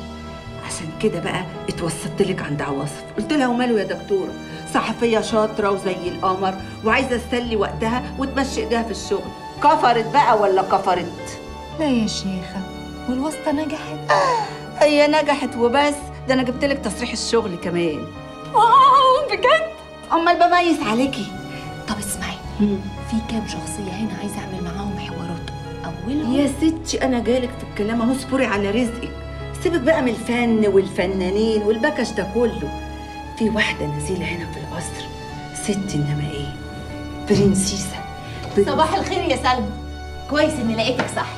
عشان كده بقى اتوسطت لك عند عواصف، قلت لها وماله يا دكتوره، صحفيه شاطره وزي القمر وعايزه تسلي وقتها وتمشي ايديها في الشغل. كفرت بقى ولا كفرت؟ لا يا شيخه، والواسطه نجحت. هي نجحت وبس، ده انا جبت لك تصريح الشغل كمان. بجد؟ امال بميز عليكي. طب اسمعي، في كام شخصيه هنا عايزه اعمل معاهم حوارات. اولهم يا ستي انا جايلك في الكلام اهو، اصبري على رزقك. سيبك بقى من الفن والفنانين والبكش ده كله. في واحده نزيله هنا في القصر ست، انما ايه؟ برنسيسه. صباح الخير يا سلمى، كويس اني لقيتك صحي.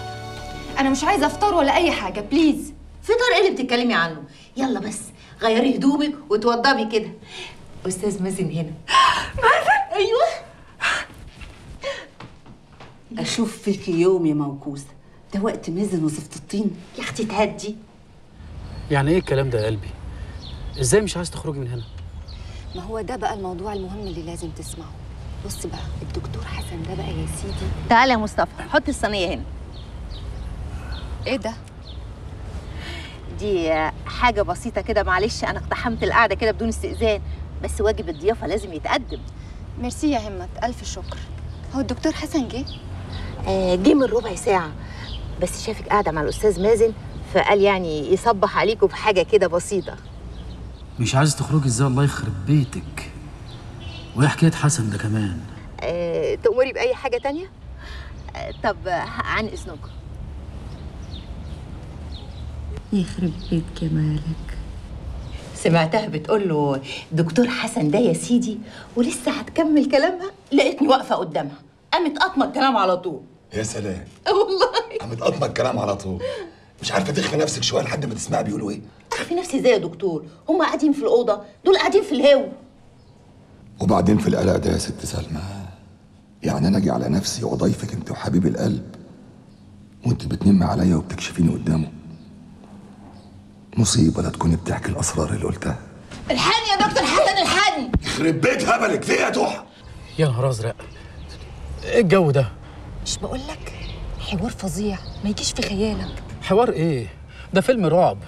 انا مش عايزه افطار ولا اي حاجه بليز. فطار ايه اللي بتتكلمي عنه؟ يلا بس غيري هدومك وتوضبي كده. استاذ مازن هنا. مازن؟ ايوه. أشوف فيكي يوم يا موكوسة، ده وقت مازن وزفت الطين. يا أختي تهدي. يعني إيه الكلام ده يا قلبي؟ إزاي مش عايز تخرجي من هنا؟ ما هو ده بقى الموضوع المهم اللي لازم تسمعه. بص بقى، الدكتور حسن ده بقى يا سيدي. تعالى يا مصطفى، حط الصينيه هنا. ايه ده؟ دي حاجه بسيطه كده، معلش انا اقتحمت القعده كده بدون استئذان، بس واجب الضيافه لازم يتقدم. ميرسي يا همت، الف شكر. هو الدكتور حسن جه؟ جه من ربع ساعه بس، شافك قاعده مع الاستاذ مازن فقال يعني يصبح عليكم بحاجه كده بسيطه. مش عايز تخرجي ازاي؟ الله يخرب بيتك. وايه حكايه حسن ده كمان؟ تأمري باي حاجه تانية؟ طب عن اذنكم. يخرب بيت جمالك. سمعتها بتقول له دكتور حسن ده يا سيدي، ولسه هتكمل كلامها لقيتني واقفه قدامها، قامت قاطمه الكلام على طول. يا سلام. والله قامت قاطمه الكلام على طول، مش عارفه تخفي نفسك شويه لحد ما تسمعي بيقولوا ايه. اخفي نفسي ازاي يا دكتور؟ هم قاعدين في الاوضه، دول قاعدين في الهوا. وبعدين في القلق ده يا ست سلمى، يعني انا اجي على نفسي وضيفك انت وحبيب القلب، وانت بتنمي عليا وبتكشفيني قدامه. مصيبه لا تكوني بتحكي الاسرار اللي قلتها. الحقني يا دكتور حسن، الحقني. يخرب بيت هبلك، في ايه يا توحه؟ يا نهار ازرق، ايه الجو ده؟ مش بقول لك حوار فظيع ما يجيش في خيالك. حوار ايه؟ ده فيلم رعب،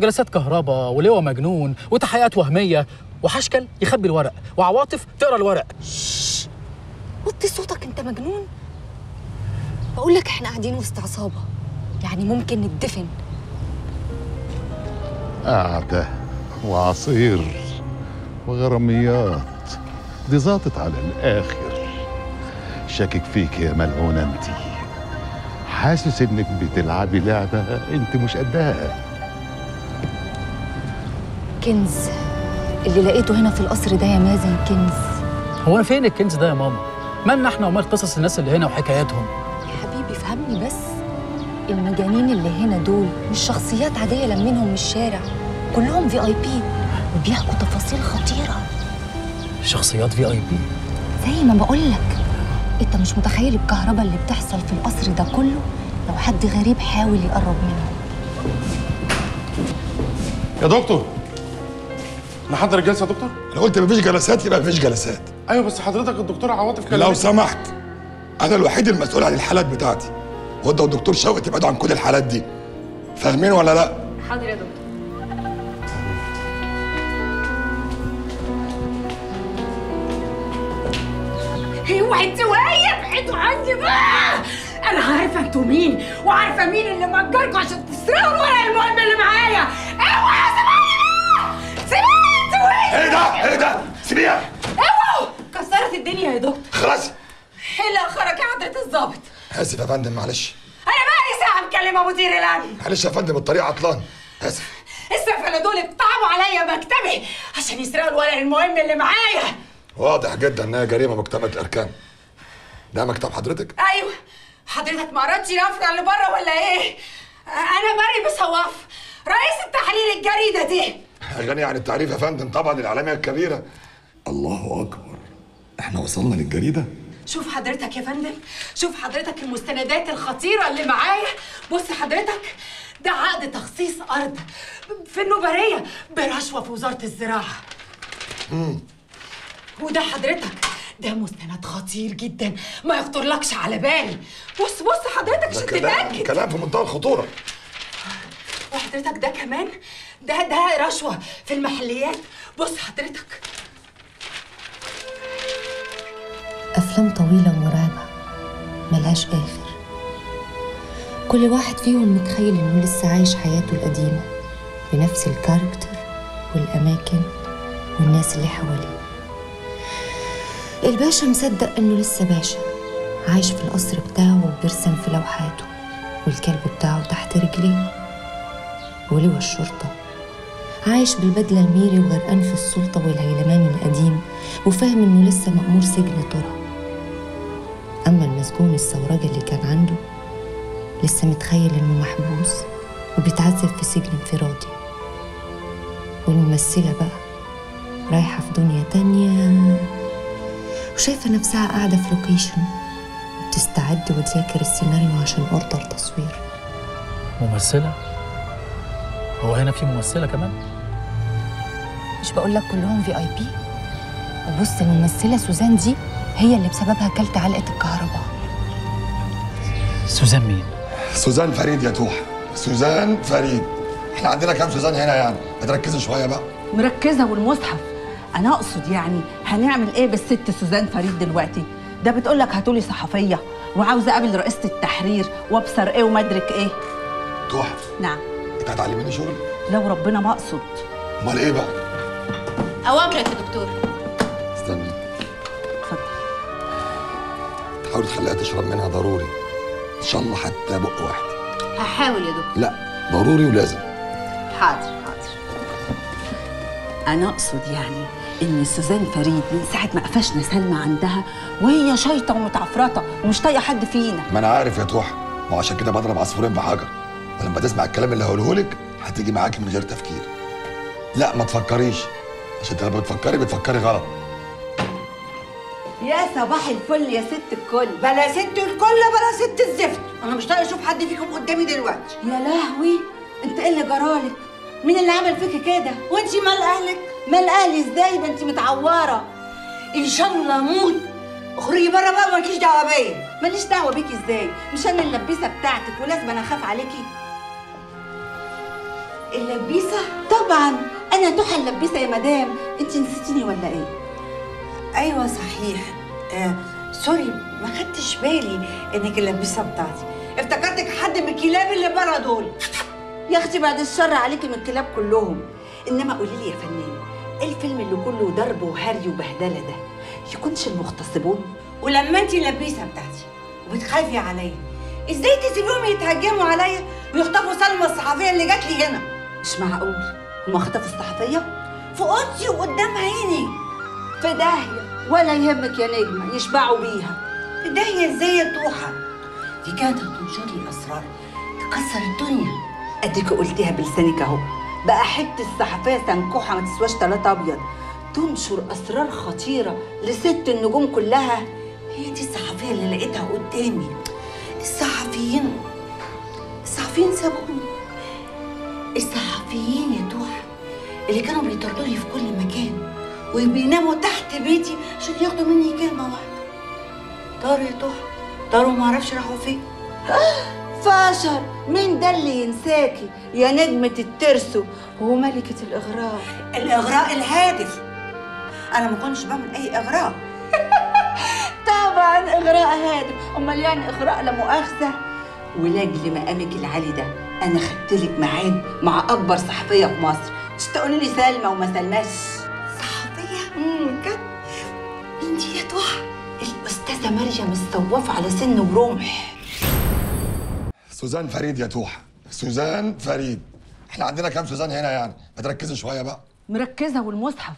جلسات كهرباء ولواء مجنون وتحقيقات وهميه وحشكل يخبي الورق وعواطف تقرا الورق. ششش، وطي صوتك انت مجنون. بقول لك احنا قاعدين وسط عصابه، يعني ممكن نتدفن. قعده وعصير وغراميات، دي ظابطه على الاخر. شاكك فيك يا ملعونه انت، حاسس انك بتلعبي لعبه انت مش قدها. كنز اللي لقيته هنا في القصر ده يا مازن، كنز. هو فين الكنز ده يا ماما؟ مالنا احنا ومال قصص الناس اللي هنا وحكاياتهم؟ يا حبيبي فهمني بس، المجانين اللي هنا دول مش شخصيات عاديه لمنهم من الشارع، كلهم في اي بي وبيحكوا تفاصيل خطيره. شخصيات في اي بي؟ زي ما بقول لك، انت مش متخيل الكهرباء اللي بتحصل في القصر ده كله لو حد غريب حاول يقرب منه. يا دكتور نحضر الجلسه يا دكتور؟ انا قلت مفيش جلسات يبقى مفيش جلسات. ايوه بس حضرتك الدكتوره عواطف كلمتني. لو سمحت، انا الوحيد المسؤول عن الحالات بتاعتي، وانت والدكتور شوقي تبعدوا عن كل الحالات دي، فاهمين ولا لا؟ حاضر يا دكتور. اوعي انتوا ابعدوا عني بقى، انا عارفه انتوا مين وعارفه مين اللي مأجركوا عشان تسرقوا الورق المهم اللي معايا. اوعي سيبوني بقى، سيبوني انتوا. ايه ده؟ ايه ده؟ سيبيها. اوعوا، كسرت الدنيا يا دكتور. خلاص حلق خرج حضرة الظابط. اسف يا فندم، معلش. انا بقى لي ساعه مكلمه مدير الامن. معلش يا فندم الطريق عطلان، اسف. السفله دول اتطعموا عليا مكتبي عشان يسرقوا الورق المهم اللي معايا. واضح جدا انها جريمه مجتمعة الاركان. ده مكتب حضرتك؟ ايوه. حضرتك ما قريتش الافرع اللي بره ولا ايه؟ انا مريم بصواف، رئيس التحرير الجريده دي. غني عن التعريف يا فندم، طبعا الاعلاميه الكبيره. الله اكبر، احنا وصلنا للجريده؟ شوف حضرتك يا فندم، شوف حضرتك المستندات الخطيره اللي معايا. بص حضرتك، ده عقد تخصيص ارض في النوبريه برشوه في وزاره الزراعه. وده حضرتك، ده مستند خطير جدا ما يخطرلكش على بالي. بص بص حضرتك عشان تتاكد. كلام في منتهى الخطوره. وحضرتك ده كمان، ده رشوه في المحليات. بص حضرتك، افلام طويله ومرعبه ملهاش اخر، كل واحد فيهم متخيل انه لسه عايش حياته القديمه بنفس الكاركتر والاماكن والناس اللي حواليه. الباشا مصدق انه لسه باشا عايش في القصر بتاعه وبيرسم في لوحاته، والكلب بتاعه تحت رجليه، ولواء الشرطه عايش بالبدله الميري وغرقان في السلطه والهيلمان القديم وفاهم انه لسه مأمور سجن ترى. اما المسجون الثوراجي اللي كان عنده لسه متخيل انه محبوس وبيتعذب في سجن انفرادي. والممثله بقى رايحه في دنيا تانيه وشايفة نفسها قاعدة في لوكيشن وبتستعد وتذاكر السيناريو عشان أرضى التصوير. ممثلة؟ هو هنا في ممثلة كمان؟ مش بقول لك كلهم في اي بي؟ وبص الممثلة سوزان دي هي اللي بسببها كلت علقة الكهرباء. سوزان مين؟ سوزان فريد يا توحة، سوزان فريد. احنا عندنا كام سوزان هنا يعني؟ ما تركزي شوية بقى. مركزة والمصحف. أنا أقصد يعني هنعمل إيه بالست سوزان فريد دلوقتي؟ ده بتقول لك هاتولي صحفية وعاوزة أقابل رئيسة التحرير وأبصر إيه ومدرك إيه. توحة. نعم. أنت هتعلميني شغل؟ لو ربنا ما أقصد. أمال إيه بقى؟ أوامرك يا دكتور. استني. اتفضل. تحاولي تخليها تشرب منها ضروري. إن شاء الله حتى بق واحد. هحاول يا دكتور. لا، ضروري ولازم. حاضر. أنا أقصد يعني إن سوزان فريد من ساعة ما قفشنا سلمى عندها وهي شايطة ومتعفرطة ومش طايقة حد فينا. ما أنا عارف يا توحة، ما عشان كده بضرب عصفورين بحجر، ولما تسمع الكلام اللي هقولهولك هتيجي معاكي من غير تفكير. لا ما تفكريش، عشان أنت لما بتفكري غلط. يا صباح الفل يا ست الكل، بلا ست الكل بلا ست الزفت، أنا مش طايقة أشوف حد فيكم قدامي دلوقتي. يا لهوي، أنت إيه اللي جرالك؟ مين اللي عمل فيكي كده؟ وانتي مال اهلك؟ مال اهلي ازاي؟ ما انتي متعوره. ان شاء الله اموت. اخرجي بره بقى ومالكيش دعوه بيا. ماليش دعوه بيكي ازاي؟ مش انا اللبيسه بتاعتك ولازم انا اخاف عليكي؟ اللبيسه؟ طبعا انا توحه اللبيسه يا مدام، انتي نسيتيني ولا ايه؟ ايوه صحيح. سوري ما خدتش بالي انك اللبيسه بتاعتي، افتكرتك حد من الكلاب اللي بره دول. يا اختي بعد الشر عليكي من الكلاب كلهم، انما قولي لي يا فنان، ايه الفيلم اللي كله ضرب وهري وبهدله ده؟ يكونش المغتصبون؟ ولما انت اللبيسه بتاعتي وبتخافي عليا، ازاي تسيبيهم يتهجموا عليا ويخطفوا سلمى الصحفيه اللي جات لي هنا؟ مش معقول، هما خطفوا الصحفيه؟ في اوضتي وقدام عيني. في داهيه، ولا يهمك يا نجمه، يشبعوا بيها. في داهيه ازاي يا توحه؟ دي كانت هتنشر لي اسرار، تكسر الدنيا. اديك قلتيها بلسانك اهو، بقى حته الصحفيه سنكوحه ما تسواش 3 ابيض، تنشر اسرار خطيره لست النجوم كلها. هي دي الصحفيه اللي لقيتها قدامي. الصحفيين سابوني. الصحفيين يا توحه اللي كانوا بيطردوا لي في كل مكان وبيناموا تحت بيتي عشان ياخدوا مني كلمه واحده. طاروا يا توحه، طاروا ما اعرفش راحوا فين. فاشر، مين ده اللي ينساكي يا نجمة الترسو وملكة الإغراء؟ الإغراء الهادف. أنا ما كنتش بعمل أي إغراء. طبعاً إغراء هادف، أمال يعني إغراء لا مؤاخذة؟ ولاجل مقامك العالي ده أنا خدتلك ميعاد مع أكبر صحفية في مصر، مش تقولي لي سلمى وما سلماش. صحفية؟ كده؟ أنت يا توحة الأستاذة مريم الصوافة على سن ورمح. سوزان فريد يا توحة، سوزان فريد. احنا عندنا كام سوزان هنا يعني؟ ما تركزي شويه بقى. مركزه والمصحف.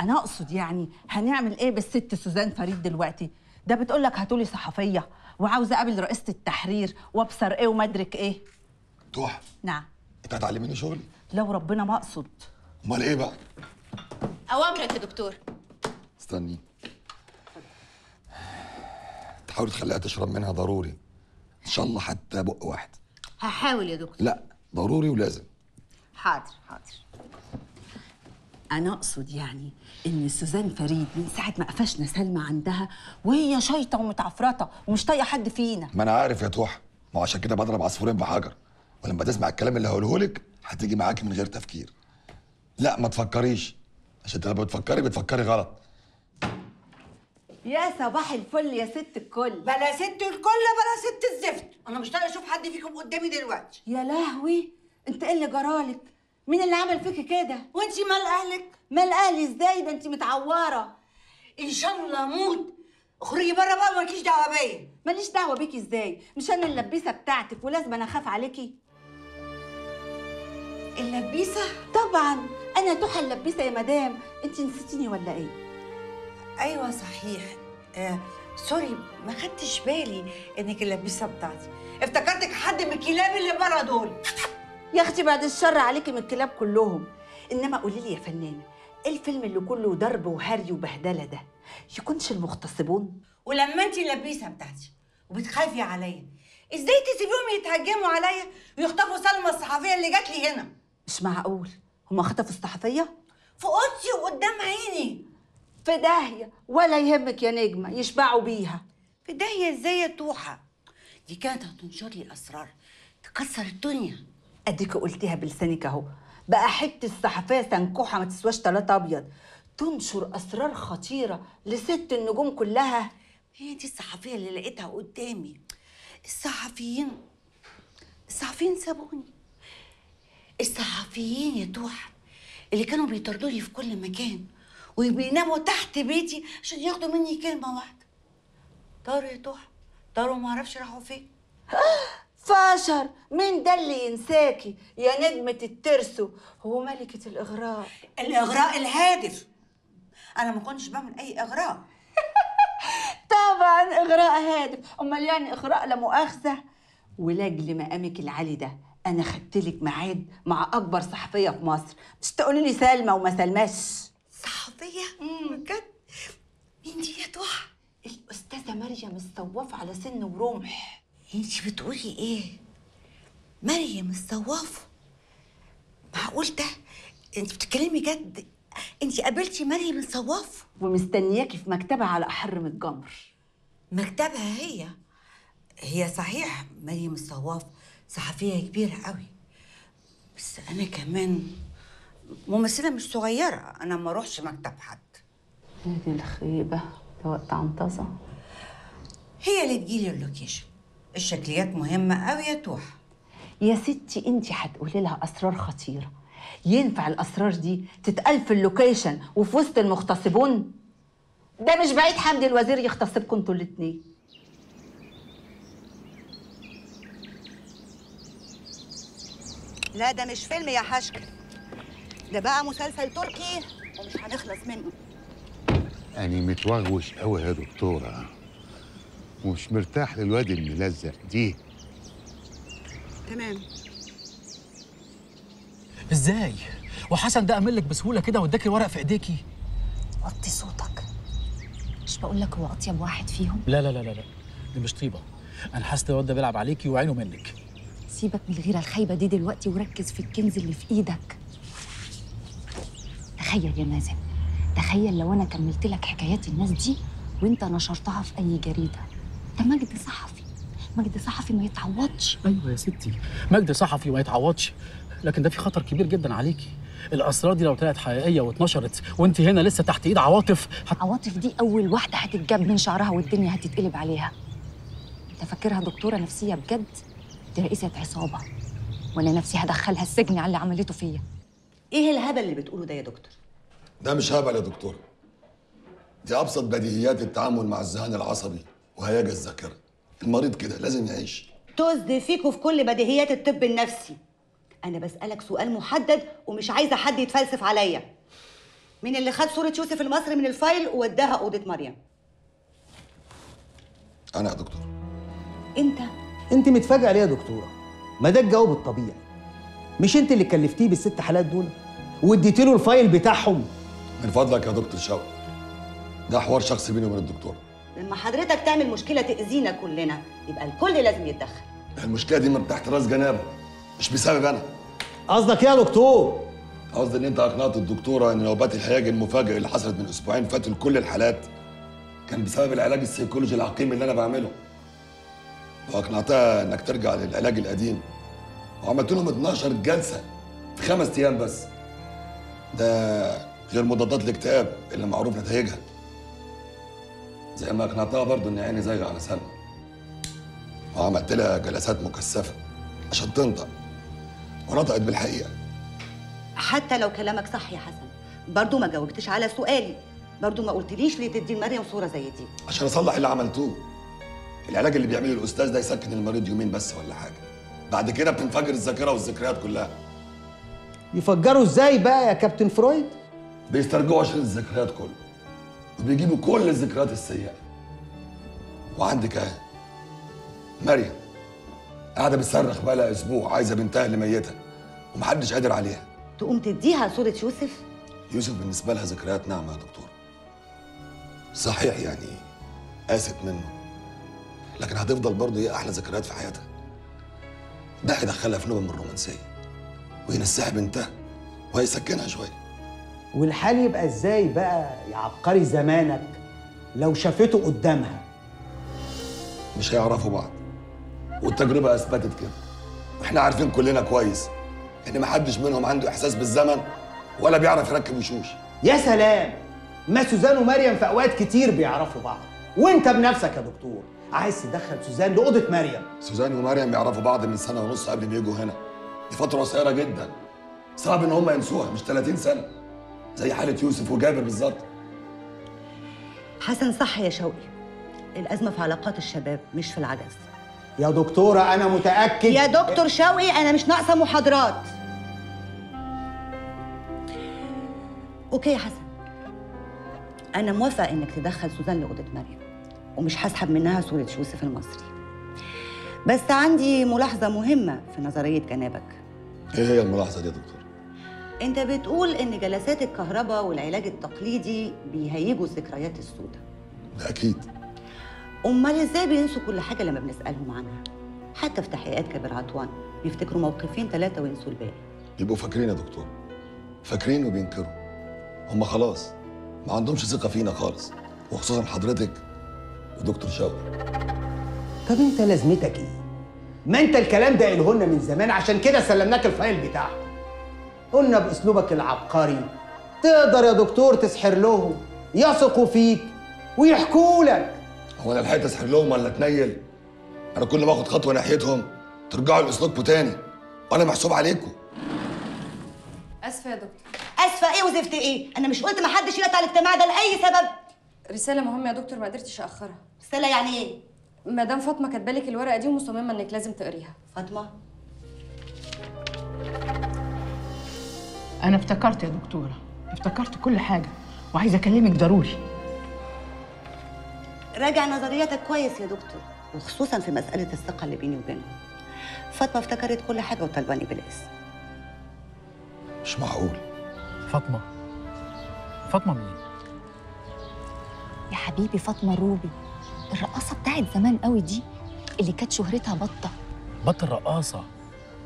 انا اقصد يعني هنعمل ايه بالست سوزان فريد دلوقتي؟ ده بتقول لك هاتولي صحفيه وعاوزه اقابل رئيسه التحرير وابصر ايه ومدرك ايه. توحة. نعم. انت هتعلميني شغلي؟ لو ربنا ما اقصد. امال ايه بقى؟ اوامرك يا دكتور. استني. تحاولي تخليها تشرب منها ضروري. إن شاء الله حتى بق واحد. هحاول يا دكتور. لا، ضروري ولازم. حاضر. أنا أقصد يعني إن سوزان فريد من ساعة ما قفشنا سلمى عندها وهي شايطة ومتعفرطة ومش طايقة حد فينا. ما أنا عارف يا توحة، ما عشان كده بضرب عصفورين بحجر، ولما تسمع الكلام اللي هقولهولك هتيجي معاكي من غير تفكير. لا ما تفكريش، عشان أنت لما بتفكري غلط. يا صباح الفل يا ست الكل، بلا ست الكل بلا ست الزفت، انا مش طايقه اشوف حد فيكم قدامي دلوقتي. يا لهوي، انت ايه اللي جرالك؟ مين اللي عمل فيكي كده؟ وانتي مال اهلك؟ مال اهلي ازاي؟ ده انتي متعوره. ان شاء الله اموت. اخرجي بره بقى ومالكيش دعوه بيا. ماليش دعوه بيكي ازاي؟ مش انا اللبيسه بتاعتك ولازم انا اخاف عليكي؟ اللبيسه؟ طبعا انا توحه اللبيسه يا مدام، انتي نسيتيني ولا ايه؟ ايوه صحيح. سوري ما خدتش بالي انك اللبيسه بتاعتي، افتكرتك حد من الكلاب اللي بره دول. يا اختي بعد الشر عليكي من الكلاب كلهم، انما قولي لي يا فنانه، ايه الفيلم اللي كله ضرب وهري وبهدله ده؟ يكونش المغتصبون؟ ولما انت اللبيسه بتاعتي وبتخافي عليا، ازاي تسيبيهم يتهجموا عليا ويخطفوا سلمى الصحفيه اللي جات لي هنا؟ مش معقول، هما خطفوا الصحفيه؟ في اوضتي وقدام عيني. في داهيه، ولا يهمك يا نجمه يشبعوا بيها. في داهيه ازاي يا توحه؟ دي كانت هتنشر لي الاسرار، تكسر الدنيا. اديكي قلتيها بلسانك اهو، بقى حته الصحفيه سنكوحه ما تسواش 3 ابيض، تنشر اسرار خطيره لست النجوم كلها. هي دي الصحفيه اللي لقيتها قدامي. الصحفيين سابوني. الصحفيين يا توحه اللي كانوا بيطردوا لي في كل مكان وبيناموا تحت بيتي عشان ياخدوا مني كلمه واحده. طاروا يا توحه، طاروا ما اعرفش راحوا فين. فاشر، مين ده اللي ينساكي يا نجمه الترسو؟ هو ملكه الاغراء. الاغراء الهادف. انا ما كنتش بعمل اي اغراء. طبعا اغراء هادف، امال يعني اغراء لا مؤاخذه؟ ولاجل مقامك العالي ده انا خدتلك ميعاد مع اكبر صحفيه في مصر، مش تقولي لي سلمى وما سلماش. صحفيه؟ بجد؟ مين دي يا توحه؟ الاستاذه مريم الصواف على سن ورمح. انتي بتقولي ايه؟ مريم الصواف؟ معقول ده؟ انتي بتتكلمي جد؟ انتي قابلتي مريم الصواف؟ ومستنياكي في مكتبها على احر من الجمر. مكتبها هي؟ هي صحيح مريم الصواف صحفيه كبيره قوي، بس انا كمان ممثله مش صغيره، انا ما اروحش مكتب حد. نادي الخيبه ده وقت عنطزه. هي اللي تجيلي اللوكيشن. الشكليات مهمه قوي يا توحه. يا ستي انتي هتقولي لها اسرار خطيره، ينفع الاسرار دي تتقال في اللوكيشن وفي وسط المغتصبون؟ ده مش بعيد حمدي الوزير يغتصبكم انتوا الاتنين. لا ده مش فيلم يا حشكة، ده بقى مسلسل تركي ومش هنخلص منه. أنا متوغوش قوي يا دكتورة، ومش مرتاح للواد الملزق دي. تمام. إزاي؟ وحسن ده قاملك بسهولة كده واداكي الورق في إيديكي؟ وطي صوتك، مش بقول لك هو أطيب واحد فيهم؟ لا لا لا لا، دي مش طيبة، أنا حاسة الواد ده بيلعب عليكي وعينه منك. سيبك من الغيره الخايبه دي دلوقتي وركز في الكنز اللي في ايدك. تخيل يا مازن، تخيل لو انا كملت لك حكايات الناس دي وانت نشرتها في اي جريده. ده مجد صحفي، مجد صحفي ما يتعوضش. ايوه يا ستي، مجد صحفي ما يتعوضش، لكن ده في خطر كبير جدا عليكي. الاسرار دي لو طلعت حقيقيه واتنشرت وانت هنا لسه تحت ايد عواطف عواطف دي اول واحده هتتجاب من شعرها والدنيا هتتقلب عليها. انت فاكرها دكتوره نفسيه بجد؟ دي رئيسة عصابة، وانا نفسي هدخلها السجن على اللي عملته فيا. ايه الهبل اللي بتقوله ده يا دكتور؟ ده مش هبل يا دكتور، دي ابسط بديهيات التعامل مع الذهان العصبي وهياج الذاكرة. المريض كده لازم يعيش. طز فيكوا في كل بديهيات الطب النفسي. انا بسألك سؤال محدد ومش عايزة حد يتفلسف عليا. مين اللي خد صورة يوسف المصري من الفايل ووداها أوضة مريم؟ انا يا دكتور. انت متفاجئه ليه يا دكتوره؟ ما ده الجواب الطبيعي. مش انت اللي كلفتيه ب6 حالات دول واديتي له الفايل بتاعهم؟ من فضلك يا دكتور شوقي، ده حوار شخصي بيني وبين الدكتوره. لما حضرتك تعمل مشكله تاذينا كلنا يبقى الكل لازم يتدخل. المشكله دي من تحت راس جنابه، مش بسبب انا. قصدك ايه يا دكتور؟ قصدي ان انت اقنعت الدكتوره ان نوبات الهياج المفاجئ اللي حصلت من اسبوعين فاتوا لكل الحالات كان بسبب العلاج السيكولوجي العقيم اللي انا بعمله، واقنعتها انك ترجع للعلاج القديم، وعملت لهم 12 جلسه في 5 ايام بس، ده غير مضادات الاكتئاب اللي معروف نتائجها، زي ما اقنعتها برضو ان عيني زي على سلمى، وعملت لها جلسات مكثفه عشان تنطق، ونطقت بالحقيقه. حتى لو كلامك صح يا حسن، برضو ما جاوبتش على سؤالي، برضو ما قلتليش ليه تدي لمريم صوره زي دي؟ عشان اصلح اللي عملتوه. العلاج اللي بيعمله الاستاذ ده يسكن المريض يومين بس ولا حاجه، بعد كده بتنفجر الذاكره والذكريات كلها. يفجروا ازاي بقى يا كابتن فرويد؟ بيسترجعوا شريط الذكريات كله وبيجيبوا كل الذكريات السيئه. وعندك اهي مريم قاعده بتصرخ بقالها اسبوع عايزه بنتها اللي ميتها ومحدش قادر عليها، تقوم تديها صوره يوسف؟ يوسف بالنسبه لها ذكريات ناعمه يا دكتور، صحيح يعني قاست منه، لكن هتفضل برضه هي احلى ذكريات في حياتها. ده هيدخلها في نوع من الرومانسيه وينساها بنتها وهيسكنها شويه. والحال يبقى ازاي بقى يا عبقري زمانك لو شافته قدامها؟ مش هيعرفوا بعض، والتجربة أثبتت كده. احنا عارفين كلنا كويس إن محدش منهم عنده إحساس بالزمن ولا بيعرف يركب وشوش. يا سلام، ما سوزان ومريم في أوقات كتير بيعرفوا بعض، وأنت بنفسك يا دكتور عايز تدخل سوزان لأوضة مريم. سوزان ومريم يعرفوا بعض من سنة ونص قبل ما يجوا هنا، دي فترة قصيرة جدا، صعب إن هم ينسوها، مش 30 سنة، زي حالة يوسف وجابر بالظبط. حسن صح يا شوقي، الأزمة في علاقات الشباب مش في العجز. يا دكتورة أنا متأكد. يا دكتور شوقي أنا مش ناقصة محاضرات. أوكي يا حسن، أنا موافقة إنك تدخل سوزان لأوضة مريم، ومش هسحب منها صورة يوسف المصري. بس عندي ملاحظة مهمة في نظرية جنابك. إيه هي الملاحظة دي يا دكتور؟ أنت بتقول إن جلسات الكهرباء والعلاج التقليدي بيهيجوا الذكريات السوداء. ده أكيد. أمال إزاي بينسوا كل حاجة لما بنسألهم عنها؟ حتى في تحقيقات جابر عطوان بيفتكروا موقفين ثلاثة وينسوا الباقي. بيبقوا فاكرين يا دكتور، فاكرين وبينكروا. هما خلاص ما عندهمش ثقة فينا خالص، وخصوصا حضرتك ودكتور شوقي. طب أنت لازمتك إيه؟ ما أنت الكلام ده قايله لنا من زمان، عشان كده سلمناك الفايل بتاعك. قلنا بأسلوبك العبقري تقدر يا دكتور تسحر لهم، يثقوا فيك ويحكوا لك. هو انا لحقت اسحر لهم ولا اتنيل؟ انا كل ما اخد خطوه ناحيتهم ترجعوا لاسلوبكم تاني، وانا محسوب عليكم. اسفه يا دكتور. اسفه ايه وزفت ايه؟ انا مش قلت ما حدش يقطع الاجتماع ده لاي سبب؟ رساله مهمه يا دكتور ما قدرتش اخرها. رساله يعني ايه؟ مدام فاطمه كاتبالك الورقه دي ومصممه انك لازم تقريها. فاطمه؟ انا افتكرت يا دكتوره، افتكرت كل حاجه وعايزه اكلمك ضروري. راجع نظرياتك كويس يا دكتور، وخصوصا في مسألة الثقة اللي بيني وبينهم. فاطمة افتكرت كل حاجة وطلباني بالاسم. مش معقول. فاطمة؟ فاطمة مين؟ يا حبيبي فاطمة روبي، الرقاصة بتاعت زمان قوي دي اللي كانت شهرتها بطة. بطة الرقاصة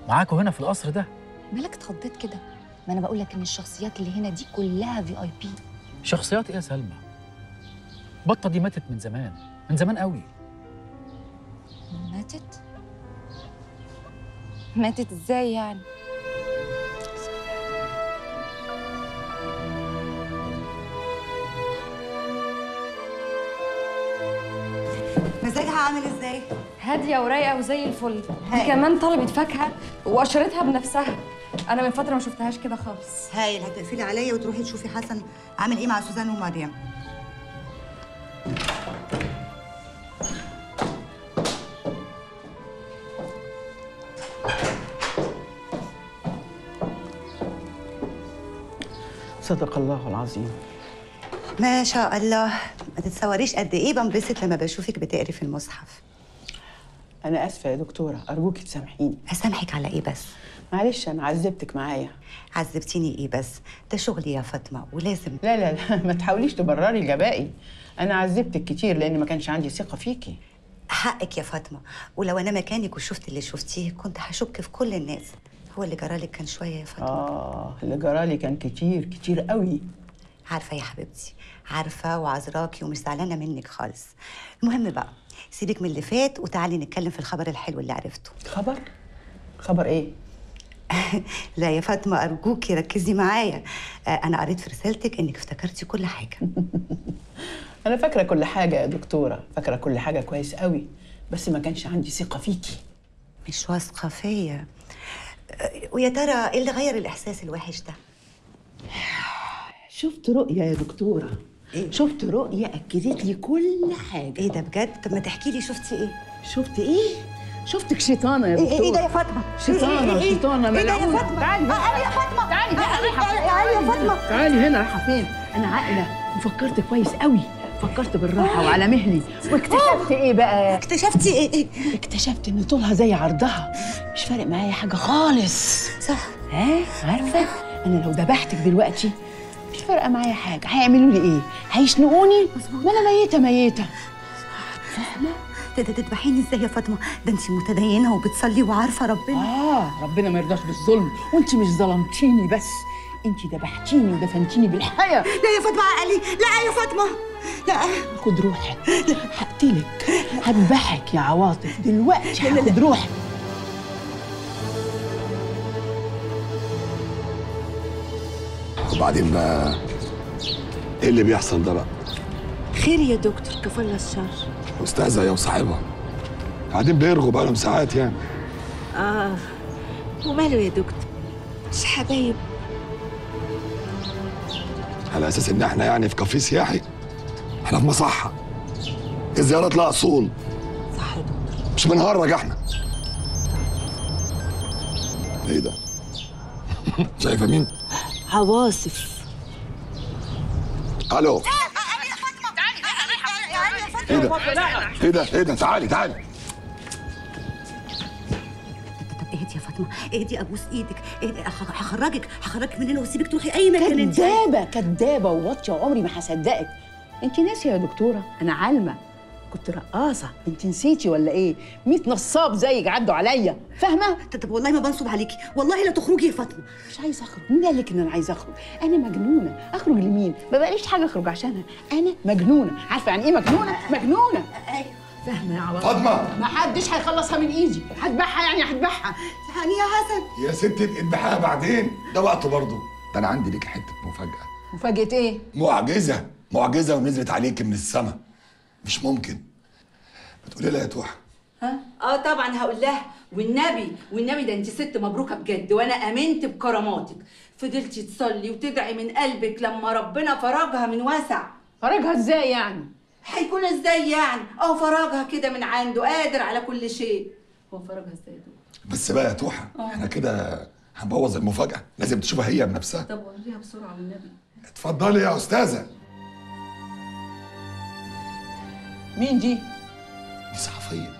معاكوا هنا في القصر ده؟ مالك اتخضيت كده؟ ما انا بقول لك ان الشخصيات اللي هنا دي كلها VIP. شخصيات ايه يا سلمى؟ بطة دي ماتت من زمان، من زمان قوي. ماتت؟ ماتت ازاي يعني؟ مزاجها عامل ازاي؟ هادية ورايقة وزي الفل، دي كمان طلبت فاكهة وقشرتها بنفسها. أنا من فترة ما شفتهاش كده خالص. هايل، هتقفلي عليا وتروحي تشوفي حسن عامل ايه مع سوزان ومريم. صدق الله العظيم. ما شاء الله، ما تتصوريش قد ايه بنبسط لما بشوفك بتقري في المصحف. انا اسفه يا دكتوره، ارجوكي تسامحيني. اسامحك على ايه بس؟ معلش انا عذبتك معايا. عذبتيني ايه بس؟ ده شغلي يا فاطمه ولازم. لا لا لا ما تحاوليش تبرري جبائي، انا عذبتك كتير لان ما كانش عندي ثقه فيكي. حقك يا فاطمه، ولو انا مكانك وشفت اللي شفتيه كنت هشك في كل الناس. هو اللي جرالك كان شويه يا فاطمه. اللي جرالي كان كتير كتير قوي. عارفه يا حبيبتي، عارفه وعذراكي ومش زعلانه منك خالص. المهم بقى سيبك من اللي فات وتعالي نتكلم في الخبر الحلو اللي عرفته. خبر؟ خبر ايه؟ لا يا فاطمه ارجوكي ركزي معايا. انا قريت في رسالتك انك افتكرتي كل حاجه. انا فاكره كل حاجه يا دكتوره، فاكره كل حاجه كويس قوي، بس ما كانش عندي ثقه فيكي. مش واثقه فيا؟ ويا ترى ايه اللي غير الاحساس الوحش ده؟ شفت رؤيه يا دكتوره. إيه؟ شفت رؤيه اكدت لي كل حاجه. ايه ده بجد؟ طب ما تحكي لي شفتي ايه؟ شفت ايه؟ شفتك شيطانه يا دكتوره. ايه ده يا فاطمه؟ شيطانه شيطانه ملعونه. تعالي تعالي يا فاطمه، تعالي تعالي يا فاطمه، تعالي هنا. رايحه فين؟ انا عاقله وفكرت كويس قوي، فكرت بالراحه وعلى مهلي. واكتشفت ايه بقى؟ اكتشفتي ايه؟ اكتشفت ان طولها زي عرضها، مش فارق معايا حاجه خالص. صح. ها عارفه انا لو ذبحتك دلوقتي مش فارقه معايا حاجه، هيعملوا لي ايه؟ هيشنقوني؟ ما انا ميته ميته. فاهمه؟ تذبحيني ازاي يا فاطمه؟ ده انت متدينه وبتصلي وعارفه ربنا. ربنا ما يرضاش بالظلم، وانت مش ظلمتيني، بس انت ذبحتيني ودفنتيني بالحياه. لا يا فاطمه عقلي، لا يا فاطمه، لا. خد روحك، هقتلك، هذبحك يا عواطف دلوقتي، هاخد روحك. وبعدين بقى ايه اللي بيحصل ده بقى؟ خير يا دكتور، كفلنا الشر. مستهزأ يا وصاحبها، قاعدين بيرغوا بقالهم ساعات يعني. اه وماله يا دكتور، مش حبايب؟ على اساس ان احنا يعني في كافيه سياحي، احنا في مصحه، الزيارات لها اصول. صح يا دكتور، مش بنهرج احنا. ايه ده؟ شايفه مين؟ عواصف. الو، ايه ده؟ ايه ده؟ ايه ده؟ تعالي تعالي. طب اهدي يا فاطمه، اهدي، ابوس ايدك، اهدي، هخرجك من هنا واسيبك تروحي اي مكان. كدابه كدابه وواطيه، وعمري ما هصدقك. انت ناسيه يا دكتوره، انا عالمه، كنت رقاصه، انت نسيتي ولا ايه؟ 100 نصاب زيك عدوا عليا، فاهمه؟ طب والله ما بنصب عليكي، والله لا تخرجي يا فاطمه. مش عايزه اخرج، مين قال لك ان انا عايزه اخرج؟ انا مجنونه، اخرج لمين؟ ما بقاليش حاجه اخرج عشانها، انا مجنونه، عارفه يعني ايه مجنونه؟ مجنونه. ايوه فاهمه يا عواطف. فاطمه ما حدش هيخلصها من ايدي، هذبحها يعني هذبحها، يعني يا حسن يا ستي اذبحها بعدين، ده وقته برضه. ده انا عندي لك حته مفاجاه. مفاجاه ايه؟ معجزه، معجزه ونزلت عليكي من السما. مش ممكن. بتقولي لها يا توحة؟ ها؟ اه طبعا هقول لها، والنبي والنبي ده انت ست مبروكه بجد، وانا امنت بكراماتك، فضلتي تصلي وتدعي من قلبك، لما ربنا فرجها من واسع. فرجها ازاي يعني؟ هيكون ازاي يعني؟ اه فرجها كده من عنده، قادر على كل شيء. هو فرجها ازاي دول؟ بس بقى يا توحة احنا كده هنبوظ المفاجأة، لازم تشوفها هي بنفسها. طب وريها بسرعة والنبي. اتفضلي يا أستاذة. مين دي؟ دي صحفية.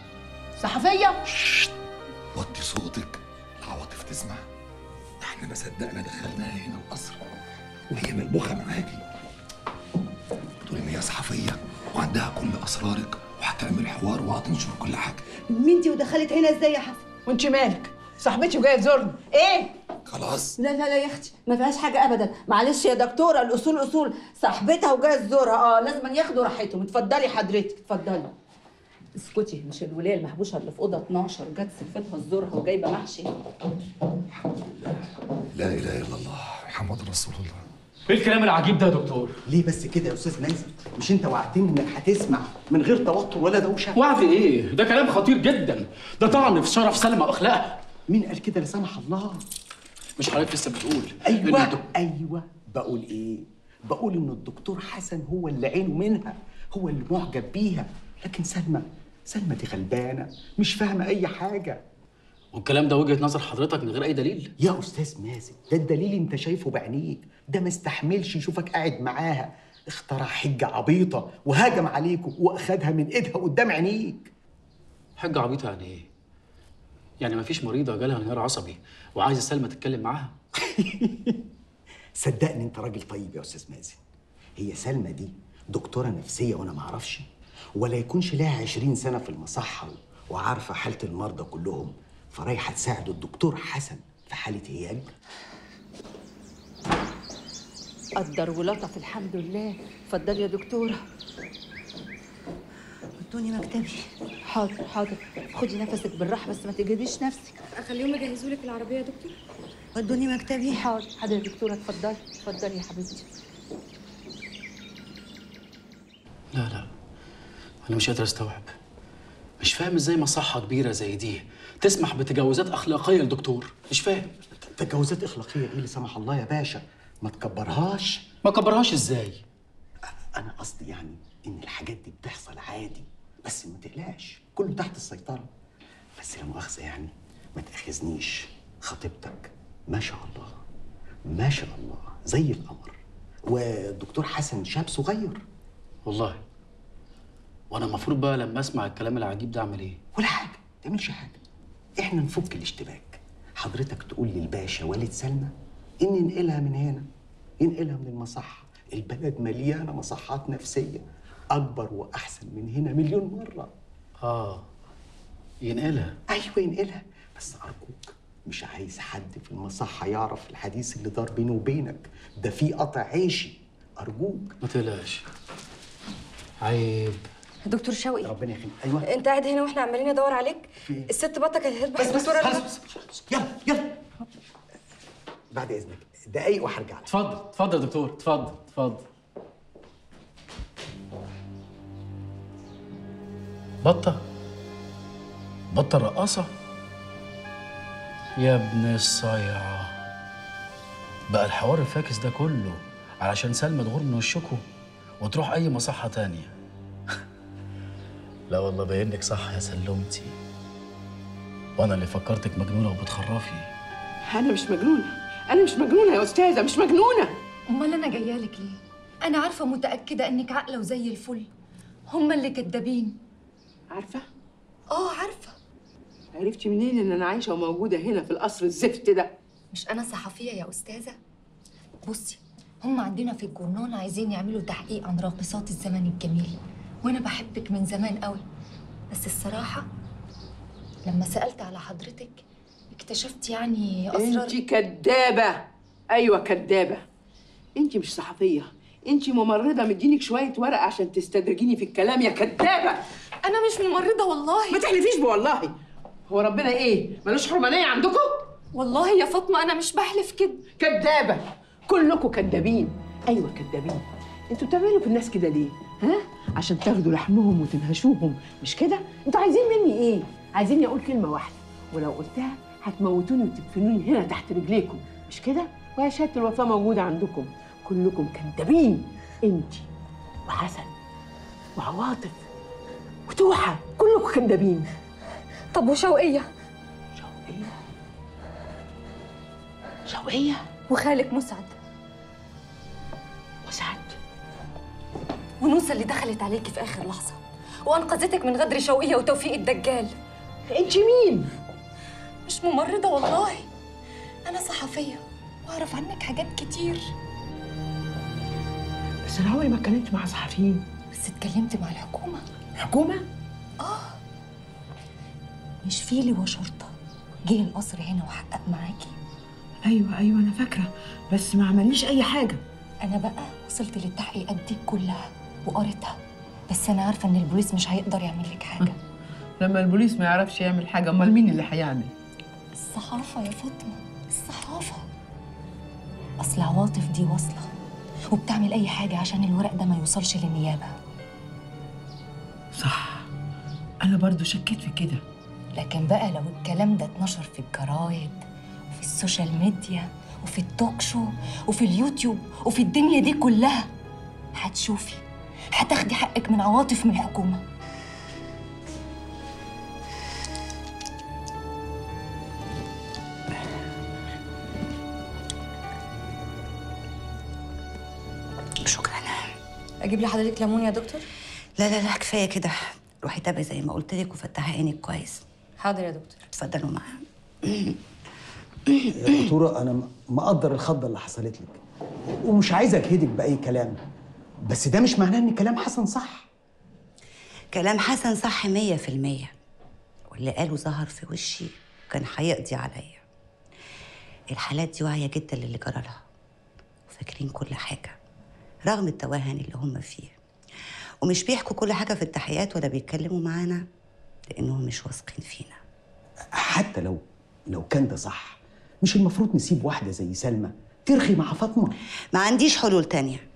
صحفية؟ شششت، وطي صوتك، العواطف تسمع. احنا ما صدقنا دخلناها هنا القصر وهي ملبوخة معاكي. بتقولي ان هي صحفية وعندها كل أسرارك وهتعمل حوار وهتنشر كل حاجة. مين دي ودخلت هنا ازاي يا حسن؟ وانت مالك؟ صاحبتي وجاية تزورني، ايه؟ خلاص. لا لا لا يا اختي، ما فيهاش حاجة أبدا، معلش يا دكتورة، الأصول أصول، صاحبتها وجاية تزورها، لازم ياخدوا راحتهم. اتفضلي حضرتك، اتفضلي. اسكتي، مش الولاية المهبوشة اللي في أوضة 12 جت سلفتها تزورها وجايبة محشي؟ الحمد لله، لا إله إلا الله، محمد رسول الله. ايه الكلام العجيب ده يا دكتور؟ ليه بس كده يا استاذ مازن؟ مش انت وعدتني انك هتسمع من غير توتر ولا دوشه؟ وعد ايه؟ ده كلام خطير جدا، ده طعن في شرف سلمى واخلاقها. مين قال كده لا سمح الله؟ مش حضرتك لسه بتقول؟ ايوه ايوه بقول ايه؟ بقول ان الدكتور حسن هو اللي عينه منها، هو اللي معجب بيها، لكن سلمى دي غلبانه مش فاهمه اي حاجه. والكلام ده وجهه نظر حضرتك من غير اي دليل؟ يا استاذ مازن ده الدليل انت شايفه بعينيك، ده ما استحملش يشوفك قاعد معاها، اخترع حجه عبيطه وهاجم عليكم واخدها من ايدها قدام عينيك. حجه عبيطه يعني ايه؟ يعني ما فيش مريضه جالها انهيار عصبي وعايزه سلمى تتكلم معاها؟ صدقني انت راجل طيب يا استاذ مازن، هي سلمى دي دكتوره نفسيه وانا ما اعرفش، ولا يكونش لها 20 سنه في المصحه وعارفه حاله المرضى كلهم، فرايحه تساعد الدكتور حسن في حاله هيال. قدر ولطف، الحمد لله. اتفضلي يا دكتوره. ادوني مكتبي. حاضر حاضر، خدي نفسك بالراحه بس ما تجهديش نفسك. اخليهم يجهزوا لك العربيه يا دكتور؟ ادوني مكتبي. حاضر حاضر يا دكتوره، اتفضلي اتفضلي يا حبيبتي. لا لا انا مش قادر استوعب، مش فاهم ازاي مصحه كبيره زي دي تسمح بتجاوزات اخلاقيه لدكتور، مش فاهم. تجاوزات اخلاقيه ايه اللي سمح الله يا باشا؟ ما تكبرهاش. ما كبرهاش ازاي؟ انا قصدي يعني ان الحاجات دي بتحصل عادي، بس ما تقلقش كله تحت السيطره. بس لا مؤاخذه يعني، ما تاخذنيش، خطيبتك ما شاء الله ما شاء الله زي القمر، والدكتور حسن شاب صغير. والله وانا المفروض بقى لما اسمع الكلام العجيب ده اعمل ايه؟ ولا حاجه، ما تعملش حاجه، احنا نفك الاشتباك. حضرتك تقول للباشا والد سلمى ان ننقلها من هنا، ننقلها من المصحه، البلد مليانه مصحات نفسيه اكبر واحسن من هنا مليون مره. اه ينقلها؟ ايوه ينقلها، بس ارجوك مش عايز حد في المصحة يعرف الحديث اللي دار بيني وبينك، ده في قطع عيشي، أرجوك. ما تقلقش. عيب. دكتور شوقي ربنا يخليك. ايوه انت قاعد هنا واحنا عمالين ندور عليك. الست بطك هتهرب. بس بس يلا يلا بعد اذنك دقايق وهرجع لك. اتفضل اتفضل يا دكتور، اتفضل اتفضل. بطه بطه الرقاصه يا ابن الصيعه. بقى الحوار الفاكس ده كله علشان سلمى تغور من وشكوا وتروح اي مصحه تانيه. لا والله باينك صح يا سلمتي، وانا اللي فكرتك مجنونه وبتخرفي. انا مش مجنونه، انا مش مجنونه يا استاذه، مش مجنونه. امال انا جايه لك ليه؟ انا عارفه متاكده انك عاقله وزي الفل، هم اللي كدابين. عارفه؟ اه عارفه. عرفتي منين ان انا عايشه وموجوده هنا في القصر الزفت ده؟ مش انا صحفيه يا استاذه. بصي هم عندنا في الجرنان عايزين يعملوا تحقيق عن راقصات الزمن الجميل، وانا بحبك من زمان قوي، بس الصراحه لما سالت على حضرتك اكتشفت يعني اسرار. انتي كدابه. ايوه كدابه. انتي مش صحفيه، انتي ممرضه، مدينك شويه ورق عشان تستدرجيني في الكلام يا كدابه. انا مش ممرضه والله. ما تحلفيش بالله. هو ربنا ايه ملوش حرمانيه عندكم؟ والله يا فاطمه انا مش بحلف كده. كدابه كلكم كدابين. ايوه كدابين. انتوا بتعملوا في الناس كده ليه؟ ها؟ عشان تاخدوا لحمهم وتنهشوهم مش كده؟ انتوا عايزين مني ايه؟ عايزيني اقول كلمه واحده، ولو قلتها هتموتوني وتدفنوني هنا تحت رجليكم مش كده؟ ويا شهاده الوفاه موجوده عندكم. كلكم كدابين، انتي وحسن وعواطف وتوحة، كلكم كدابين. طب وشوقيه؟ شوقيه؟ شوقيه وخالك مسعد. مسعد ونوسه اللي دخلت عليكي في اخر لحظه وانقذتك من غدر شوقيه وتوفيق الدجال. انتي مين؟ مش ممرضة والله، أنا صحفية وأعرف عنك حاجات كتير. بس أنا عمري ما اتكلمت مع صحفيين. بس اتكلمت مع الحكومة. الحكومة؟ آه مش فيلي وشرطة جه القصر هنا وحقق معاكي. أيوه أيوه أنا فاكرة، بس ما عمليش أي حاجة. أنا بقى وصلت للتحقيقات دي كلها وقريتها، بس أنا عارفة إن البوليس مش هيقدر يعمل لك حاجة. لما البوليس ما يعرفش يعمل حاجة أمال مين اللي هيعمل؟ الصحافة يا فاطمة، الصحافة. أصل عواطف دي واصلة وبتعمل أي حاجة عشان الورق ده ما يوصلش للنيابة. صح، أنا برضو شكيت في كده. لكن بقى لو الكلام ده اتنشر في الجرايد وفي السوشيال ميديا وفي التوك شو وفي اليوتيوب وفي الدنيا دي كلها، هتشوفي هتاخدي حقك من عواطف من الحكومة. اجيب لحضرتك ليمون يا دكتور؟ لا لا لا كفايه كده، روحي تابعي زي ما قلت لك وفتحي عينك كويس. حاضر يا دكتور. اتفضلوا معايا. يا دكتوره انا مقدر الخضه اللي حصلت لك ومش عايزه اجهدك باي كلام، بس ده مش معناه ان كلام حسن صح. كلام حسن صح 100%، واللي قاله ظهر في وشي وكان هيقضي عليا. الحالات دي واعيه جدا للي جرى لها وفاكرين كل حاجه رغم التوهن اللي هم فيه، ومش بيحكوا كل حاجه في التحقيقات ولا بيتكلموا معانا لانهم مش واثقين فينا. حتى لو كان ده صح، مش المفروض نسيب واحده زي سلمى ترخي مع فاطمه؟ ما عنديش حلول تانيه.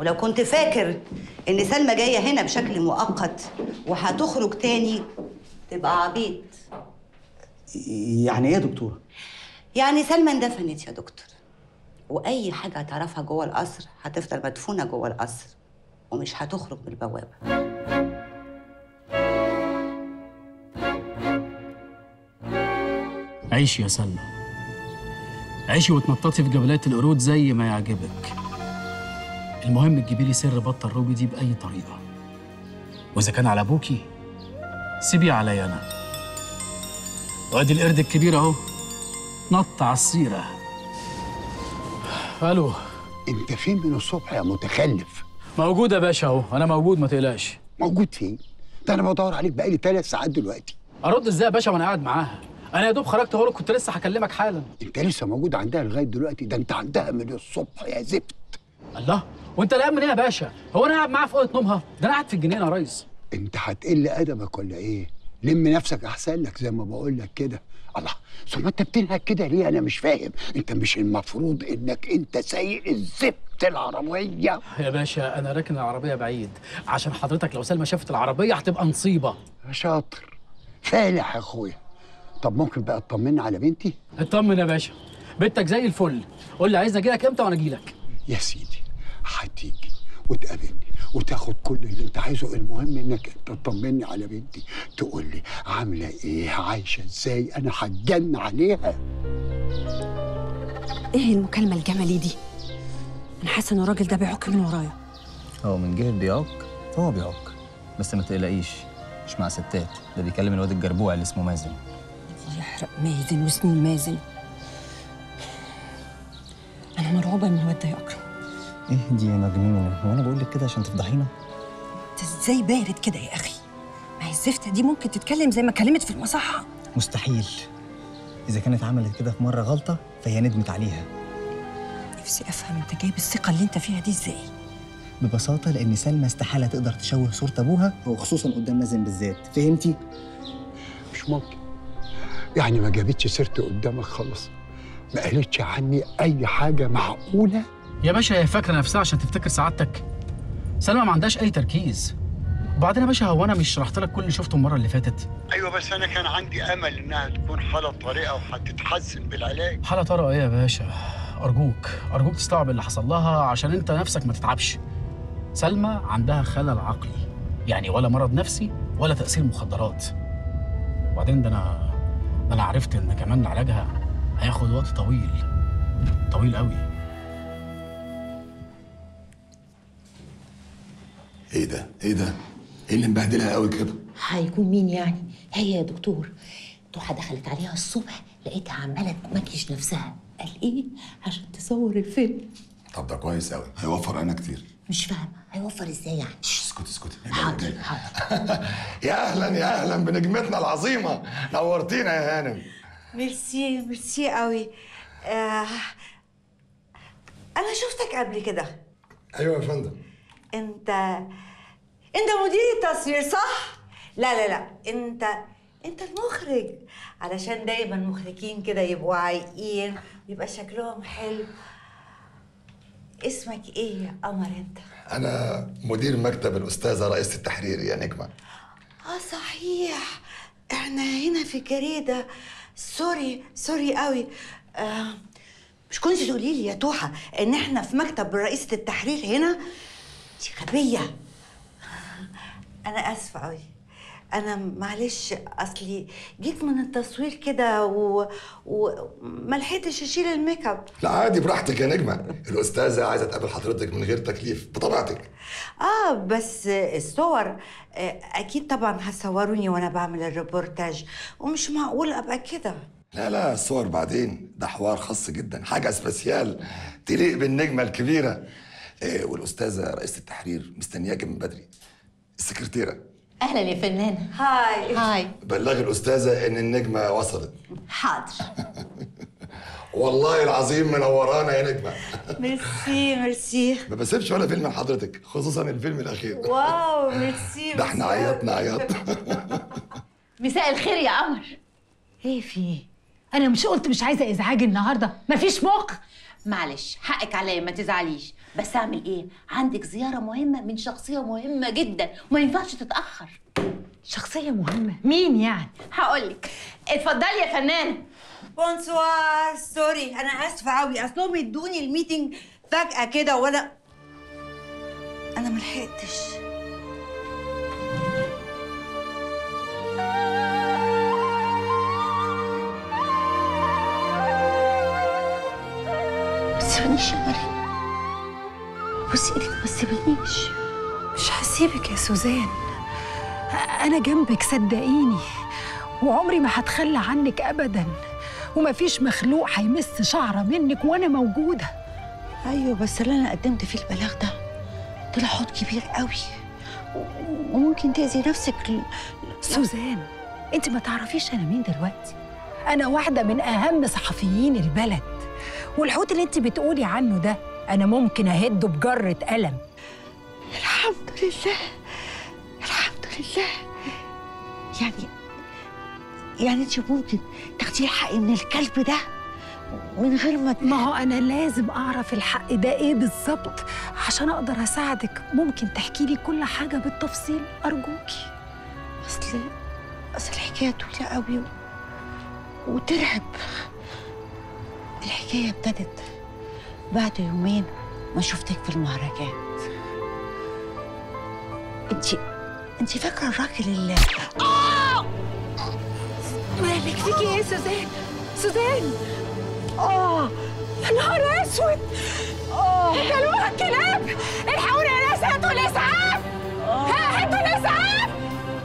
ولو كنت فاكر ان سلمى جايه هنا بشكل مؤقت وهتخرج تاني تبقى عبيط. يعني ايه يا دكتوره؟ يعني سلمى اندفنت يا دكتور، واي حاجه هتعرفها جوه القصر هتفضل مدفونه جوه القصر ومش هتخرج من البوابه. عيشي يا سلمى، عيشي وتنططي في جبلات القرود زي ما يعجبك. المهم تجيبي لي سر بطه الروبي دي باي طريقه، واذا كان على ابوكي سيبيه عليا انا. وادي القرد الكبير اهو نط على السيره. الو انت فين من الصبح يا متخلف؟ موجود يا باشا اهو، انا موجود ما تقلقش. موجود فين؟ ده انا بدور عليك بقالي 3 ساعات دلوقتي. ارد ازاي يا باشا وانا قاعد معاها؟ انا يا دوب خرجت اهو، كنت لسه هكلمك حالا. انت لسه موجود عندها لغايه دلوقتي؟ ده انت عندها من الصبح يا زفت. الله، وانت لاقيها من ايه يا باشا؟ هو انا قاعد معاها في اوضه نومها؟ ده انا قاعد في الجنينه يا ريس. انت هتقل ادبك ولا ايه؟ لم نفسك احسن لك زي ما بقول لك كده. الله، ثم انت بتنهج كده ليه؟ انا مش فاهم، انت مش المفروض انك انت سايق الزفت العربيه؟ يا باشا انا راكن العربيه بعيد عشان حضرتك، لو سلمى شافت العربيه هتبقى نصيبه. شاطر، فالح يا اخويا. طب ممكن بقى تطمنا على بنتي؟ اطمن يا باشا، بنتك زي الفل. قول لي عايزني اجي لك امتى وانا اجي لك. يا سيدي هتيجي وتقابلني وتاخد كل اللي انت عايزه، المهم انك انت تطمني على بنتي، تقول لي عامله ايه، عايشه ازاي، انا هتجن عليها. ايه المكالمه الجملي دي؟ انا حاسه ان الراجل ده بيعك من ورايا. هو من جهه بيعك هو بيعك، بس ما تقلقيش مش مع ستات، ده بيكلم الواد الجربوع اللي اسمه مازن. الله يحرق مازن واسمه مازن. انا مرعوبه من الواد ده يا اكرم. اهدي يا مجنونه، هو انا بقول لك كده عشان تفضحينا؟ انت ازاي بارد كده يا اخي؟ ما هي الزفته دي ممكن تتكلم زي ما اتكلمت في المصحه. مستحيل، اذا كانت عملت كده في مره غلطه فهي ندمت عليها. نفسي افهم انت جايب الثقه اللي انت فيها دي ازاي؟ ببساطه لان سلمى استحاله تقدر تشوه صوره ابوها، وخصوصا قدام مازن بالذات، فهمتي؟ مش ممكن يعني ما جابتش سيرتي قدامك خالص، ما قالتش عني اي حاجه؟ معقوله يا باشا هي فاكره نفسها عشان تفتكر سعادتك؟ سلمى ما عندهاش اي تركيز. وبعدين يا باشا هو انا مش شرحت لك كل اللي شفته المره اللي فاتت؟ ايوه بس انا كان عندي امل انها تكون حاله طارئه وهتتحسن بالعلاج. حاله طارئه ايه يا باشا؟ ارجوك تستوعب اللي حصل لها عشان انت نفسك ما تتعبش. سلمى عندها خلل عقلي، يعني ولا مرض نفسي ولا تاثير مخدرات. وبعدين ده انا عرفت ان كمان علاجها هياخد وقت طويل طويل قوي. ايه ده؟ ايه ده؟ ايه اللي مبهدلها قوي كده؟ هيكون مين يعني؟ هي يا دكتور. توحة دخلت عليها الصبح لقيتها عماله تمكيش نفسها، قال ايه؟ عشان تصور الفيلم. طب ده كويس قوي، هيوفر انا كتير. مش فاهمه هيوفر ازاي يعني؟ اسكتي اسكتي. حاضر حاضر. يا اهلا يا اهلا بنجمتنا العظيمه، نورتينا يا هانم. ميرسي ميرسي قوي. انا شفتك قبل كده. ايوه يا فندم. انت مدير التصوير صح؟ لا لا لا، انت المخرج، علشان دايما المخرجين كده يبقوا عايقين ويبقى شكلهم حلو. اسمك ايه يا قمر انت؟ انا مدير مكتب الاستاذه رئيسه التحرير يا نجمه. اه صحيح، احنا هنا في الجريده. سوري قوي. مش كنت تقولي لي يا توحه ان احنا في مكتب رئيسه التحرير هنا؟ دي غبية. أنا آسفة أوي، أنا معلش، أصلي جيت من التصوير كده وما لحقتش أشيل الميك اب. لا عادي براحتك يا نجمة، الأستاذة عايزة تقابل حضرتك من غير تكليف بطبيعتك. بس الصور أكيد طبعًا هتصوروني وأنا بعمل الريبورتاج، ومش معقول أبقى كده. لا لا الصور بعدين، ده حوار خاص جدًا، حاجة سبيسيال تليق بالنجمة الكبيرة. والاستاذه رئيسه التحرير مستنياكي من بدري، السكرتيره. اهلا يا فنانه. هاي. بلغي الاستاذه ان النجمه وصلت. حاضر. والله العظيم منورانا يا نجمه. ميرسي. ما بسيبش ولا فيلم لحضرتك، خصوصا الفيلم الاخير. واو ميرسي. ده احنا عيطنا. مساء الخير يا قمر. ايه في؟ انا مش قلت مش عايزه ازعاج النهارده؟ مفيش مخ. معلش حقك عليا ما تزعليش، بس اعمل ايه؟ عندك زياره مهمه من شخصيه مهمه جدا وما ينفعش تتاخر. شخصيه مهمه؟ مين يعني؟ هقولك. اتفضلي يا فنانه. بونسوار. سوري انا اسفه قوي، اصلهم ادوني الميتنج فجاه كده وانا ما لحقتش. سيبنيش يا مريم، بصي ايدك ما تسيبنيش. مش هسيبك يا سوزان، أنا جنبك صدقيني، وعمري ما هتخلى عنك أبدا، ومفيش مخلوق هيمس شعرة منك وأنا موجودة. أيوه بس اللي أنا قدمت فيه البلاغ ده طلع حوض كبير قوي، وممكن تأذي نفسك. سوزان أنت ما تعرفيش أنا مين دلوقتي، أنا واحدة من أهم صحفيين البلد، والحوت اللي أنت بتقولي عنه ده أنا ممكن أهده بجرة قلم. الحمد لله الحمد لله. يعني أنت ممكن تاخدي الحق من الكلب ده من غير ما هو أنا لازم أعرف الحق ده إيه بالظبط عشان أقدر أساعدك. ممكن تحكي لي كل حاجة بالتفصيل أرجوكي؟ أصل الحكاية طويلة قوي وترعب. الحكاية ابتدت بعد يومين ما شفتك في المهرجانات. انت فاكرة الراجل اللي مالك؟ فيكي ايه سوزان؟ سوزان يا نهار اسود! قتلوها الكلاب! الحقوني يا ناس، هاتوا الاسعاف! هاتوا الاسعاف!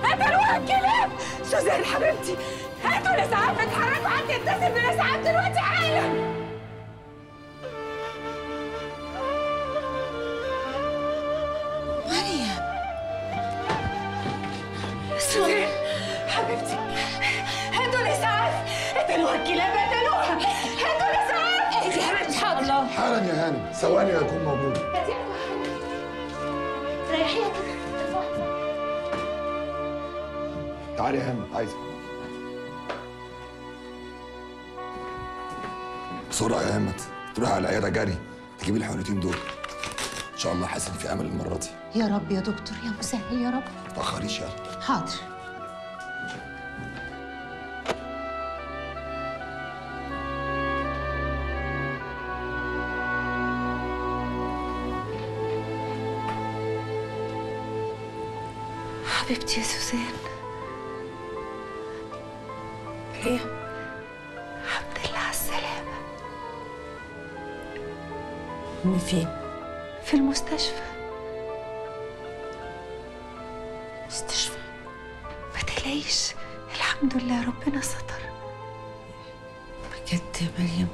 قتلوها الكلاب! سوزان حبيبتي هاتوا الاسعاف، اتحركوا عندي، اتصل بالاسعاف دلوقتي حالا! مريم سوزان حبيبتي هاتوا الاسعاف، قتلوها الكلاب، قتلوها، هاتوا الاسعاف! انتي حبيبتي حاضر حالا يا هانم، ثواني هكون موجود. ريحيها كده. تعالي يا هانم، عايزك بسرعة يا همت، تروح على العيادة جري تجيب الحقنتين دول. إن شاء الله حاسس إن في أمل المرة دي. يا رب يا دكتور، يا مسهل يا رب. ما تتأخريش يلا. حاضر. حبيبتي يا سوزان. إيه؟ فين؟ في المستشفى. مستشفى؟ ما تقلقيش الحمد لله ربنا ستر. بجد يا مريم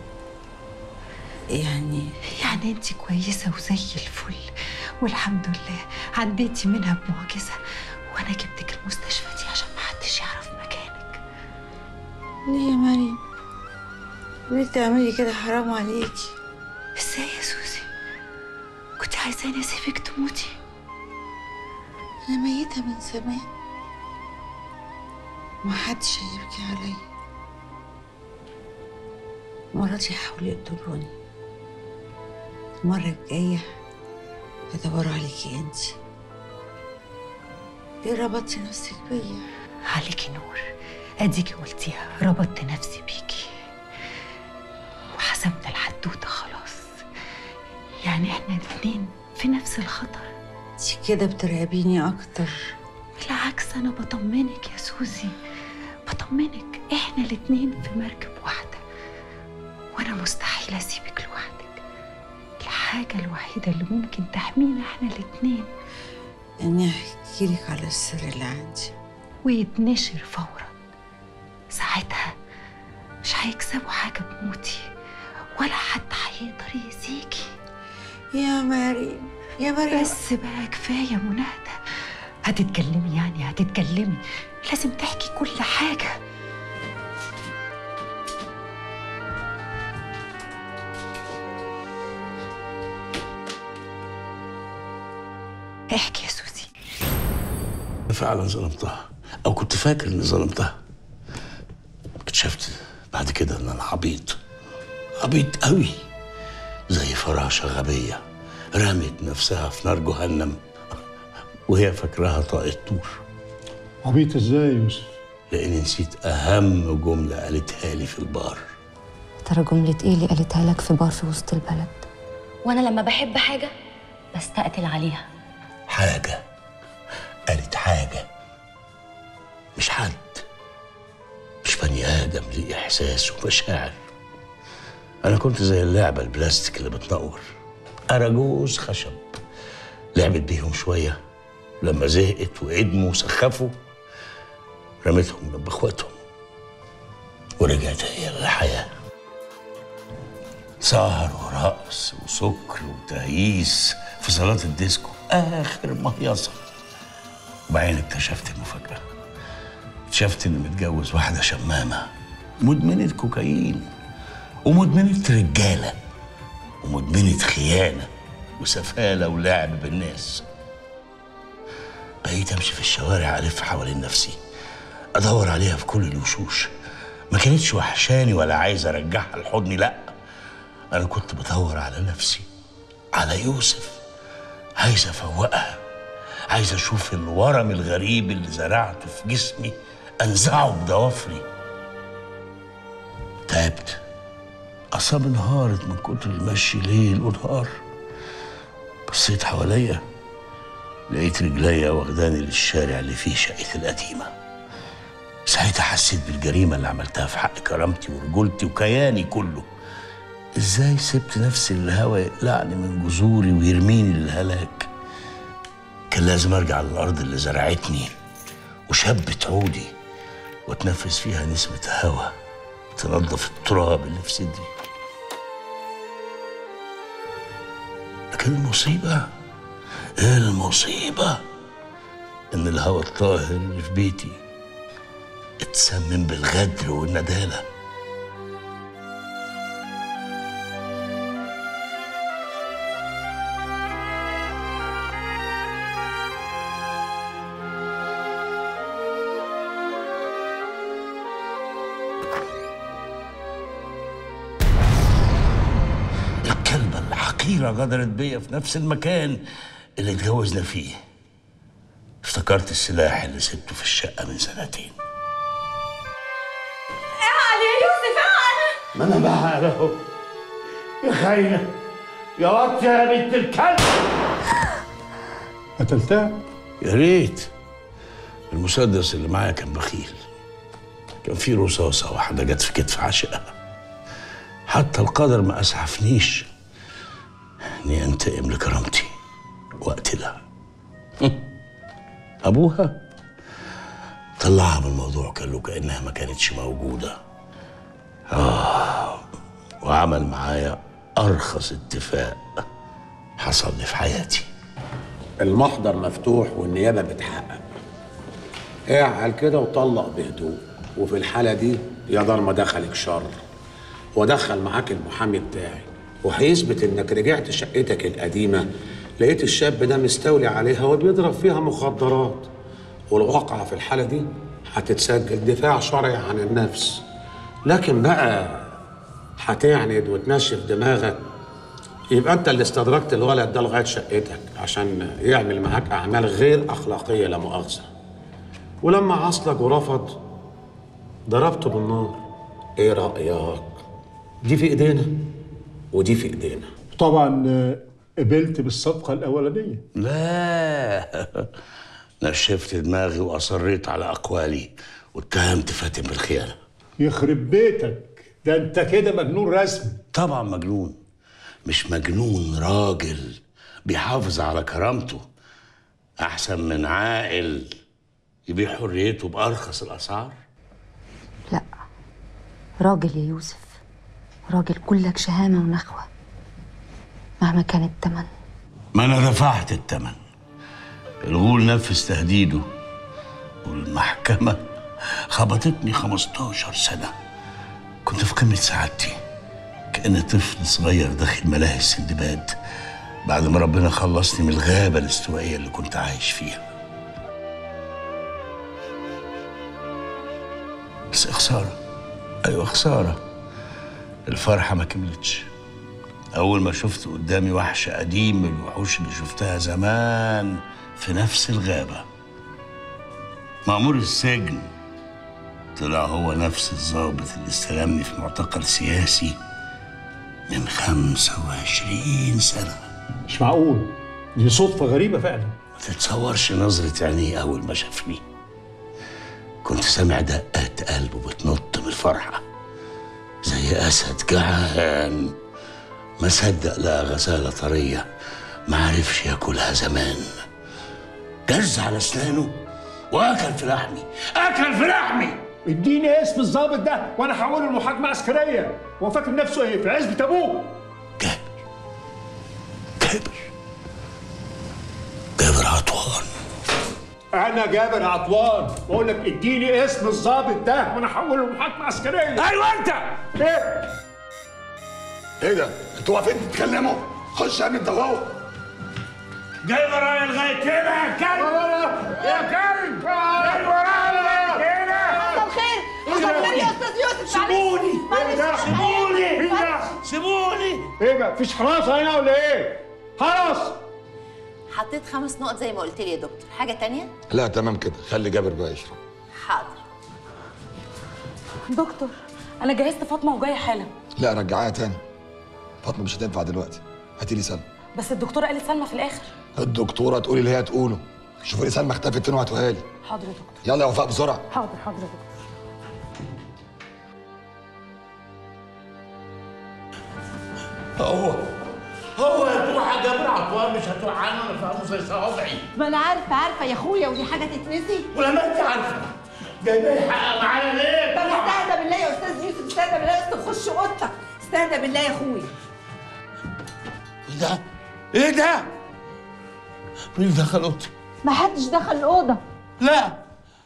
يعني انت كويسه وزي الفل والحمد لله، عديتي منها بمعجزه، وانا جبتك المستشفى دي عشان محدش يعرف مكانك. ليه يا مريم؟ ليه تعملي كده؟ حرام عليكي. ازاي يا سوزان؟ عايزاني اسيبك تموتي؟ انا ميته من زمان ومحدش هيبكي عليا. مراتي حاولوا يقتلوني، المره الجايه هدور عليكي انتي. ليه ربطتي نفسك بيا؟ عليكي نور، اديكي قلتيها، ربطت نفسي بيكي وحسبنا الحدوته خلاص. يعني احنا الاثنين في نفس الخطر. انت كده بترعبيني اكتر. بالعكس انا بطمنك يا سوزي، بطمنك، احنا الاثنين في مركب واحده، وانا مستحيل اسيبك لوحدك. الحاجه الوحيده اللي ممكن تحمينا احنا الاثنين اني احكي لك على السر اللي عندي ويتنشر فورا. ساعتها مش هيكسبوا حاجه بموتي، ولا حد هيقدر يأذيكي. يا مريم يا مريم بس بقى كفايه مناهده. هتتكلمي يعني هتتكلمي، لازم تحكي كل حاجه. احكي يا سوزي. فعلا ظلمتها، او كنت فاكر اني ظلمتها. اكتشفت بعد كده ان انا عبيط، عبيط قوي، زي فراشه غبيه رمت نفسها في نار جهنم وهي فاكراها طاقت نور. عبيط ازاي يا يوسف؟ لاني نسيت اهم جمله قالتها لي في البار. ترى جمله ايه اللي قالتها لك في بار في وسط البلد؟ وانا لما بحب حاجه بستقتل عليها. حاجه قالت حاجه، مش حد، مش بني ادم ليه احساس ومشاعر. أنا كنت زي اللعبة البلاستيك اللي بتنور، أراجوز خشب لعبت بيهم شوية، لما زهقت وقدموا وسخفوا رميتهم جنب إخواتهم ورجعت هي للحياة. سهر ورقص وسكر وتهييس في صالات الديسكو آخر ما يصل. وبعدين اكتشفت المفاجأة، اكتشفت إني متجوز واحدة شمامة مدمنة كوكايين ومدمنة رجالة ومدمنة خيانة وسفالة ولعب بالناس. بقيت أمشي في الشوارع ألف حوالين نفسي أدور عليها في كل الوشوش. ما كانتش وحشاني ولا عايز أرجعها لحضني، لأ أنا كنت بدور على نفسي، على يوسف. عايز أفوقها، عايز أشوف الورم الغريب اللي زرعته في جسمي أنزعه بضوافري. تعبت، أعصابي انهارت من كتر المشي ليل ونهار. بصيت حواليا لقيت رجليا واخداني للشارع اللي فيه شقتي القديمة. ساعتها حسيت بالجريمة اللي عملتها في حق كرامتي ورجولتي وكياني كله. ازاي سبت نفسي للهوا يقلعني من جذوري ويرميني للهلاك؟ كان لازم ارجع للارض اللي زرعتني وشبت عودي واتنفس فيها نسمة هوا تنظف التراب اللي في صدري. لكن المصيبة ان الهوا الطاهر اللي في بيتي اتسمم بالغدر والندالة. غدرت بيا في نفس المكان اللي اتجوزنا فيه. افتكرت السلاح اللي سبته في الشقة من سنتين. اعقل يا يوسف اعقل. ما انا بعقل اهو. يا خاينة يا واطية يا بنت الكلب. قتلتها؟ يا ريت. المسدس اللي معايا كان بخيل. كان فيه رصاصة واحدة جت في كتف عشقها. حتى القدر ما اسعفنيش اني انتقم لكرامتي واقتلها. ابوها طلعها من الموضوع كله كانها ما كانتش موجوده. وعمل معايا ارخص اتفاق حصل لي في حياتي. المحضر مفتوح والنيابه بتحقق. اعقل كده وطلق بهدوء، وفي الحاله دي يا دار ما دخلك شر ودخل معاك المحامي بتاعي، وهيثبت انك رجعت شقتك القديمه لقيت الشاب ده مستولي عليها وبيضرب فيها مخدرات، والواقعه في الحاله دي هتتسجل دفاع شرعي عن النفس. لكن بقى هتعند وتنشف دماغك، يبقى انت اللي استدركت الولد ده لغايه شقتك عشان يعمل معاك اعمال غير اخلاقيه لا مؤاخذه. ولما عصلك ورفض ضربته بالنار. ايه رايك؟ دي في ايدينا ودي في ايدينا. طبعا قبلت بالصفقه الاولانيه. لا، نشفت دماغي واصريت على اقوالي واتهمت فاتن بالخيانه. يخرب بيتك، ده انت كده مجنون رسمي. طبعا مجنون، مش مجنون، راجل بيحافظ على كرامته احسن من عاقل يبيع حريته بارخص الاسعار. لا، راجل يا يوسف، راجل كلك شهامة ونخوة مهما كان التمن. ما أنا دفعت التمن. الغول نفذ تهديده والمحكمة خبطتني 15 سنة. كنت في قمة سعادتي كأن طفل صغير داخل ملاهي السندباد بعد ما ربنا خلصني من الغابة الاستوائية اللي كنت عايش فيها. بس خسارة، أيوة خسارة. الفرحة ما كملتش. أول ما شفت قدامي وحش قديم من الوحوش اللي شفتها زمان في نفس الغابة. مأمور السجن طلع هو نفس الضابط اللي استلمني في معتقل سياسي من 25 سنة. مش معقول، دي صدفة غريبة فعلا. ما تتصورش نظرة عينيه أول ما شافني. كنت سامع دقات قلبه بتنط من الفرحة زي أسد جعان ما صدق لقى غزالة طرية ما عرفش ياكلها زمان. جز على أسنانه وأكل في لحمي، أكل في لحمي. اديني اسم الظابط ده وأنا هحوله لمحاكمة عسكرية. هو فاكر نفسه إيه؟ في عزبة أبوه. جابر عطوان. أنا جابر عطوان، بقول لك اديني اسم الظابط ده وأنا أحوله لمحاكمة عسكرية. أيوه أنت. إيه؟ إيه ده؟ أنتوا واقفين تتكلموا؟ خش يا ابني تدوروا. جاي ورايا لغاية هنا يا كلب. يا كلب. جاي ورايا لغاية هنا. طب خير، خير يا أستاذ يوسف. سيبوني. سيبوني. سيبوني. إيه ده؟ مفيش حراسة هنا ولا إيه؟ خلاص. حطيت 5 نقط زي ما قلت لي يا دكتور، حاجة تانية؟ لا تمام كده، خلي جابر بقى يشرب. حاضر. دكتور، أنا جهزت فاطمة وجاية حالا. لا رجعها تاني. فاطمة مش هتنفع دلوقتي، هاتي لي سلمى. بس الدكتورة قالت سلمى في الآخر. الدكتورة تقولي اللي هي تقوله، شوفي لي سلمى اختفت فين وهاتوها لي. حاضر يا دكتور. يلا يا وفاء بسرعة. حاضر حاضر يا دكتور. أهو هو يا توحة جابر عطوان مش هتوقعني وانا فاهمه زي صوابعي. ما انا عارفه عارفه يا اخويا، ودي حاجه تتنسي؟ ولما انت عارفه جايباه يحقق معانا ليه؟ طب استهدى بالله يا استاذ يوسف، استهدى بالله يا استاذ، خش اوضتك، استهدى بالله يا اخويا. ايه ده؟ ايه ده؟ مين دخل اوضتي؟ ما حدش دخل الاوضه. لا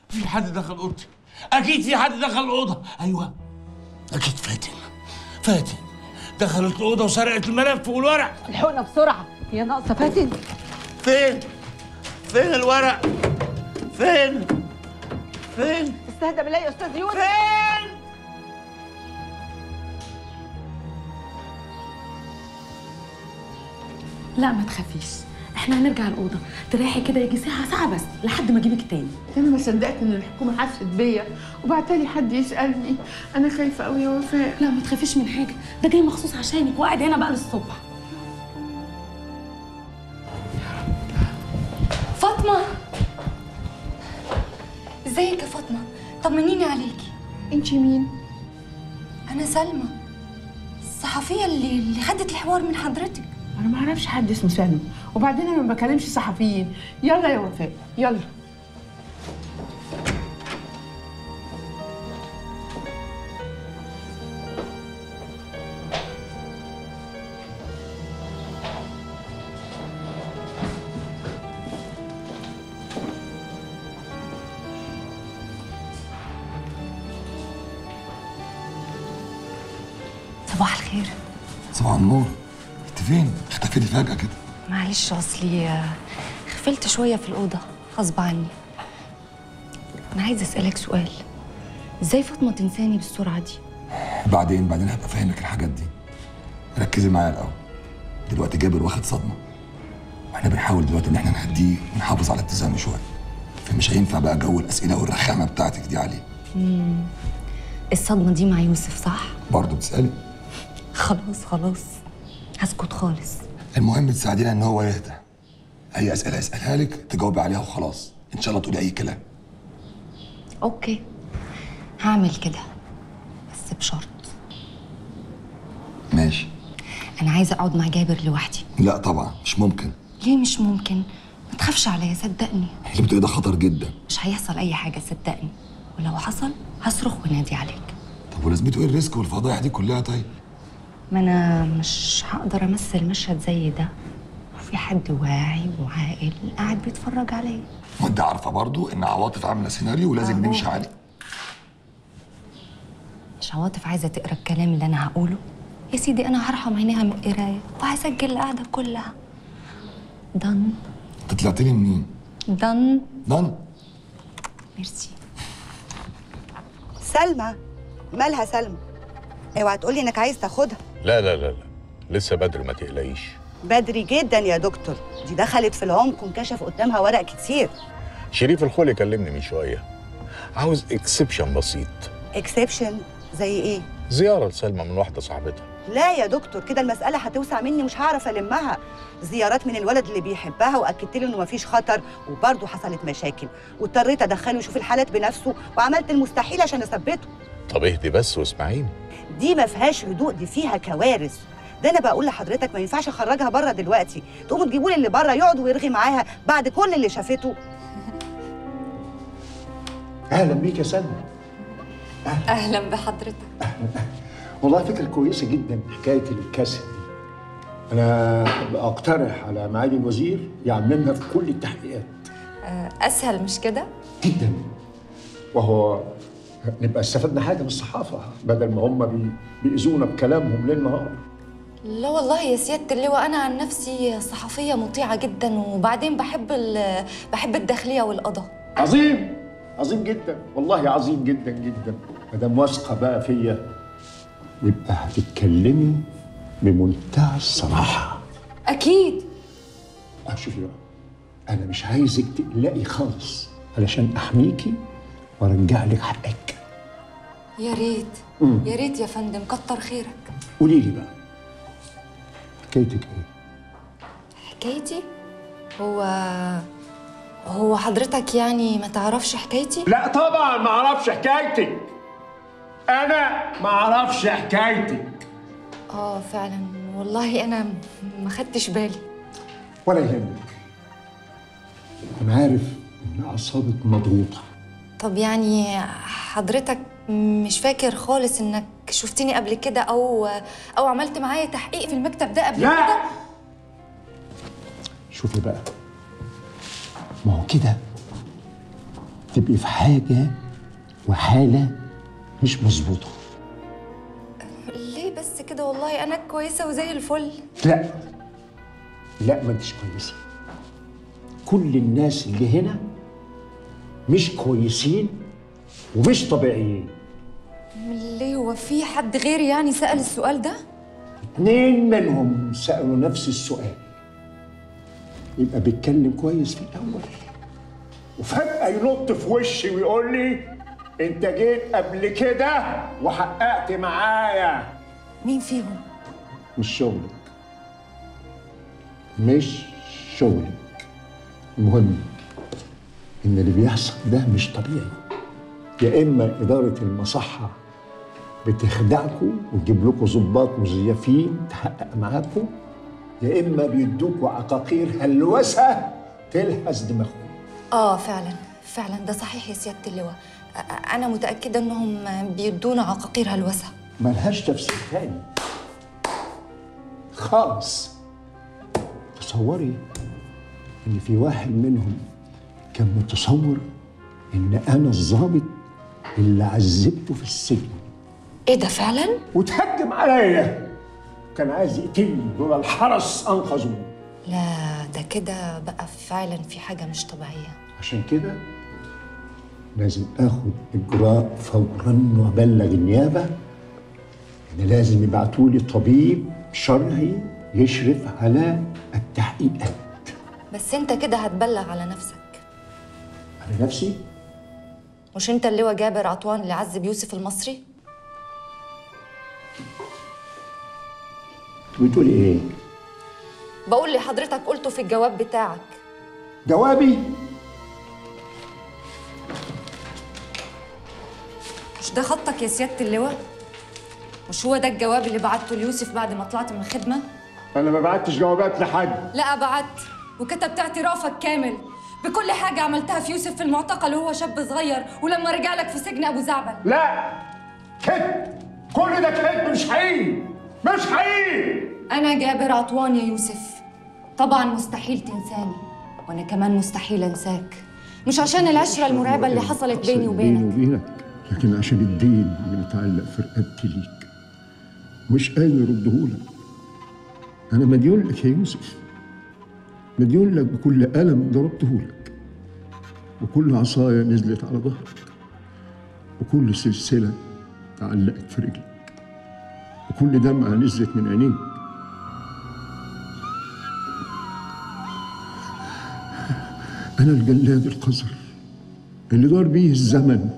في حد دخل اوضتي، اكيد في حد دخل الاوضه. ايوه اكيد فاتن دخلت الأوضة وسرقت الملف والورق. الحقنا بسرعة، هي ناقصة فاتن. فين الورق؟ فين؟ استهدى بالله يا أستاذ يوسف. فين؟ لا ما تخافيش، احنا هنرجع الأوضة، تريحي كده يجي ساعة بس لحد ما أجيبك تاني. أنا ما صدقت إن الحكومة حست بيا وبعتالي حد يسألني، أنا خايفة أوي يا وفاء. لا ما تخافيش من حاجة، ده جاي مخصوص عشانك وقاعد هنا بقى للصبح. فاطمة، إزيك يا فاطمة؟ طمنيني عليكي. أنتِ مين؟ أنا سلمى، الصحفية اللي خدت الحوار من حضرتك. أنا ما أعرفش حد اسمه سلمى، وبعدين أنا ما بكلمش صحفيين. يلا يا وفاء يلا. صباح الخير. صباح النور. انت فين؟ اختفيتي فجأة كده. معلش اصلي غفلت شوية في الأوضة غصب عني. أنا عايزة أسألك سؤال، إزاي فاطمة تنساني بالسرعة دي؟ بعدين هبقى أفهمك الحاجات دي. ركزي معايا الأول. دلوقتي جابر واخد صدمة، إحنا بنحاول دلوقتي إن إحنا نهديه ونحافظ على اتزانه شوية، فمش هينفع بقى جو الأسئلة والرخامة بتاعتك دي عليه. الصدمة دي مع يوسف صح؟ برضه بتسألي؟ خلاص هسكت خالص. المهم تساعدينا ان هو يهدى. اي اسئله يسالها لك تجاوبي عليها وخلاص، ان شاء الله تقولي اي كلام. اوكي هعمل كده، بس بشرط. ماشي. انا عايزه اقعد مع جابر لوحدي. لا طبعا مش ممكن. ليه مش ممكن؟ ما تخافش عليا صدقني. اللي بتقوليه ده خطر جدا. مش هيحصل اي حاجه صدقني، ولو حصل هصرخ ونادي عليك. طب ولازمته ايه الريسك والفضايح دي كلها؟ طيب ما انا مش هقدر امثل مشهد زي ده وفي حد واعي وعاقل قاعد بيتفرج عليا. وانت عارفه برضو ان عواطف عامله سيناريو ولازم نمشي عليه. مش عواطف عايزه تقرا الكلام اللي انا هقوله؟ يا سيدي انا هرحم عينيها من القرايه وهسجل القعده كلها. دن. انت طلعت لي منين؟ دن. ميرسي. سلمى، مالها سلمى؟ اوعى تقولي انك عايز تاخدها. لا لسه بدري ما تقلقيش. بدري جدا يا دكتور، دي دخلت في العمق وانكشف قدامها ورق كتير. شريف الخولي كلمني من شويه، عاوز اكسبشن بسيط. اكسبشن زي ايه؟ زياره لسلمى من واحده صاحبتها. لا يا دكتور كده المساله هتوسع مني، مش هعرف المها. زيارات من الولد اللي بيحبها، واكدت له انه مفيش خطر وبرضه حصلت مشاكل واضطريت ادخله يشوف الحالات بنفسه وعملت المستحيل عشان اثبته. طب اهدي بس واسمعيني. دي ما فيهاش هدوء، دي فيها كوارث. ده انا بقول لحضرتك ما ينفعش اخرجها بره دلوقتي، تقوموا تجيبوا لي اللي بره يقعد ويرغي معاها بعد كل اللي شافته. اهلا بيك يا سلمى. اهلا بحضرتك. والله فكره كويسه جدا حكايه الكاسيت دي. انا اقترح على معالي الوزير يعممها في كل التحقيقات. اسهل مش كده؟ جدا. وهو نبقى استفدنا حاجه من الصحافه بدل ما هم بيأذونا بكلامهم ليل نهار. لا والله يا سياده اللواء، انا عن نفسي صحفيه مطيعه جدا، وبعدين بحب الداخليه والقضاء. عظيم، عظيم جدا، والله عظيم جدا جدا. ما دام واثقه بقى فيا يبقى هتتكلمي بمنتهى الصراحه. اكيد. شوفي بقى، انا مش عايزك تقلقي خالص علشان احميكي وارجع لك حقك. يا ريت يا ريت يا فندم، كتر خيرك. قولي لي بقى حكايتك ايه؟ حكايتي؟ هو حضرتك يعني ما تعرفش حكايتي؟ لا طبعا ما اعرفش حكايتك. انا ما اعرفش حكايتك. اه فعلا والله انا ما خدتش بالي. ولا يهمك، انا عارف ان اعصابك مضغوطه. طب يعني حضرتك مش فاكر خالص انك شفتني قبل كده او عملت معايا تحقيق في المكتب ده قبل كده؟ شوفي بقى، ما هو كده تبقي في حاجه وحاله مش مظبوطه. ليه بس كده؟ والله انا كويسه وزي الفل. لا ما انتش كويسه. كل الناس اللي هنا مش كويسين ومش طبيعيين. ليه؟ هو في حد غيري يعني سأل السؤال ده؟ 2 منهم سألوا نفس السؤال. يبقى بيتكلم كويس في الأول وفجأة ينط في وشي ويقول لي أنت جيت قبل كده وحققت معايا. مين فيهم؟ مش شغلك. المهم إن اللي بيحصل ده مش طبيعي. يا إما إدارة المصحة بتخدعكوا وتجيب لكوا ظباط مزيفين تحقق معاكوا، يا إما بيدوكوا عقاقير هلوسة تلهث دماغكم. آه فعلا فعلا، ده صحيح يا سيادة اللواء، أنا متأكدة إنهم بيدونا عقاقير هلوسة ملهاش تفسير تاني خالص. تصوري إن في واحد منهم كان متصور إن أنا الظابط اللي عذبته في السجن. إيه ده فعلاً؟ وتهجم عليا، كان عايز يقتلني، دول الحرس أنقذوني. لا ده كده بقى فعلاً في حاجة مش طبيعية. عشان كده لازم آخد إجراء فوراً وأبلغ النيابة إن لازم يبعتولي طبيب شرعي يشرف على التحقيقات. بس أنت كده هتبلغ على نفسك. على نفسي؟ مش انت اللواء جابر عطوان اللي عذب يوسف المصري؟ بتقولي ايه؟ بقول لحضرتك قلته في الجواب بتاعك. جوابي؟ مش ده خطك يا سيادة اللواء؟ مش هو ده الجواب اللي بعته ليوسف بعد ما طلعت من الخدمة؟ أنا ما بعتش جوابات لحد. لا بعت، وكتبت اعترافك كامل بكل حاجة عملتها في يوسف في المعتقل وهو شاب صغير، ولما رجع لك في سجن أبو زعبل. لا كذب، كل ده كذب، مش حقيقي مش حقيقي. أنا جابر عطوان يا يوسف، طبعا مستحيل تنساني، وأنا كمان مستحيل أنساك، مش عشان العشرة المرعبة اللي حصلت بيني وبينك، لكن عشان الدين اللي متعلق في رقبتي ليك مش قادر أردهولك. أنا مديون لك يا يوسف، مديون لك بكل ألم ضربته لك، وكل عصاية نزلت على ظهرك، وكل سلسلة تعلقت في رجلك، وكل دمعة نزلت من عينيك. أنا الجلاد القذر اللي دار بيه الزمن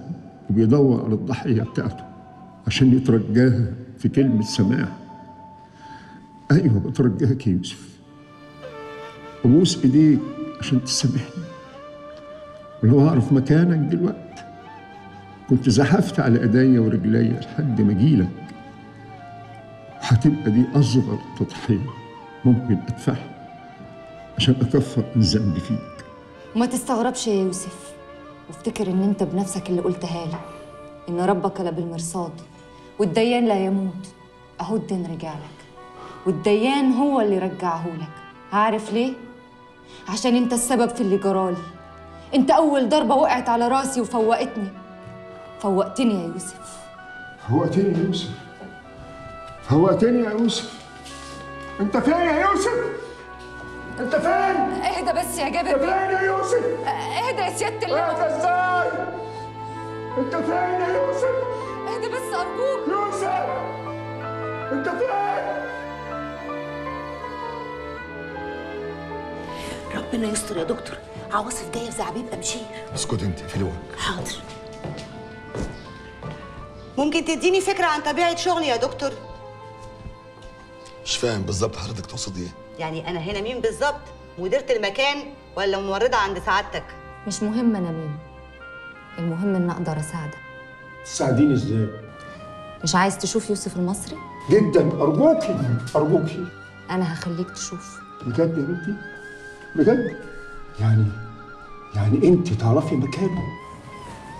وبيدور على الضحية بتاعته عشان يترجاها في كلمة سماح. أيوه بترجاك يا يوسف، وبوس ايديك عشان تسامحني. ولو اعرف مكانك دلوقتي كنت زحفت على ايديا ورجليا لحد ما اجيلك، وهتبقى دي اصغر تضحيه ممكن ادفعها عشان اكفر من ذنبي فيك. وما تستغربش يا يوسف، وافتكر ان انت بنفسك اللي قلتها لي، ان ربك لبالمرصاد والديان لا يموت. اهو الدين رجعلك، والديان هو اللي رجعهولك. عارف ليه؟ عشان انت السبب في اللي جرالي، انت اول ضربه وقعت على راسي وفوقتني. فوقتني يا يوسف. فوقتني يا يوسف. فوقتني يا يوسف. انت فين يا يوسف؟ انت فين؟ اهدى بس يا جابر. انت فين يا يوسف؟ اهدى يا سيادة الله. اهدى ازاي؟ انت فين يا يوسف؟ اهدى بس ارجوك. يوسف انت فين؟ ربنا يستر يا دكتور، عواصف جايه في زعبيب امشير. اسكت انت في الوقت. حاضر. ممكن تديني فكره عن طبيعه شغلي يا دكتور؟ مش فاهم بالظبط حضرتك تقصد ايه؟ يعني انا هنا مين بالظبط؟ مديره المكان ولا ممرضه عند سعادتك؟ مش مهم انا مين، المهم ان اقدر اساعدك. تساعديني ازاي؟ مش عايز تشوف يوسف المصري؟ جدا ارجوكي ارجوكي. انا هخليك تشوف. بجد يا بنتي؟ بجد؟ يعني انت تعرفي مكانه؟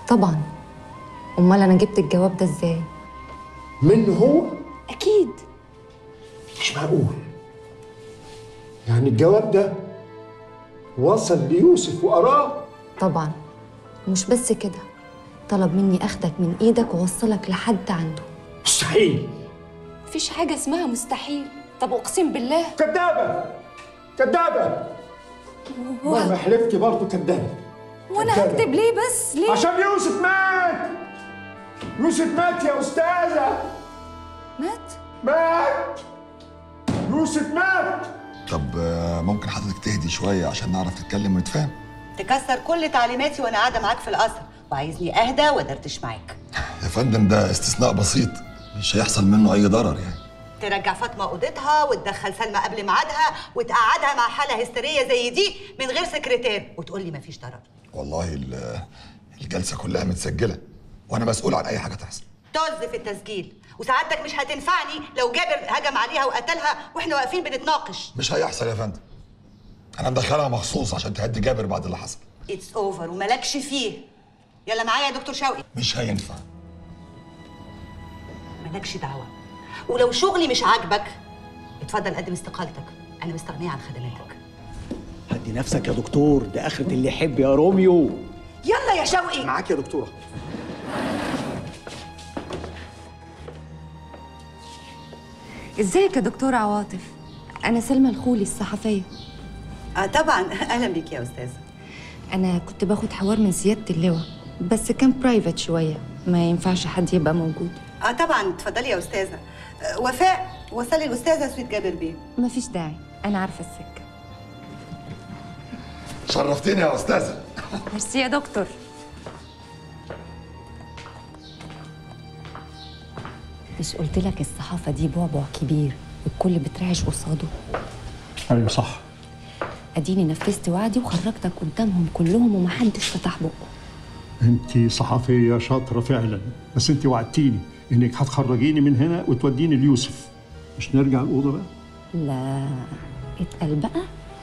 طبعا. امال انا جبت الجواب ده ازاي؟ منه هو؟ اكيد. مش معقول. يعني الجواب ده وصل ليوسف وقراه؟ طبعا. مش بس كده، طلب مني اخدك من ايدك ووصلك لحد عنده. مستحيل. مفيش حاجه اسمها مستحيل. طب اقسم بالله. كدابه كدابه. مهما حلفتي برضه كدابه. وانا هكتب ليه بس؟ ليه؟ عشان يوسف مات. يوسف مات يا استاذه. مات؟ مات. يوسف مات. طب ممكن حضرتك تهدي شويه عشان نعرف نتكلم ونتفاهم؟ تكسر كل تعليماتي وانا قاعده معاك في القصر، وعايزني اهدى وادردش معاك. يا فندم ده استثناء بسيط، مش هيحصل منه اي ضرر يعني. ترجع فاطمه اوضتها وتدخل سلمى قبل ميعادها وتقعدها مع حاله هستيريه زي دي من غير سكرتير وتقول لي مفيش ضرر. والله الجلسه كلها متسجله وانا مسؤول عن اي حاجه تحصل. طز في التسجيل. وسعادتك مش هتنفعني لو جابر هجم عليها وقتلها واحنا واقفين بنتناقش. مش هيحصل يا فندم. انا مدخلها مخصوص عشان تهدي جابر بعد اللي حصل. اتس اوفر ومالكش فيه. يلا معايا يا دكتور شوقي. مش هينفع. مالكش دعوه. ولو شغلي مش عاجبك اتفضل قدم استقالتك، انا مستغنيه عن خدماتك. هدي نفسك يا دكتور، ده اخره اللي يحب يا روميو. يلا يا شوقي. معاك يا دكتوره. ازيك يا دكتور عواطف؟ انا سلمى الخولي الصحفيه. اه طبعا، اهلا بيك يا استاذه. انا كنت باخد حوار من سياده اللواء بس كان برايفت شويه، ما ينفعش حد يبقى موجود. اه طبعا، اتفضلي يا استاذه. وفاء وصلي الاستاذه سويت جابر بيه. مفيش داعي، انا عارفه السكه. شرفتيني يا استاذه. ميرسي يا دكتور. مش قلت لك الصحافه دي بعبع كبير والكل بترعش قصاده؟ ايوه صح. اديني نفذت وعدي وخرجتك قدامهم كلهم ومحدش فتح بقه. انت صحفيه شاطره فعلا، بس انت وعدتيني انك هتخرجيني من هنا وتوديني ليوسف. مش نرجع الاوضه بقى؟ لا، اتقل بقى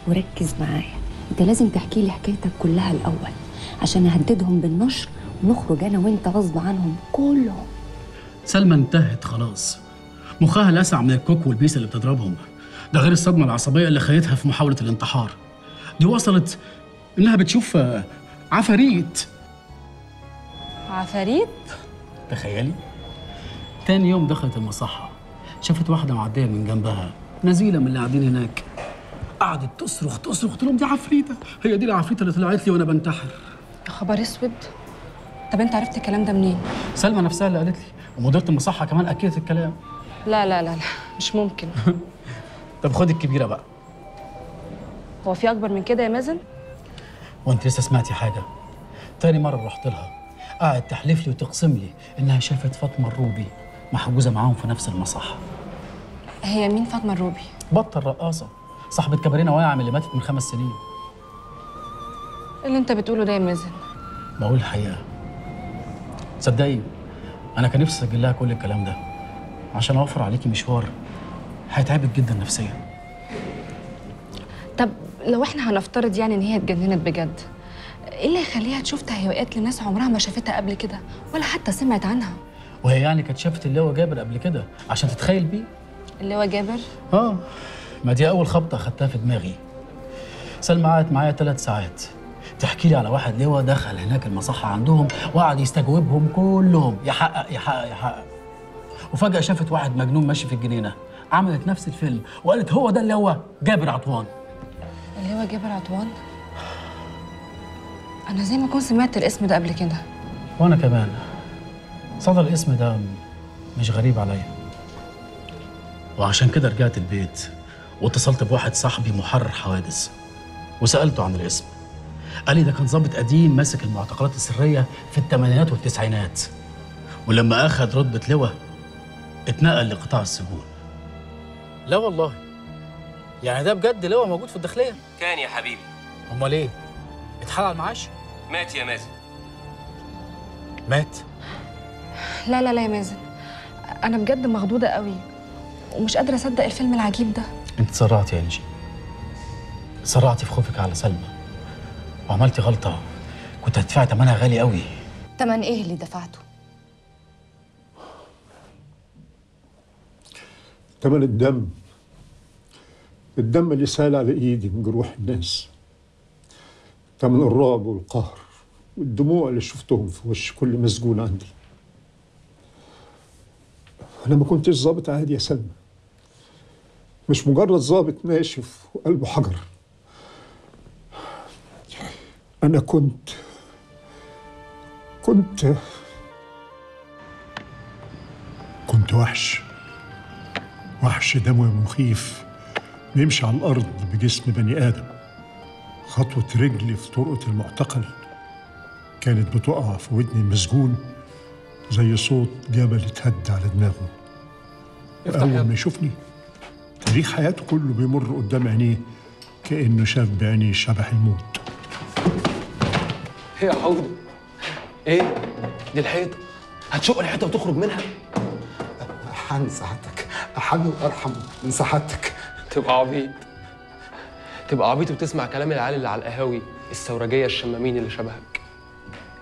وركز معايا. انت لازم تحكي لي حكايتك كلها الاول عشان اهددهم بالنشر ونخرج انا وانت غصب عنهم كلهم. سلمى انتهت خلاص، مخها لسع من الكوك والبيس اللي بتضربهم، ده غير الصدمه العصبيه اللي خدتها في محاوله الانتحار. دي وصلت انها بتشوف عفاريت. عفاريت؟ تخيلي. تاني يوم دخلت المصحه، شافت واحده معديه من جنبها، نزيله من اللي قاعدين هناك، قعدت تصرخ تصرخ. قلت لهم دي عفريته، هي دي العفريته اللي طلعت لي وانا بنتحر. يا خبر اسود. طب انت عرفت الكلام ده منين؟ سلمى نفسها اللي قالت لي، ومديرة المصحة كمان أكدت الكلام. لا لا لا لا، مش ممكن. طب خد الكبيرة بقى. هو في أكبر من كده يا مازن؟ وأنت لسه سمعتي حاجة؟ تاني مرة رحت لها قاعد تحلف لي وتقسم لي إنها شافت فاطمة الروبي محجوزة معاهم في نفس المصحة. هي مين فاطمة الروبي؟ بطة الرقاصة، صاحبة كبارينا واعم اللي ماتت من 5 سنين. إيه اللي أنت بتقوله ده يا مازن؟ بقول الحقيقة. صدقي أنا كان نفسي أسجل لها كل الكلام ده عشان أوفر عليكي مشوار، هيتعبك جدا نفسيا. طب لو إحنا هنفترض يعني إن هي اتجننت بجد، إيه اللي يخليها تشوف تهيؤات لناس عمرها ما شافتها قبل كده ولا حتى سمعت عنها؟ وهي يعني كانت شافت اللواء جابر قبل كده عشان تتخيل بيه؟ اللواء جابر؟ آه، ما دي أول خبطة أخدتها في دماغي. سلمى قعدت معايا 3 ساعات، تحكي لي على واحد لواء دخل هناك المصحة عندهم وقعد يستجوبهم كلهم يحقق، وفجأة شافت واحد مجنون ماشي في الجنينة، عملت نفس الفيلم وقالت هو ده اللواء جابر عطوان. اللواء جابر عطوان؟ أنا زي ما كنت سمعت الاسم ده قبل كده. وأنا كمان صدر الاسم ده مش غريب عليا، وعشان كده رجعت البيت واتصلت بواحد صاحبي محرر حوادث وسألته عن الاسم، قال لي ده كان ضابط قديم ماسك المعتقلات السرية في الثمانينات والتسعينات، ولما أخذ رتبة لواء اتنقل لقطاع السجون. لا والله، يعني ده بجد لواء موجود في الداخلية؟ كان يا حبيبي. أمال إيه؟ اتحال على المعاش؟ مات يا مازن. مات؟ لا لا لا يا مازن، أنا بجد مخضوضة قوي ومش قادرة أصدق الفيلم العجيب ده. أنت تسرعتي يا إنجي، تسرعتي في خوفك على سلمى وعملتي غلطة كنت هتدفعي تمنها غالي قوي. تمن إيه اللي دفعته؟ تمن الدم، الدم اللي سال على إيدي من جروح الناس، تمن الرعب والقهر والدموع اللي شفتهم في وش كل مسجون عندي. أنا ما كنتش ظابط عادي يا سلمى، مش مجرد ظابط ناشف وقلبه حجر، أنا كنت وحش، وحش دموي مخيف بيمشي على الأرض بجسم بني آدم. خطوة رجلي في طرقة المعتقل كانت بتقع في ودني المسجون زي صوت جبل اتهد على دماغه، وأول ما يشوفني تاريخ حياته كله بيمر قدام عينيه كأنه شاف بعينيه شبح الموت. إيه يا حوض؟ إيه؟ دي الحيطة هتشق الحيطة وتخرج منها؟ أحن سعادتك، أحن وأرحم من سعادتك. تبقى عبيط، تبقى عبيط وتسمع كلام العيال اللي على القهاوي الثورجية الشمامين اللي شبهك،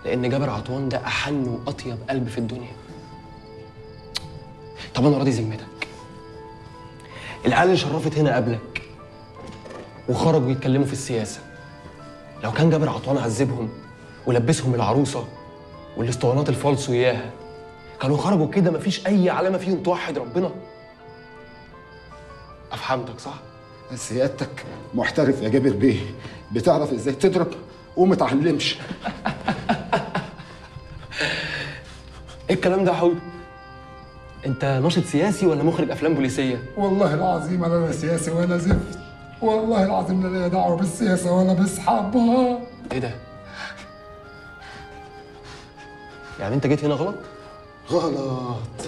لأن جابر عطوان ده أحن وأطيب قلب في الدنيا. طب أنا راضي ذمتك، العيال اللي شرفت هنا قبلك وخرجوا يتكلموا في السياسة، لو كان جابر عطوان عذبهم ولبسهم العروسة والاسطوانات الفالص وياها كانوا خرجوا كده مفيش أي علامة فيهم توحد ربنا. أفهمتك صح؟ سيادتك محترف يا جابر بيه، بتعرف إزاي تضرب ومتعلمش. إيه الكلام ده يا حوض؟ أنت ناشط سياسي ولا مخرج أفلام بوليسية؟ والله العظيم أنا سياسي وأنا زفت، والله العظيم أنا ليا دعوة بالسياسة ولا بأصحابها. إيه ده؟ يعني أنت جيت هنا غلط؟ غلط،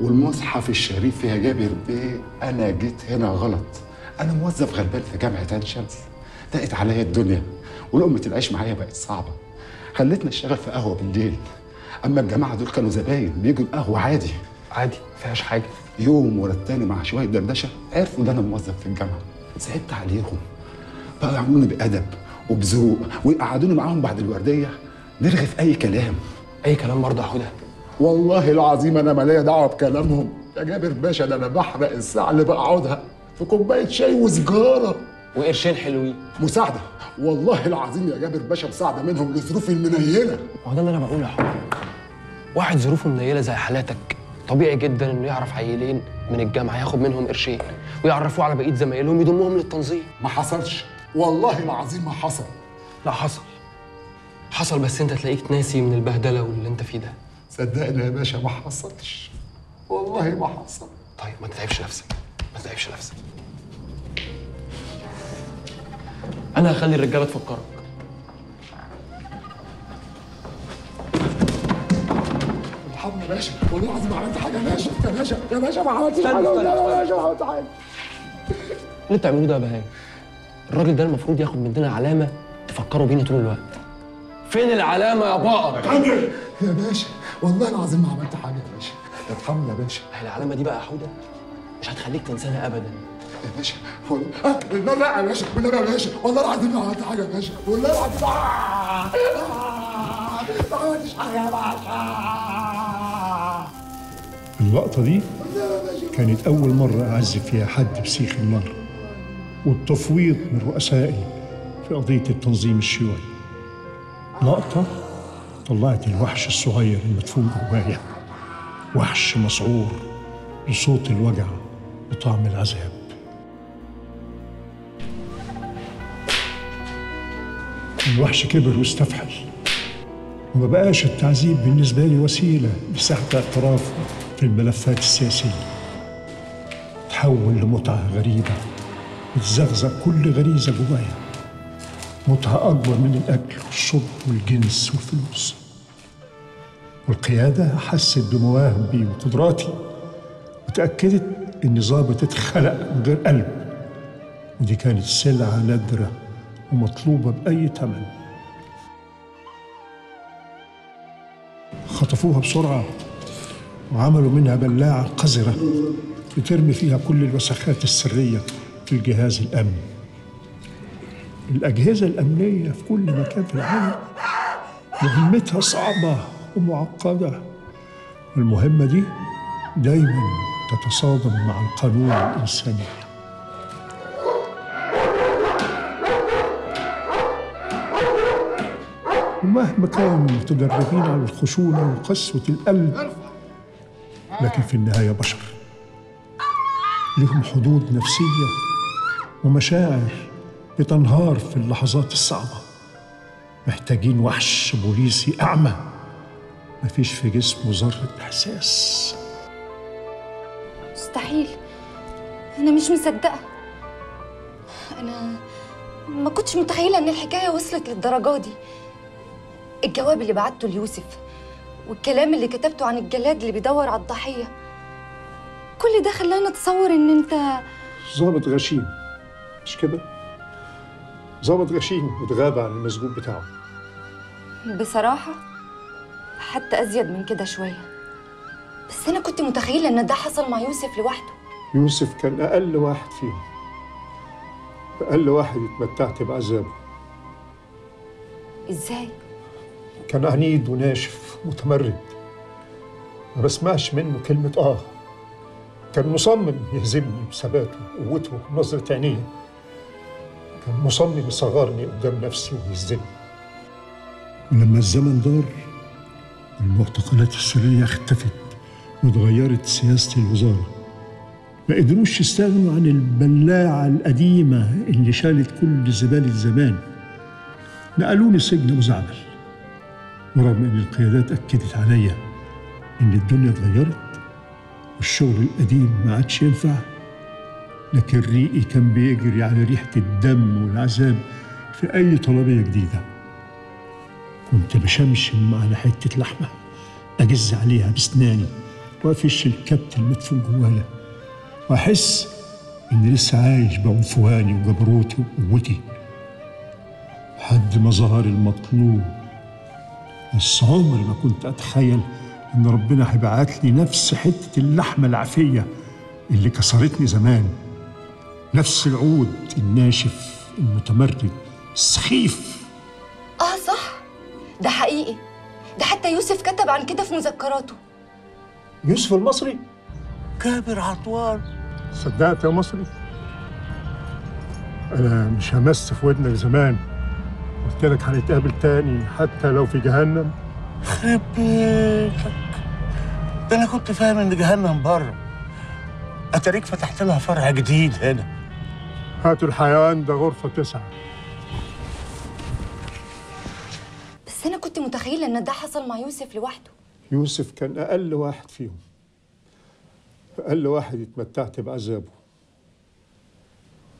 والمصحف الشريف يا جابر بيه أنا جيت هنا غلط. أنا موظف غلبان في جامعة عين شمس، ضاقت عليا الدنيا ولقمة العيش معايا بقت صعبة، خلتني أشتغل في قهوة بالليل، أما الجماعة دول كانوا زباين بيجوا القهوة عادي عادي مفيهاش حاجة، يوم ورا التاني مع شوية دردشة عرفوا إن أنا موظف في الجامعة، صعبت عليهم بقوا يعاملوني بأدب وبذوق ويقعدوني معاهم بعد الوردية نرغي في أي كلام. أي كلام برضه يا حودة؟ والله العظيم انا ماليا دعوه بكلامهم يا جابر باشا، ده انا بحرق الساعه اللي بقعدها في كوبايه شاي وسجاره وقرشين حلوين مساعده. والله العظيم يا جابر باشا مساعده منهم لظروفي المنيله. هو ده اللي انا بقوله يا حبيبي، واحد ظروفه منيله زي حالاتك طبيعي جدا انه يعرف عيلين من الجامعه ياخد منهم قرشين ويعرفوه على بقيه زمايلهم يضمهم للتنظيم. ما حصلش، والله العظيم ما حصل. لا حصل، حصل بس انت تلاقيك ناسي من البهدله واللي انت فيه ده. صدقني يا باشا ما حصلش، والله ما حصل. طيب ما تتعبش نفسك، ما تتعبش نفسك، أنا هخلي الرجالة تفكرك. ارحمني يا باشا، والله العظيم ما عملت حاجة يا باشا، يا باشا يا باشا ما عملتش حاجة، يا باشا ما عملتش حاجة. اللي بتعملوه ده يا بهايم، الراجل ده المفروض ياخد مننا علامة تفكروا بينا طول الوقت. فين العلامة يا بقر؟ يا باشا والله العظيم ما عملت حاجة يا باشا، ارحمني يا باشا. العلامة دي بقى يا حودة مش هتخليك تنسانا أبدا يا باشا. والله لا يا باشا، والله لا يا باشا، والله العظيم ما عملت حاجة يا باشا، والله العظيم ما عملتش حاجة يا باشا. اللقطة دي كانت أول مرة أعزف فيها حد بسيخ النار والتفويض من رؤسائي في قضية التنظيم الشيوعي. لقطة طلعت الوحش الصغير المدفون جوايا، وحش مسعور بصوت الوجع وطعم العذاب. الوحش كبر واستفحل وما بقاش التعذيب بالنسبة لي وسيلة لسحب اعترافه في الملفات السياسية. تحول لمتعة غريبة بتزغزغ كل غريزة جوايا، متعة أكبر من الأكل والشرب والجنس والفلوس. والقيادة حست بمواهبي وقدراتي وتأكدت إني ظابط اتخلق من غير قلب، ودي كانت سلعة نادرة ومطلوبة بأي ثمن. خطفوها بسرعة وعملوا منها بلاعة قذرة بترمي فيها كل الوسخات السرية في الجهاز الأمني. الأجهزة الأمنية في كل مكان في العالم مهمتها صعبة ومعقدة، والمهمة دي دايماً تتصادم مع القانون الإنساني. ومهما كانوا متدربين على الخشونة وقسوة القلب، لكن في النهاية بشر لهم حدود نفسية ومشاعر بتنهار في اللحظات الصعبة. محتاجين وحش بوليسي أعمى مفيش في جسمه ذرة إحساس. مستحيل، أنا مش مصدقة. أنا ما كنتش متخيلة إن الحكاية وصلت للدرجة دي. الجواب اللي بعته ليوسف والكلام اللي كتبته عن الجلاد اللي بيدور على الضحية، كل ده خلاني اتصور ان انت ظابط غشيم، مش كده؟ ظابط غشيم اتغاب عن المسجون بتاعه. بصراحة حتى ازيد من كده شوية، بس انا كنت متخيلة ان ده حصل مع يوسف لوحده. يوسف كان اقل واحد فيهم، اقل واحد اتمتعت بعذابه. ازاي؟ كان عنيد وناشف متمرد، ما بسمعش منه كلمة كان مصمم يهزمني بثباته وقوته ونظرة عينيه، كان مصمم يصغرني قدام نفسي ويهزمني. ولما الزمن دار المعتقلات السرية اختفت واتغيرت سياسة الوزارة، ما قدروش يستغنوا عن البلاعة القديمة اللي شالت كل زبالة زمان. نقلوني سجن مزعبل، ورغم ان القيادات اكدت عليا ان الدنيا اتغيرت والشغل القديم ما عادش ينفع، لكن ريقي كان بيجري على ريحة الدم والعذاب في أي طلبية جديدة. كنت بشمشم على حتة لحمة أجز عليها بسناني وأفش الكبت المدفون جوايا، وأحس إني لسه عايش بعنفواني وجبروتي وقوتي، لحد ما ظهر المطلوب. بس عمري ما كنت أتخيل إن ربنا هيبعت لي نفس حتة اللحمة العافية اللي كسرتني زمان، نفس العود الناشف المتمرد السخيف. صح، ده حقيقي، ده حتى يوسف كتب عن كده في مذكراته. يوسف المصري؟ جابر عطوان. صدقت يا مصري؟ أنا مش همس في ودنك زمان، قلت لك هنتقابل تاني حتى لو في جهنم. خرب بيتك، ده انا كنت فاهم ان جهنم بره، اتاريك فتحت لها فرع جديد هنا. هاتوا الحيوان ده غرفة 9. بس انا كنت متخيله ان ده حصل مع يوسف لوحده. يوسف كان اقل واحد فيهم، اقل واحد اتمتعت بعذابه.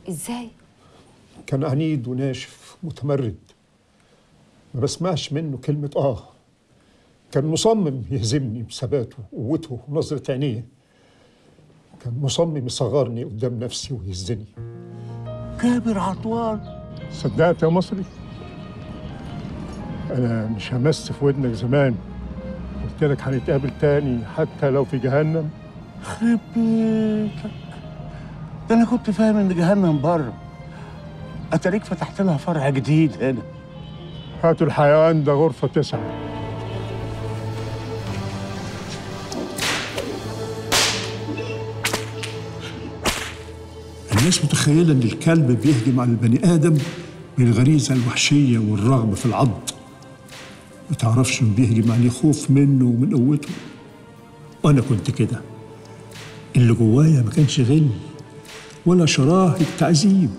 ازاي؟ كان عنيد وناشف متمرد، ما بسمعش منه كلمه كان مصمم يهزمني بثباته وقوته ونظرة عينيه، كان مصمم يصغرني قدام نفسي ويهزني. جابر عطوان. صدقت يا مصري؟ أنا مش همس في ودنك زمان، قلت لك هنتقابل تاني حتى لو في جهنم. خرب بيتك، ده أنا كنت فاهم إن جهنم بره، أتاريك فتحت لها فرع جديد هنا. هاتوا الحيوان ده غرفة 9. الناس متخيلة إن الكلب بيهجم على البني آدم بالغريزة الوحشية والرغبة في العض، ما تعرفش بيهجم عليه خوف منه ومن قوته. وانا كنت كده، اللي جوايا ما كانش غل ولا شراهة تعذيب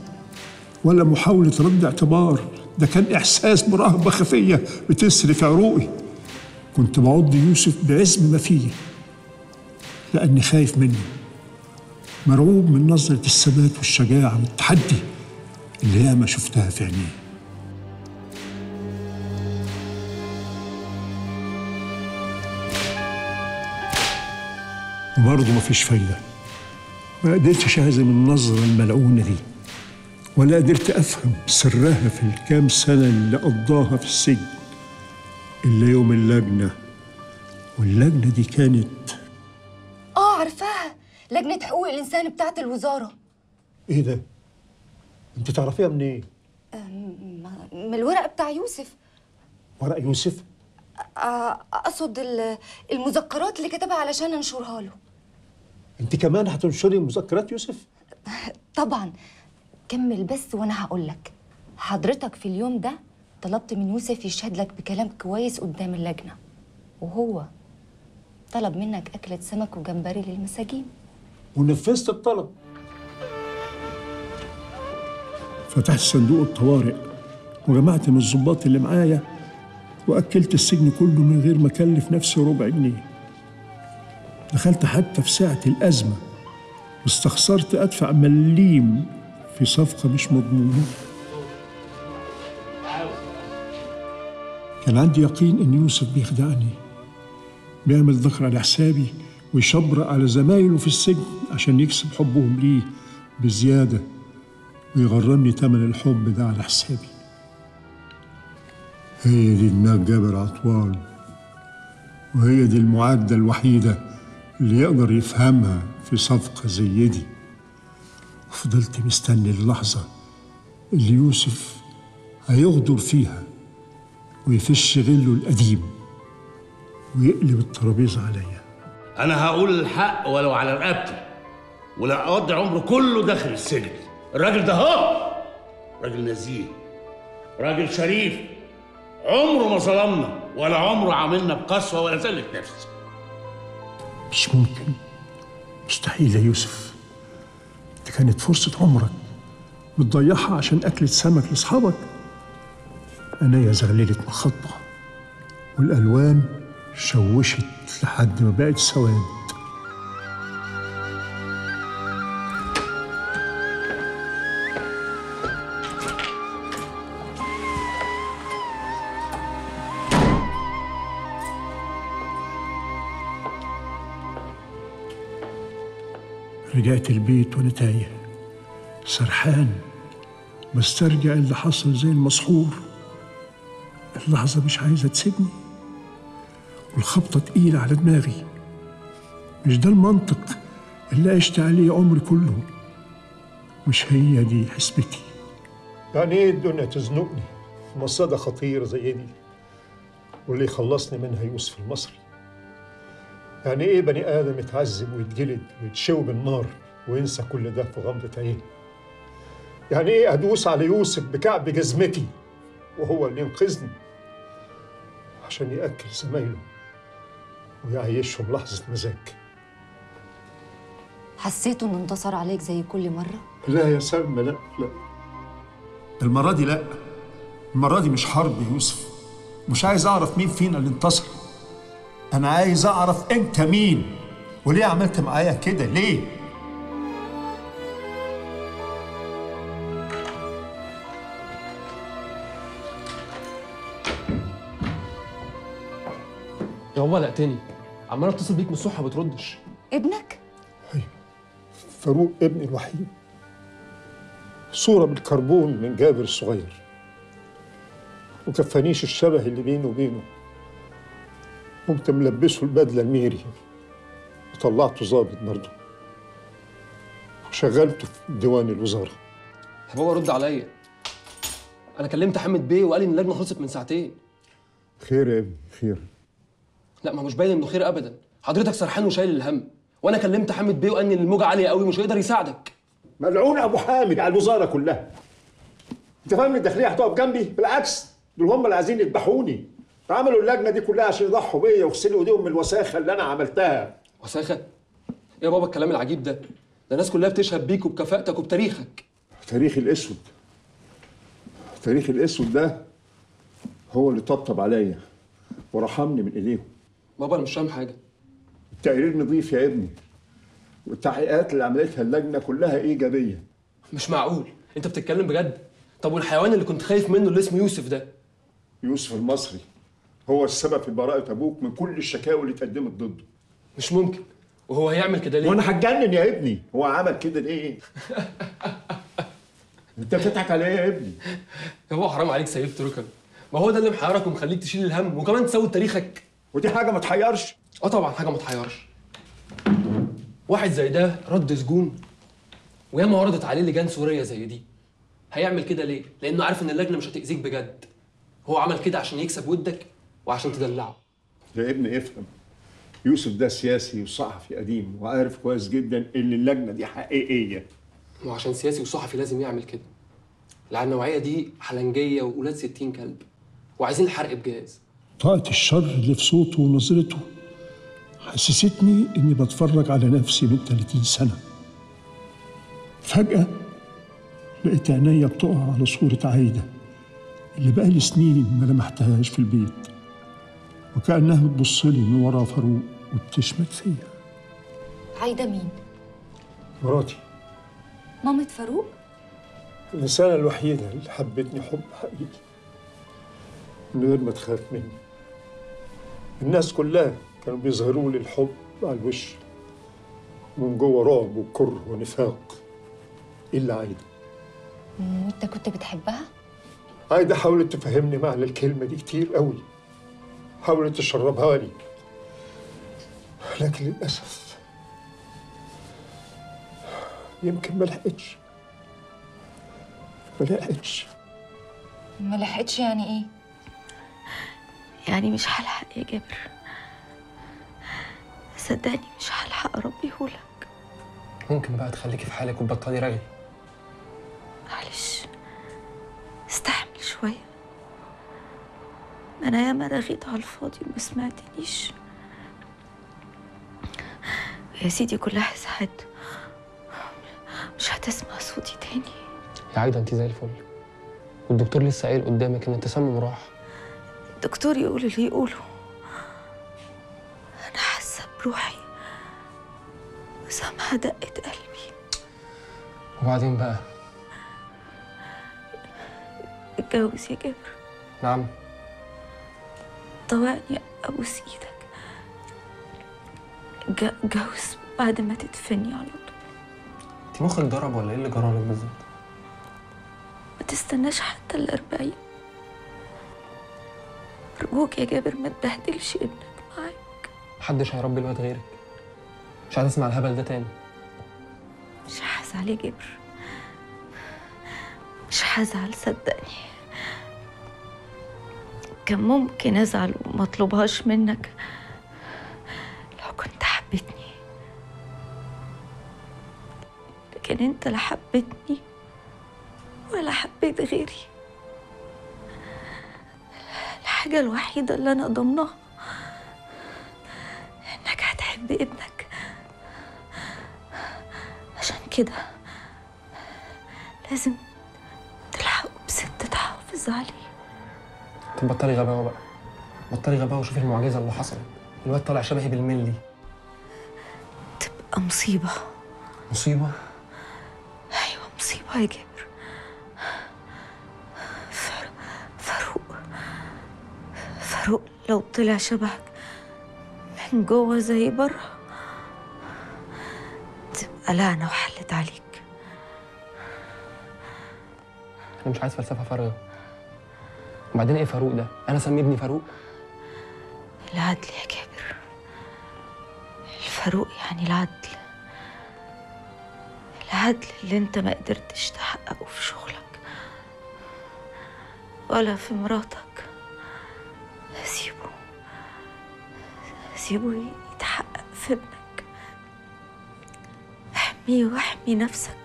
ولا محاولة رد اعتبار، ده كان احساس برهبة خفية بتسري في عروقي. كنت بعض يوسف بعزم ما فيه لاني خايف منه، مرعوب من نظرة الثبات والشجاعة والتحدي اللي ياما شفتها في عينيه. وبرضه مفيش فايدة، ما قدرتش أهزم النظرة الملعونة دي، ولا قدرت أفهم سرها في الكام سنة اللي قضاها في السجن إلا يوم اللجنة. واللجنة دي كانت عارفاها، لجنة حقوق الإنسان بتاعت الوزارة. إيه ده؟ أنت تعرفيها منين؟ إيه؟ من الورق بتاع يوسف. ورق يوسف؟ أقصد المذكرات اللي كتبها علشان أنشرها له. أنت كمان هتنشري مذكرات يوسف؟ طبعا. كمل بس وأنا هقول لك. حضرتك في اليوم ده طلبت من يوسف يشهد لك بكلام كويس قدام اللجنة، وهو طلب منك أكلة سمك وجمبري للمساجين، ونفذت الطلب. فتحت صندوق الطوارئ وجمعت من الظباط اللي معايا وأكلت السجن كله من غير ما أكلف نفسي ربع جنيه. دخلت حتى في ساعة الأزمة واستخسرت أدفع مليم في صفقة مش مضمونة. كان عندي يقين إن يوسف بيخدعني، بيعمل ذخر على حسابي ويشبرق على زمايله في السجن عشان يكسب حبهم ليه بزيادة ويغرمني تمن الحب ده على حسابي. هي دي دماغ جابر عطوان، وهي دي المعادلة الوحيدة اللي يقدر يفهمها في صفقة زي دي. وفضلت مستني اللحظة اللي يوسف هيغدر فيها ويفش غله القديم ويقلب الترابيزة عليا. أنا هقول الحق ولو على رقبتي، ولا أقضي عمره كله داخل السجن. الراجل ده هو راجل نزيه، راجل شريف، عمره ما ظلمنا ولا عمره عاملنا بقسوة ولا ذلة نفس. مش ممكن، مستحيل يا يوسف، دي كانت فرصة عمرك بتضيعها عشان أكلة سمك لأصحابك. عينيا زغللت من الخضة والألوان شوشت لحد ما بقت سواد. رجعت البيت وانا تايه سرحان، بسترجع اللي حصل زي المسحور. اللحظه مش عايزه تسيبني، والخبطه تقيله على دماغي. مش ده المنطق اللي عشت عليه عمري كله، مش هي دي حسبتي. يعني ايه الدنيا تزنقني في مصاده خطيره زي دي، واللي يخلصني منها يوسف المصري؟ يعني ايه بني ادم يتعذب ويتجلد ويتشوي بالنار وينسى كل ده في غمضه عينه؟ يعني ايه ادوس على يوسف بكعب جزمتي وهو اللي ينقذني عشان ياكل زمايله ويعيشهم لحظه مزاج؟ حسيت انه انتصر عليك زي كل مره؟ لا يا سلمى، لا لا، المره دي لا، المره دي مش حرب يا يوسف. مش عايز اعرف مين فينا اللي انتصر، أنا عايز أعرف أنت مين وليه عملت معايا كده، ليه؟ يا بابا لقتني، عمال أتصل بيك من الصبح ما بتردش. ابنك؟ أيوه، فاروق ابني الوحيد. صورة بالكربون من جابر الصغير، وكفانيش الشبه اللي بينه وبينه. قمت ملبسه البدله الميري وطلعته ظابط برضه وشغلته في ديوان الوزاره. يا بابا رد عليا، انا كلمت حمد بيه وقال لي ان اللجنه خلصت من ساعتين. خير يا ابني خير. لا، ما مش باين انه خير ابدا، حضرتك سرحان وشايل الهم، وانا كلمت حمد بيه وقال لي ان الموجه عاليه قوي مش هيقدر يساعدك. ملعون ابو حامد على الوزاره كلها. انت فاهم ان الداخليه هتقف جنبي؟ بالعكس، دول هم اللي عايزين يذبحوني. عملوا اللجنه دي كلها عشان يضحوا بيا ويغسلوا ايديهم من الوساخه اللي انا عملتها. وساخه؟ ايه يا بابا الكلام العجيب ده؟ الناس كلها بتشهد بيك وبكفاءتك وبتاريخك. تاريخي الاسود. تاريخي الاسود ده هو اللي طبطب عليا ورحمني من ايديهم. بابا انا مش فاهم حاجه. التقرير نظيف يا ابني. والتحقيقات اللي عملتها اللجنه كلها ايجابيه. مش معقول، انت بتتكلم بجد؟ طب والحيوان اللي كنت خايف منه اللي اسمه يوسف ده؟ يوسف المصري هو السبب في براءة ابوك من كل الشكاوى اللي اتقدمت ضده. مش ممكن، وهو هيعمل كده ليه؟ وانا هتجنن يا ابني، هو عمل كده ليه؟ انت بتضحك على ايه يا ابني؟ يا بابا حرام عليك سايبت ركن، ما هو ده اللي محيرك ومخليك تشيل الهم وكمان تسود تاريخك. ودي حاجة ما تحيرش؟ اه طبعا حاجة ما تحيرش. واحد زي ده رد سجون وياما وردت عليه لجان سورية زي دي. هيعمل كده ليه؟ لأنه عارف إن اللجنة مش هتأذيك بجد. هو عمل كده عشان يكسب ودك وعشان تدلعه. يا ابني افهم، يوسف ده سياسي وصحفي قديم وعارف كويس جدا إن اللجنة دي حقيقية. وعشان سياسي وصحفي لازم يعمل كده. لأن النوعية دي حلنجية وأولاد 60 كلب وعايزين الحرق بجاز. طاقة الشر اللي في صوته ونظرته حسستني إني بتفرج على نفسي من 30 سنة. فجأة لقيت عينيا بتقع على صورة عايدة اللي بقالي سنين ما لمحتهاش في البيت، وكأنها بتبص لي من ورا فاروق وبتشمت فيا. عايدة مين؟ مراتي، مامة فاروق؟ الإنسانة الوحيدة اللي حبتني حب حقيقي من غير ما تخاف مني. الناس كلها كانوا بيظهروا لي الحب على الوش، من جوه رعب وكره ونفاق. إلا عايدة. وانت كنت بتحبها؟ عايدة حاولت تفهمني معنى الكلمة دي كتير قوي، حاولت تشربها لي، لكن للأسف يمكن ما لحقتش. يعني إيه؟ يعني مش هلحق يا جابر، صدقني مش هلحق أربيهولك. ممكن بقى تخليكي في حالك وتبطلي رغي؟ معلش استحمل شوية، أنا ياما رغيت على الفاضي وما سمعتنيش. يا سيدي كلها ساعات مش هتسمع صوتي تاني. يا عايدة أنت زي الفل، والدكتور لسه قايل قدامك إن التسمم راح. الدكتور يقول اللي يقوله، أنا حاسة بروحي وسامعة دقة قلبي. وبعدين بقى؟ اتجوز يا جابر. نعم. طوعني ابوس ايدك. اتجوز بعد ما تدفني على طول. انت مخك ضرب ولا ايه اللي جرالك بالظبط؟ ما تستناش حتى ال40. ارجوك يا جابر ما تبهدلش ابنك معاك. محدش هيربي الواد غيرك. مش هتسمع الهبل ده تاني. مش هزعل يا جابر، مش هزعل صدقني. كان ممكن ازعل وما اطلبهاش منك لو كنت حبيتني، لكن انت لا حبيتني ولا حبيت غيري. الحاجه الوحيده اللي انا ضمناها انك هتحب ابنك، عشان كده لازم تحافظ عليه. طب بطلي غباوه بقى، بطلي غباوه وشوفي المعجزه اللي حصلت. الواد طالع شبهي بالملي. تبقى مصيبه. مصيبه؟ ايوه مصيبه يا جابر. فاروق لو طلع شبهك من جوه زي بره تبقى لعنه وحلت عليك. أنا مش عايز فلسفة فارغة. وبعدين إيه فاروق ده؟ أنا أسمي ابني فاروق؟ العدل يا جابر. الفاروق يعني العدل. العدل اللي أنت ما قدرتش تحققه في شغلك ولا في مراتك. سيبه يتحقق في ابنك. احميه واحمي نفسك.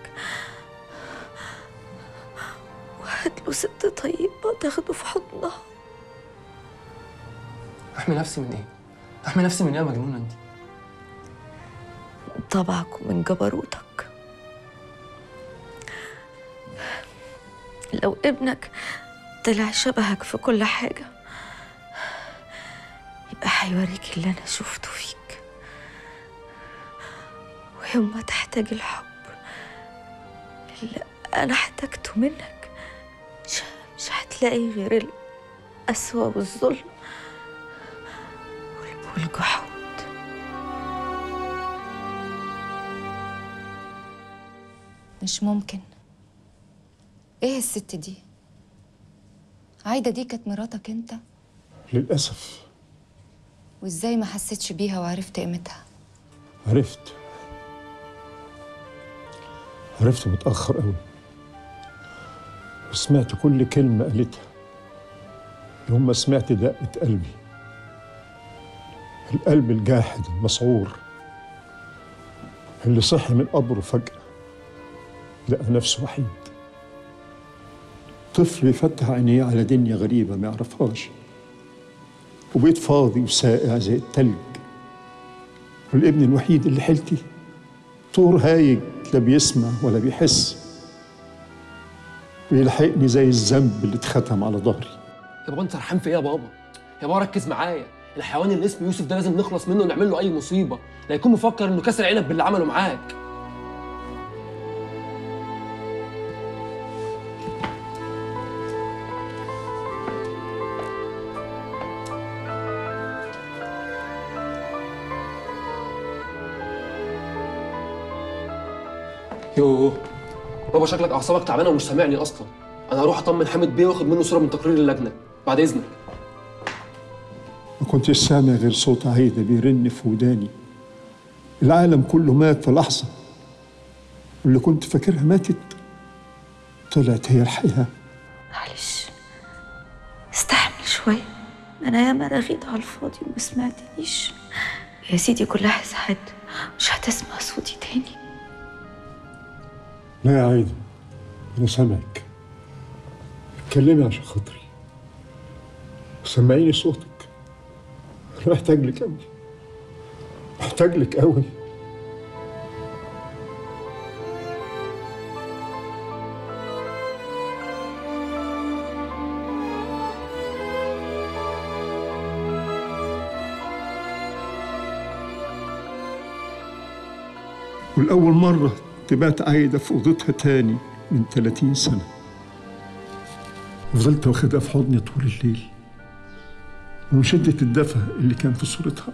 هات له ست طيبة تاخده في حضنها. احمي نفسي من ايه؟ احمي نفسي من ايه يا مجنونه انت؟ من طبعك ومن جبروتك. لو ابنك طلع شبهك في كل حاجه يبقى هيوريك اللي انا شفته فيك. ويوم ما تحتاج الحب اللي انا احتاجته منك مش هتلاقي غير القسوه والظلم والجحود. مش ممكن. ايه الست دي؟ عايده دي كانت مراتك انت؟ للاسف. وازاي ما حسيتش بيها وعرفت قيمتها؟ عرفت متأخر قوي، وسمعت كل كلمة قالتها. يوم ما سمعت دقة قلبي، القلب الجاحد المسعور اللي صحي من قبره فجأة لقى نفسه وحيد، طفل فتح عينيه على دنيا غريبة ما يعرفهاش، وبيت فاضي وساقع زي التلج، والابن الوحيد اللي حيلتي طور هايج لا بيسمع ولا بيحس، بيلحقني زي الذنب اللي اتختم على ظهري. يا بابا انت سرحان في ايه يا بابا؟ يا بابا ركز معايا، الحيوان اللي اسمه يوسف ده لازم نخلص منه ونعمل له اي مصيبه، لا يكون مفكر انه كسر عنب باللي عمله معاك. يوه بابا شكلك اعصابك تعبانه ومش سامعني اصلا. انا هروح اطمن حامد بيه واخد منه صوره من تقرير اللجنه بعد اذنك. ما كنتش سامع غير صوت عايده بيرن في وداني. العالم كله مات في لحظه، واللي كنت فاكرها ماتت طلعت هي الحياه. معلش استحمل شويه، انا ياما رغيت على الفاضي وما سمعتنيش. يا سيدي كلها ساعات، مش هتسمع صوتي تاني. لا يا عايدة أنا سامعك، اتكلمي عشان خاطري، سمعيني صوتك، أنا محتاج لك أوي، محتاج لك أوي. والأول مرة تبات عايدة في أوضتها تاني من 30 سنة، وفضلت واخدها في حضني طول الليل، ومن شدة الدفى اللي كان في صورتها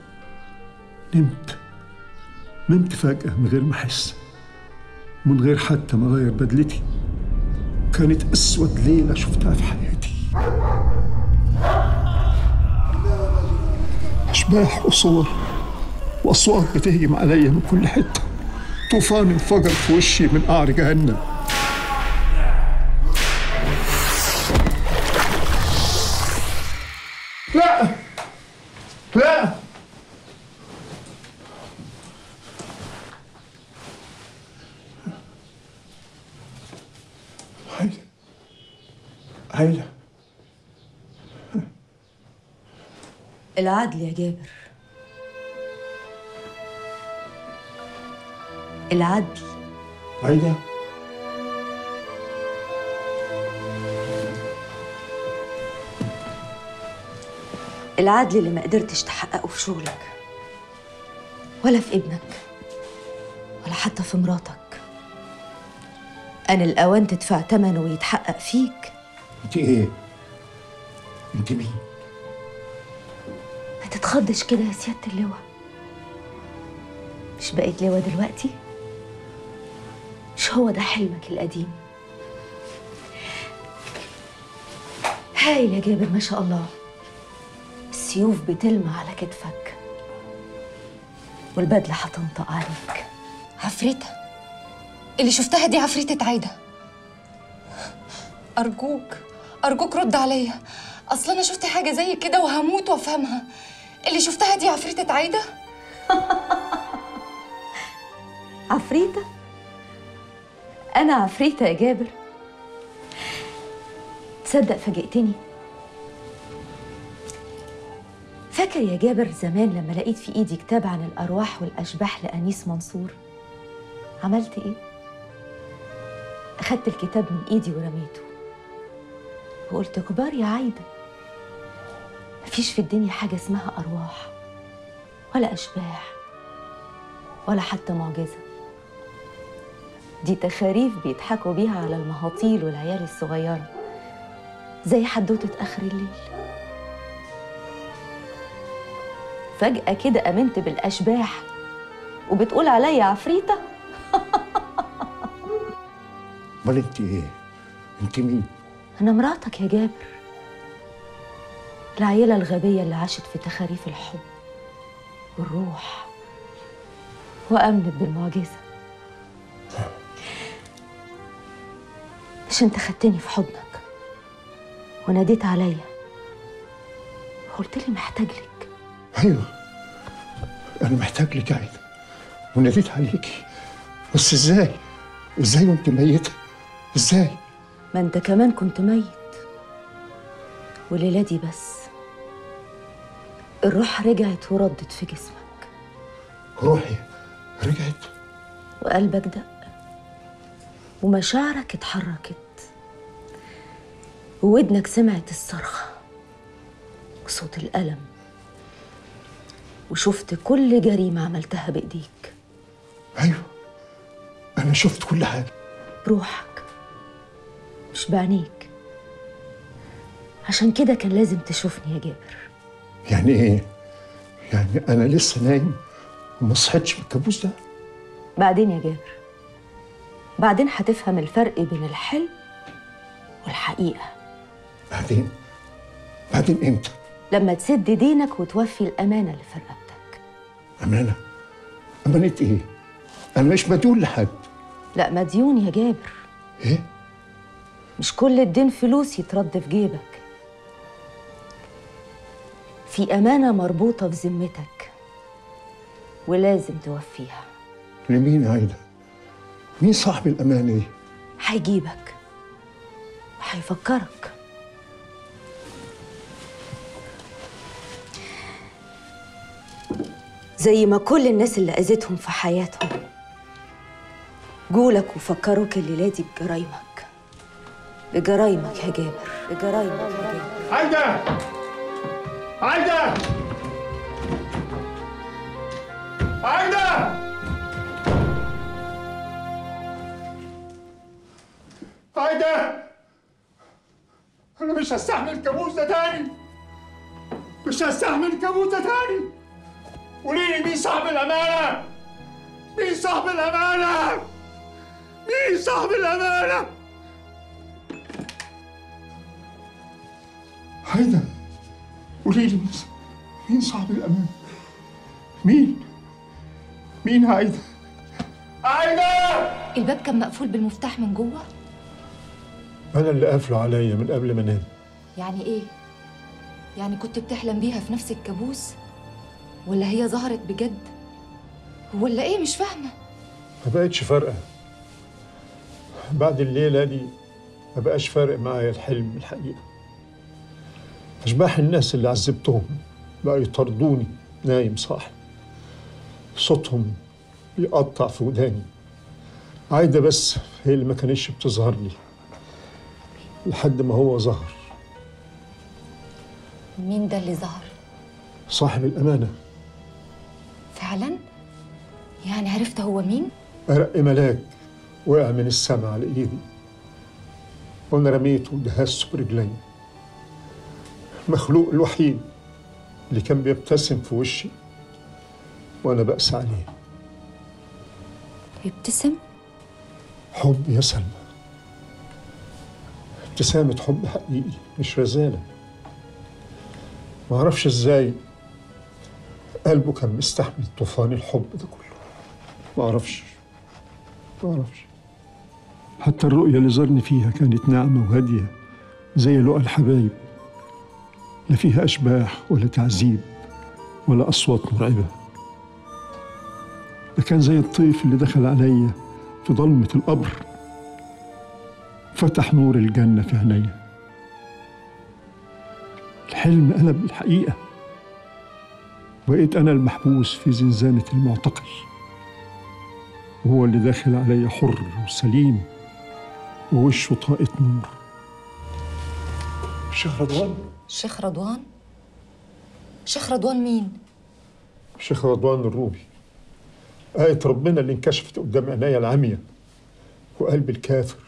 نمت فجأة من غير ما أحس، من غير حتى ما أغير بدلتي. كانت أسود ليلة شفتها في حياتي، أشباح وصور وأصوات بتهجم عليا من كل حتة، طوفان انفجر في وشي من قعر جهنم. لا عايدة العدل يا جابر، العدل. عايدة العدل اللي ما قدرتش تحققه في شغلك ولا في ابنك ولا حتى في مراتك، أنا الأوان تدفع ثمنه ويتحقق فيك. أنت إيه؟ أنت مين؟ ما تتخضش كده يا سيادة اللواء، مش بقيت لواء دلوقتي؟ مش هو ده حلمك القديم؟ هايل يا جابر ما شاء الله، السيوف بتلمع على كتفك والبدلة هتنطق عليك. عفريتة اللي شفتها دي عفريتة عايدة، أرجوك رد عليا، أصل أنا شفت حاجة زي كده وهموت وأفهمها. اللي شفتها دي عفريتة عايدة؟ عفريتة؟ أنا عفريتة يا جابر؟ تصدق فاجئتني، فاكر فاكر يا جابر زمان لما لقيت في ايدي كتاب عن الارواح والاشباح لانيس منصور؟ عملت ايه؟ اخدت الكتاب من ايدي ورميته وقلت كبار يا عايدة، مفيش في الدنيا حاجة اسمها ارواح ولا اشباح ولا حتى معجزة، دي تخاريف بيضحكوا بيها على المهاطيل والعيال الصغيرة زي حدوتة اخر الليل. فجأة كده آمنت بالأشباح وبتقول عليا عفريتة؟ أمال أنت إيه؟ أنت مين؟ أنا مراتك يا جابر، العيلة الغبية اللي عاشت في تخاريف الحب والروح وآمنت بالمعجزة. مش أنت خدتني في حضنك وناديت عليا وقلت لي محتاج لك؟ ايوه انا محتاج لك عايده، وناديت عليكي، بس ازاي؟ ازاي وانت ميته؟ ازاي؟ ما انت كمان كنت ميت، والليله دي بس الروح رجعت وردت في جسمك. روحي رجعت؟ وقلبك دق ومشاعرك اتحركت وودنك سمعت الصرخه وصوت الالم وشفت كل جريمة عملتها بإيديك. أيوة أنا شفت كل حاجة بروحك مش بعينيك، عشان كده كان لازم تشوفني يا جابر. يعني إيه؟ يعني أنا لسه نايم وما صحتش من الكابوس ده؟ بعدين يا جابر، بعدين هتفهم الفرق بين الحلم والحقيقة. بعدين؟ بعدين إمتى؟ لما تسد دينك وتوفي الأمانة اللي في رقبتك. أمانة؟ أمانة إيه؟ أنا مش مديون لحد. لا مديون يا جابر. إيه؟ مش كل الدين فلوس يترد في جيبك، في أمانة مربوطة في ذمتك ولازم توفيها. لمين عايدة؟ مين صاحب الأمانة دي؟ هيجيبك وهيفكرك. زي ما كل الناس اللي أذتهم في حياتهم جولك وفكروك الليلة دي بجرايمك. بجرايمك يا جابر، بجرايمك يا جابر. عايدة! عايدة! عايدة! عايدة! أنا مش هستحمل الكابوس ده تاني! مش هستحمل الكابوس ده تاني! قولي لي مين صاحب الأمانة؟ مين صاحب الأمانة؟ مين صاحب الأمانة؟ عايدة قولي لي مين صاحب الأمانة؟ مين؟ مين عايدة؟ عايدة! الباب كان مقفول بالمفتاح من جوه؟ أنا اللي قافله عليا من قبل ما أنام. يعني إيه؟ يعني كنت بتحلم بيها في نفس الكابوس؟ ولا هي ظهرت بجد؟ ولا ايه؟ مش فاهمه. ما بقتش فارقه بعد الليله دي، ما بقاش فارق معايا الحلم الحقيقه. اشباح الناس اللي عذبتهم بقى يطردوني نايم صاحي، صوتهم يقطع في وداني. عايده بس هي اللي ما كانتش بتظهر لي لحد ما هو ظهر. مين ده اللي ظهر؟ صاحب الامانه. فعلا؟ يعني عرفت هو مين؟ أرق ملاك وقع من السما على ايدي وانا رميته ودهسته برجلي. المخلوق الوحيد اللي كان بيبتسم في وشي وانا بأس عليه. يبتسم؟ حب يا سلمى، ابتسامة حب حقيقي مش رزالة. معرفش ازاي قلبه كان مستحمل طوفان الحب ده كله، معرفش. حتى الرؤية اللي زارني فيها كانت ناعمة وهادية زي لقى الحبايب، لا فيها أشباح ولا تعذيب ولا أصوات مرعبة. ده كان زي الطيف اللي دخل عليا في ضلمة القبر، فتح نور الجنة في عينيا. الحلم قلب الحقيقة، بقيت أنا المحبوس في زنزانة المعتقل، وهو اللي داخل علي حر وسليم ووشه طاقة نور. شيخ رضوان؟ شيخ رضوان؟ شيخ رضوان مين؟ شيخ رضوان الرومي، آية ربنا اللي انكشفت قدام عينيا العمية وقلبي الكافر،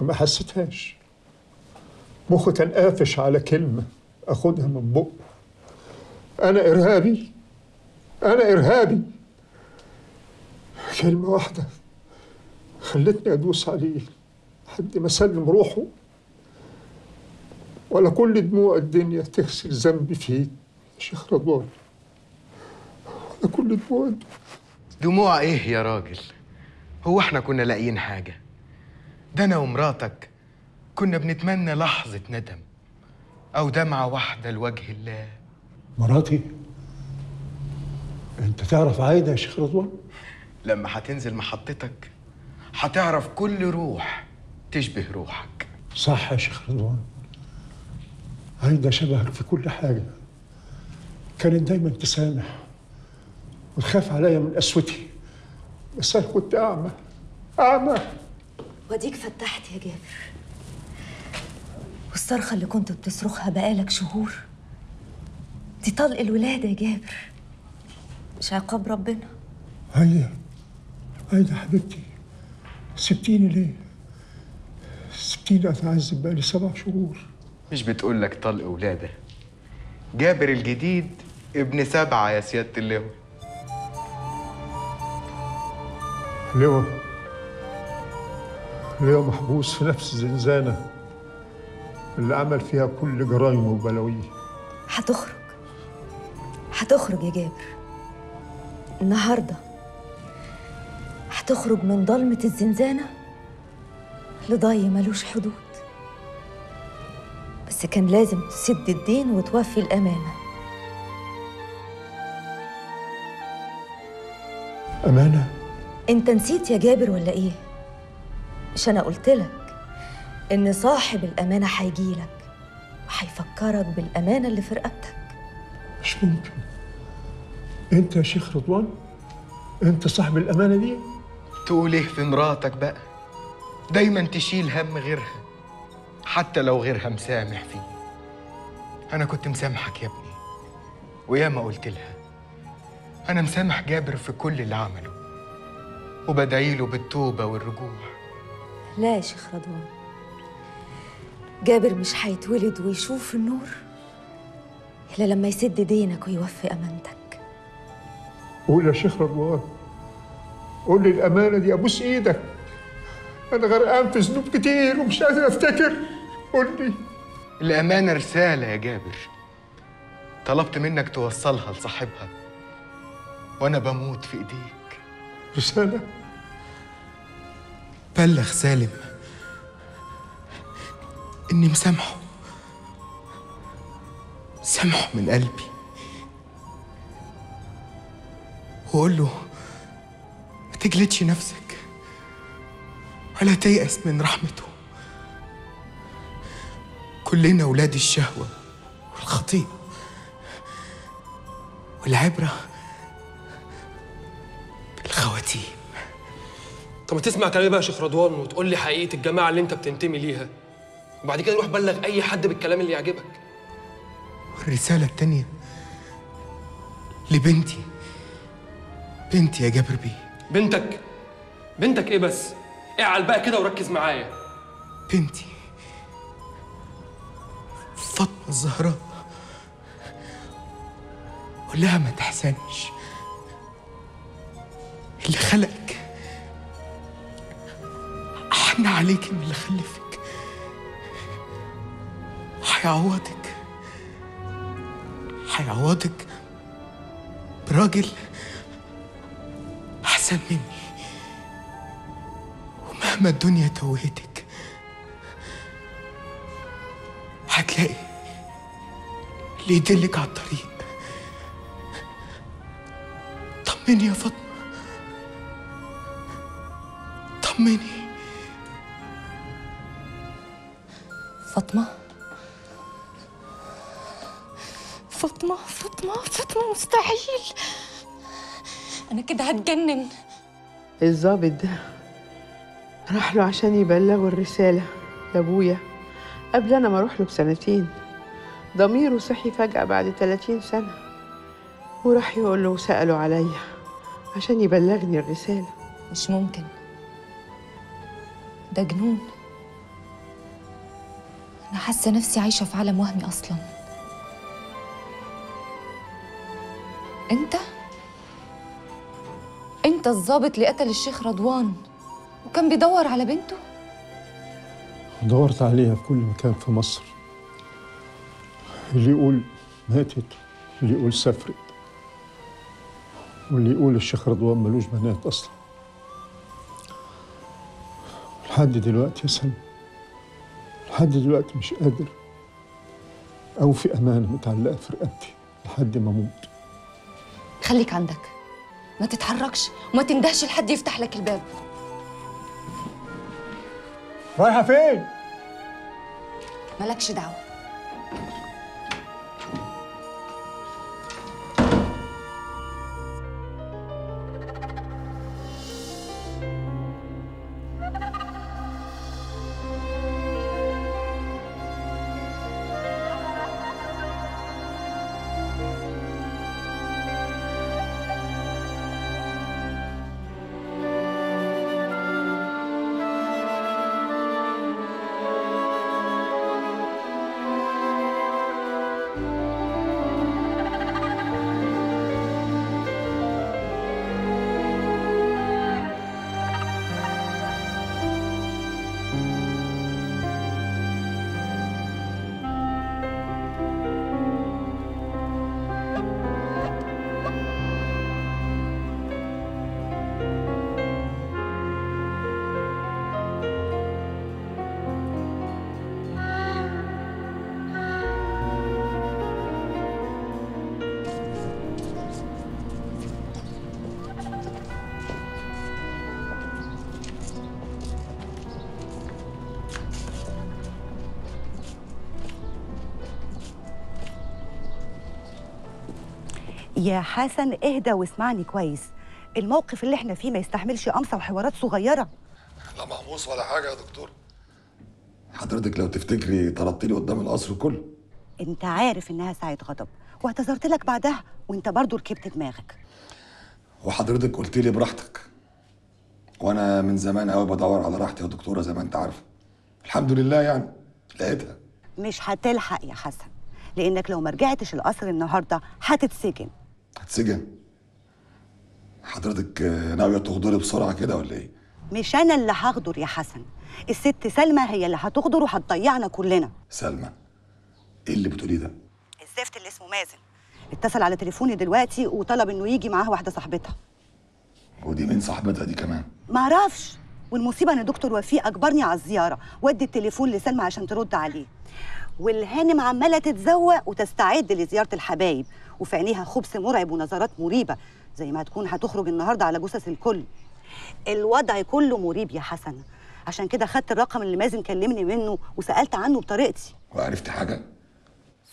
فما حسيتهاش. مخي كان قافش على كلمة أخدها من بقه. أنا إرهابي، أنا إرهابي. كلمة واحدة خلتني أدوس عليه لحد ما سلم روحه، ولا كل دموع الدنيا تغسل ذنبي فيه شيخ رضوان، ولا كل دموع. دموع إيه يا راجل؟ هو إحنا كنا لاقيين حاجة؟ ده أنا ومراتك كنا بنتمنى لحظة ندم أو دمعة واحدة لوجه الله. مراتي؟ أنت تعرف عايدة يا شيخ رضوان؟ لما هتنزل محطتك هتعرف كل روح تشبه روحك. صح يا شيخ رضوان، عايدة شبهك في كل حاجة. كانت دايما تسامح وتخاف عليا من قسوتي، بس أنا كنت أعمى أعمى. وأديك فتحت يا جابر، والصرخة اللي كنت بتصرخها بقالك شهور دي طلق الولادة يا جابر، مش عقاب ربنا. عايدة، عايدة حبيبتي، سبتيني ليه؟ سبتيني أتعذب بقالي 7 شهور. مش بتقول لك طلق ولادة؟ جابر الجديد ابن 7 يا سيادة اللواء. لواء، لواء محبوس في نفس الزنزانة اللي عمل فيها كل جرايمه وبلاويه. هتخرج، هتخرج يا جابر النهارده، هتخرج من ضلمة الزنزانة لضي ملوش حدود. بس كان لازم تسد الدين وتوفي الأمانة. أمانة؟ أنت نسيت يا جابر ولا إيه؟ مش أنا قلتلك إن صاحب الأمانة هيجيلك وهيفكرك بالأمانة اللي في رقبتك؟ مش ممكن. أنت يا شيخ رضوان، أنت صاحب الأمانة دي؟ تقول إيه في مراتك بقى؟ دايماً تشيل هم غيرها حتى لو غيرها مسامح فيه. أنا كنت مسامحك يا ابني، وياما قلت لها أنا مسامح جابر في كل اللي عمله وبدعيله بالتوبة والرجوع. لا يا شيخ رضوان، جابر مش هيتولد ويشوف النور إلا لما يسد دينك ويوفي أمانتك. قول يا شيخ رضوان، قول لي الأمانة دي أبوس إيدك. أنا غرقان في ذنوب كتير ومش قادر أفتكر. قول لي. الأمانة رسالة يا جابر، طلبت منك توصلها لصاحبها وأنا بموت في إيديك. رسالة؟ بلغ سالم إني مسامحه، سامحه من قلبي، وقول له ما تجلدش نفسك ولا تيأس من رحمته. كلنا أولاد الشهوة والخطيئة، والعبرة بالخواتيم. طب ما تسمع كلامي بقى يا شيخ رضوان وتقول لي حقيقة الجماعة اللي أنت بتنتمي ليها، وبعد كده روح بلغ أي حد بالكلام اللي يعجبك. والرسالة التانية لبنتي، بنتي يا جابر بيه. بنتك؟ بنتك إيه بس؟ اعقل بقى كده وركز معايا. بنتي فاطمة الزهراء، قول لها ما تحزنش، اللي خلقك حن عليك من اللي خلفك، هيعوضك، هيعوضك براجل أحسن مني. مهما الدنيا توهتك هتلاقي اللي يدلك على الطريق. طمني يا فاطمة، طمني. فاطمة، فاطمة فاطمة فاطمة مستحيل، أنا كده هتجنن. الظابط ده راح له عشان يبلغوا الرسالة لأبويا قبل أنا ما أروح له بسنتين. ضميره صحي فجأة بعد 30 سنة وراح يقول له وسألوا عليا عشان يبلغني الرسالة. مش ممكن، ده جنون. أنا حاسة نفسي عايشة في عالم وهمي أصلاً. أنت الظابط اللي قتل الشيخ رضوان وكان بيدور على بنته؟ دورت عليها في كل مكان في مصر، اللي يقول ماتت واللي يقول سافرت واللي يقول الشيخ رضوان ملوش بنات أصلاً. لحد دلوقتي يا سلمى، لحد دلوقتي مش قادر أوفي أمانة متعلقة في رقبتي لحد ما أموت. خليك عندك، ما تتحركش وما تندهش لحد يفتح لك الباب. رايحة فين؟ مالكش دعوة. يا حسن اهدى واسمعني كويس، الموقف اللي احنا فيه ما يستحملش قمصه وحوارات صغيره. لا مهموس ولا حاجه يا دكتور، حضرتك لو تفتكري طردتيلي قدام القصر كله. انت عارف انها ساعه غضب واعتذرت لك بعدها وانت برضو ركبت دماغك، وحضرتك قلت لي براحتك، وانا من زمان قوي بدور على راحتي يا دكتوره زي ما انت عارفه. الحمد لله يعني لقيتها. مش هتلحق يا حسن، لانك لو ما رجعتش القصر النهارده هتتسجن. هتسجن؟ حضرتك ناوية تغدري بسرعة كده ولا إيه؟ مش أنا اللي هغدر يا حسن، الست سلمى هي اللي هتغدر وهتضيعنا كلنا. سلمى؟ إيه اللي بتقوليه ده؟ الزفت اللي اسمه مازن اتصل على تليفوني دلوقتي وطلب إنه يجي معاه واحدة صاحبتها. ودي مين صاحبتها دي كمان؟ معرفش، والمصيبة إن دكتور وفاء أجبرني على الزيارة، ودي التليفون لسلمى عشان ترد عليه. والهانم عماله تتزوق وتستعد لزياره الحبايب، وفي عينيها خبث مرعب ونظرات مريبه زي ما تكون هتخرج النهارده على جثث الكل. الوضع كله مريب يا حسن، عشان كده خدت الرقم اللي مازن كلمني منه وسالت عنه بطريقتي. وعرفت حاجه؟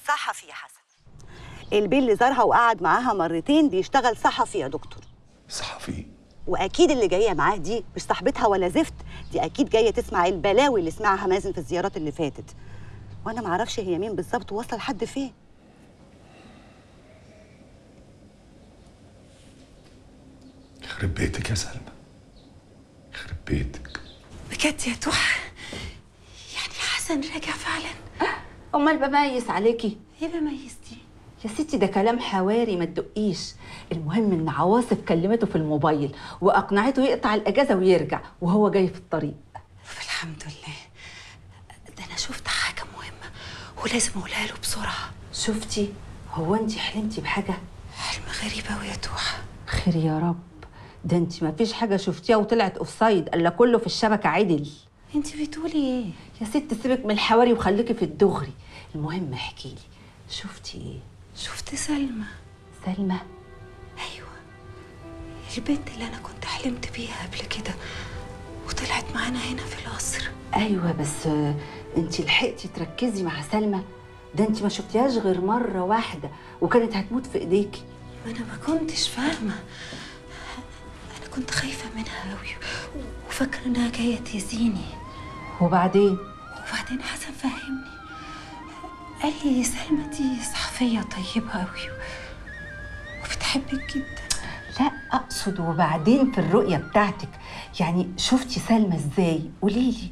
صحفي يا حسن، البيل اللي زارها وقعد معاها مرتين بيشتغل صحفي يا دكتور. صحفي؟ واكيد اللي جايه معاه دي مش صاحبتها ولا زفت، دي اكيد جايه تسمع البلاوي اللي سمعها مازن في الزيارات اللي فاتت، وانا معرفش هي مين بالظبط وواصله لحد فين. يخرب بيتك يا سلمى، يخرب بيتك بجد يا توحة. يعني حسن راجع فعلا؟ امال بميز عليكي؟ ايه بميز دي يا ستي؟ ده كلام حواري ما تدقيش. المهم ان عواصف كلمته في الموبايل واقنعته يقطع الاجازه ويرجع وهو جاي في الطريق. الحمد لله، ده انا شفت حاجه ولازم اقولها له بسرعه. شفتي؟ هو انت حلمتي بحاجه؟ حلم غريب اوي يا توحه. خير يا رب، ده انت مفيش حاجه شفتيها وطلعت اوف سايد الا كله في الشبكه عدل. انت بتقولي ايه؟ يا ست سيبك من الحواري وخليكي في الدغري، المهم احكي لي شفتي ايه؟ شفت سلمى. سلمى؟ ايوه، البنت اللي انا كنت حلمت بيها قبل كده وطلعت معانا هنا في القصر. ايوه بس انتي لحقتي تركزي مع سلمى؟ ده انت ما شفتيهاش غير مره واحده وكانت هتموت في ايديكي. انا ما كنتش فاهمه، انا كنت خايفه منها قوي وفاكره انها جايه تاذيني. وبعدين حسن فهمني، قال لي سلمى دي صحفيه طيبه قوي وبتحبك جدا. لا اقصد وبعدين في الرؤيه بتاعتك، يعني شفتي سلمى ازاي؟ قولي لي.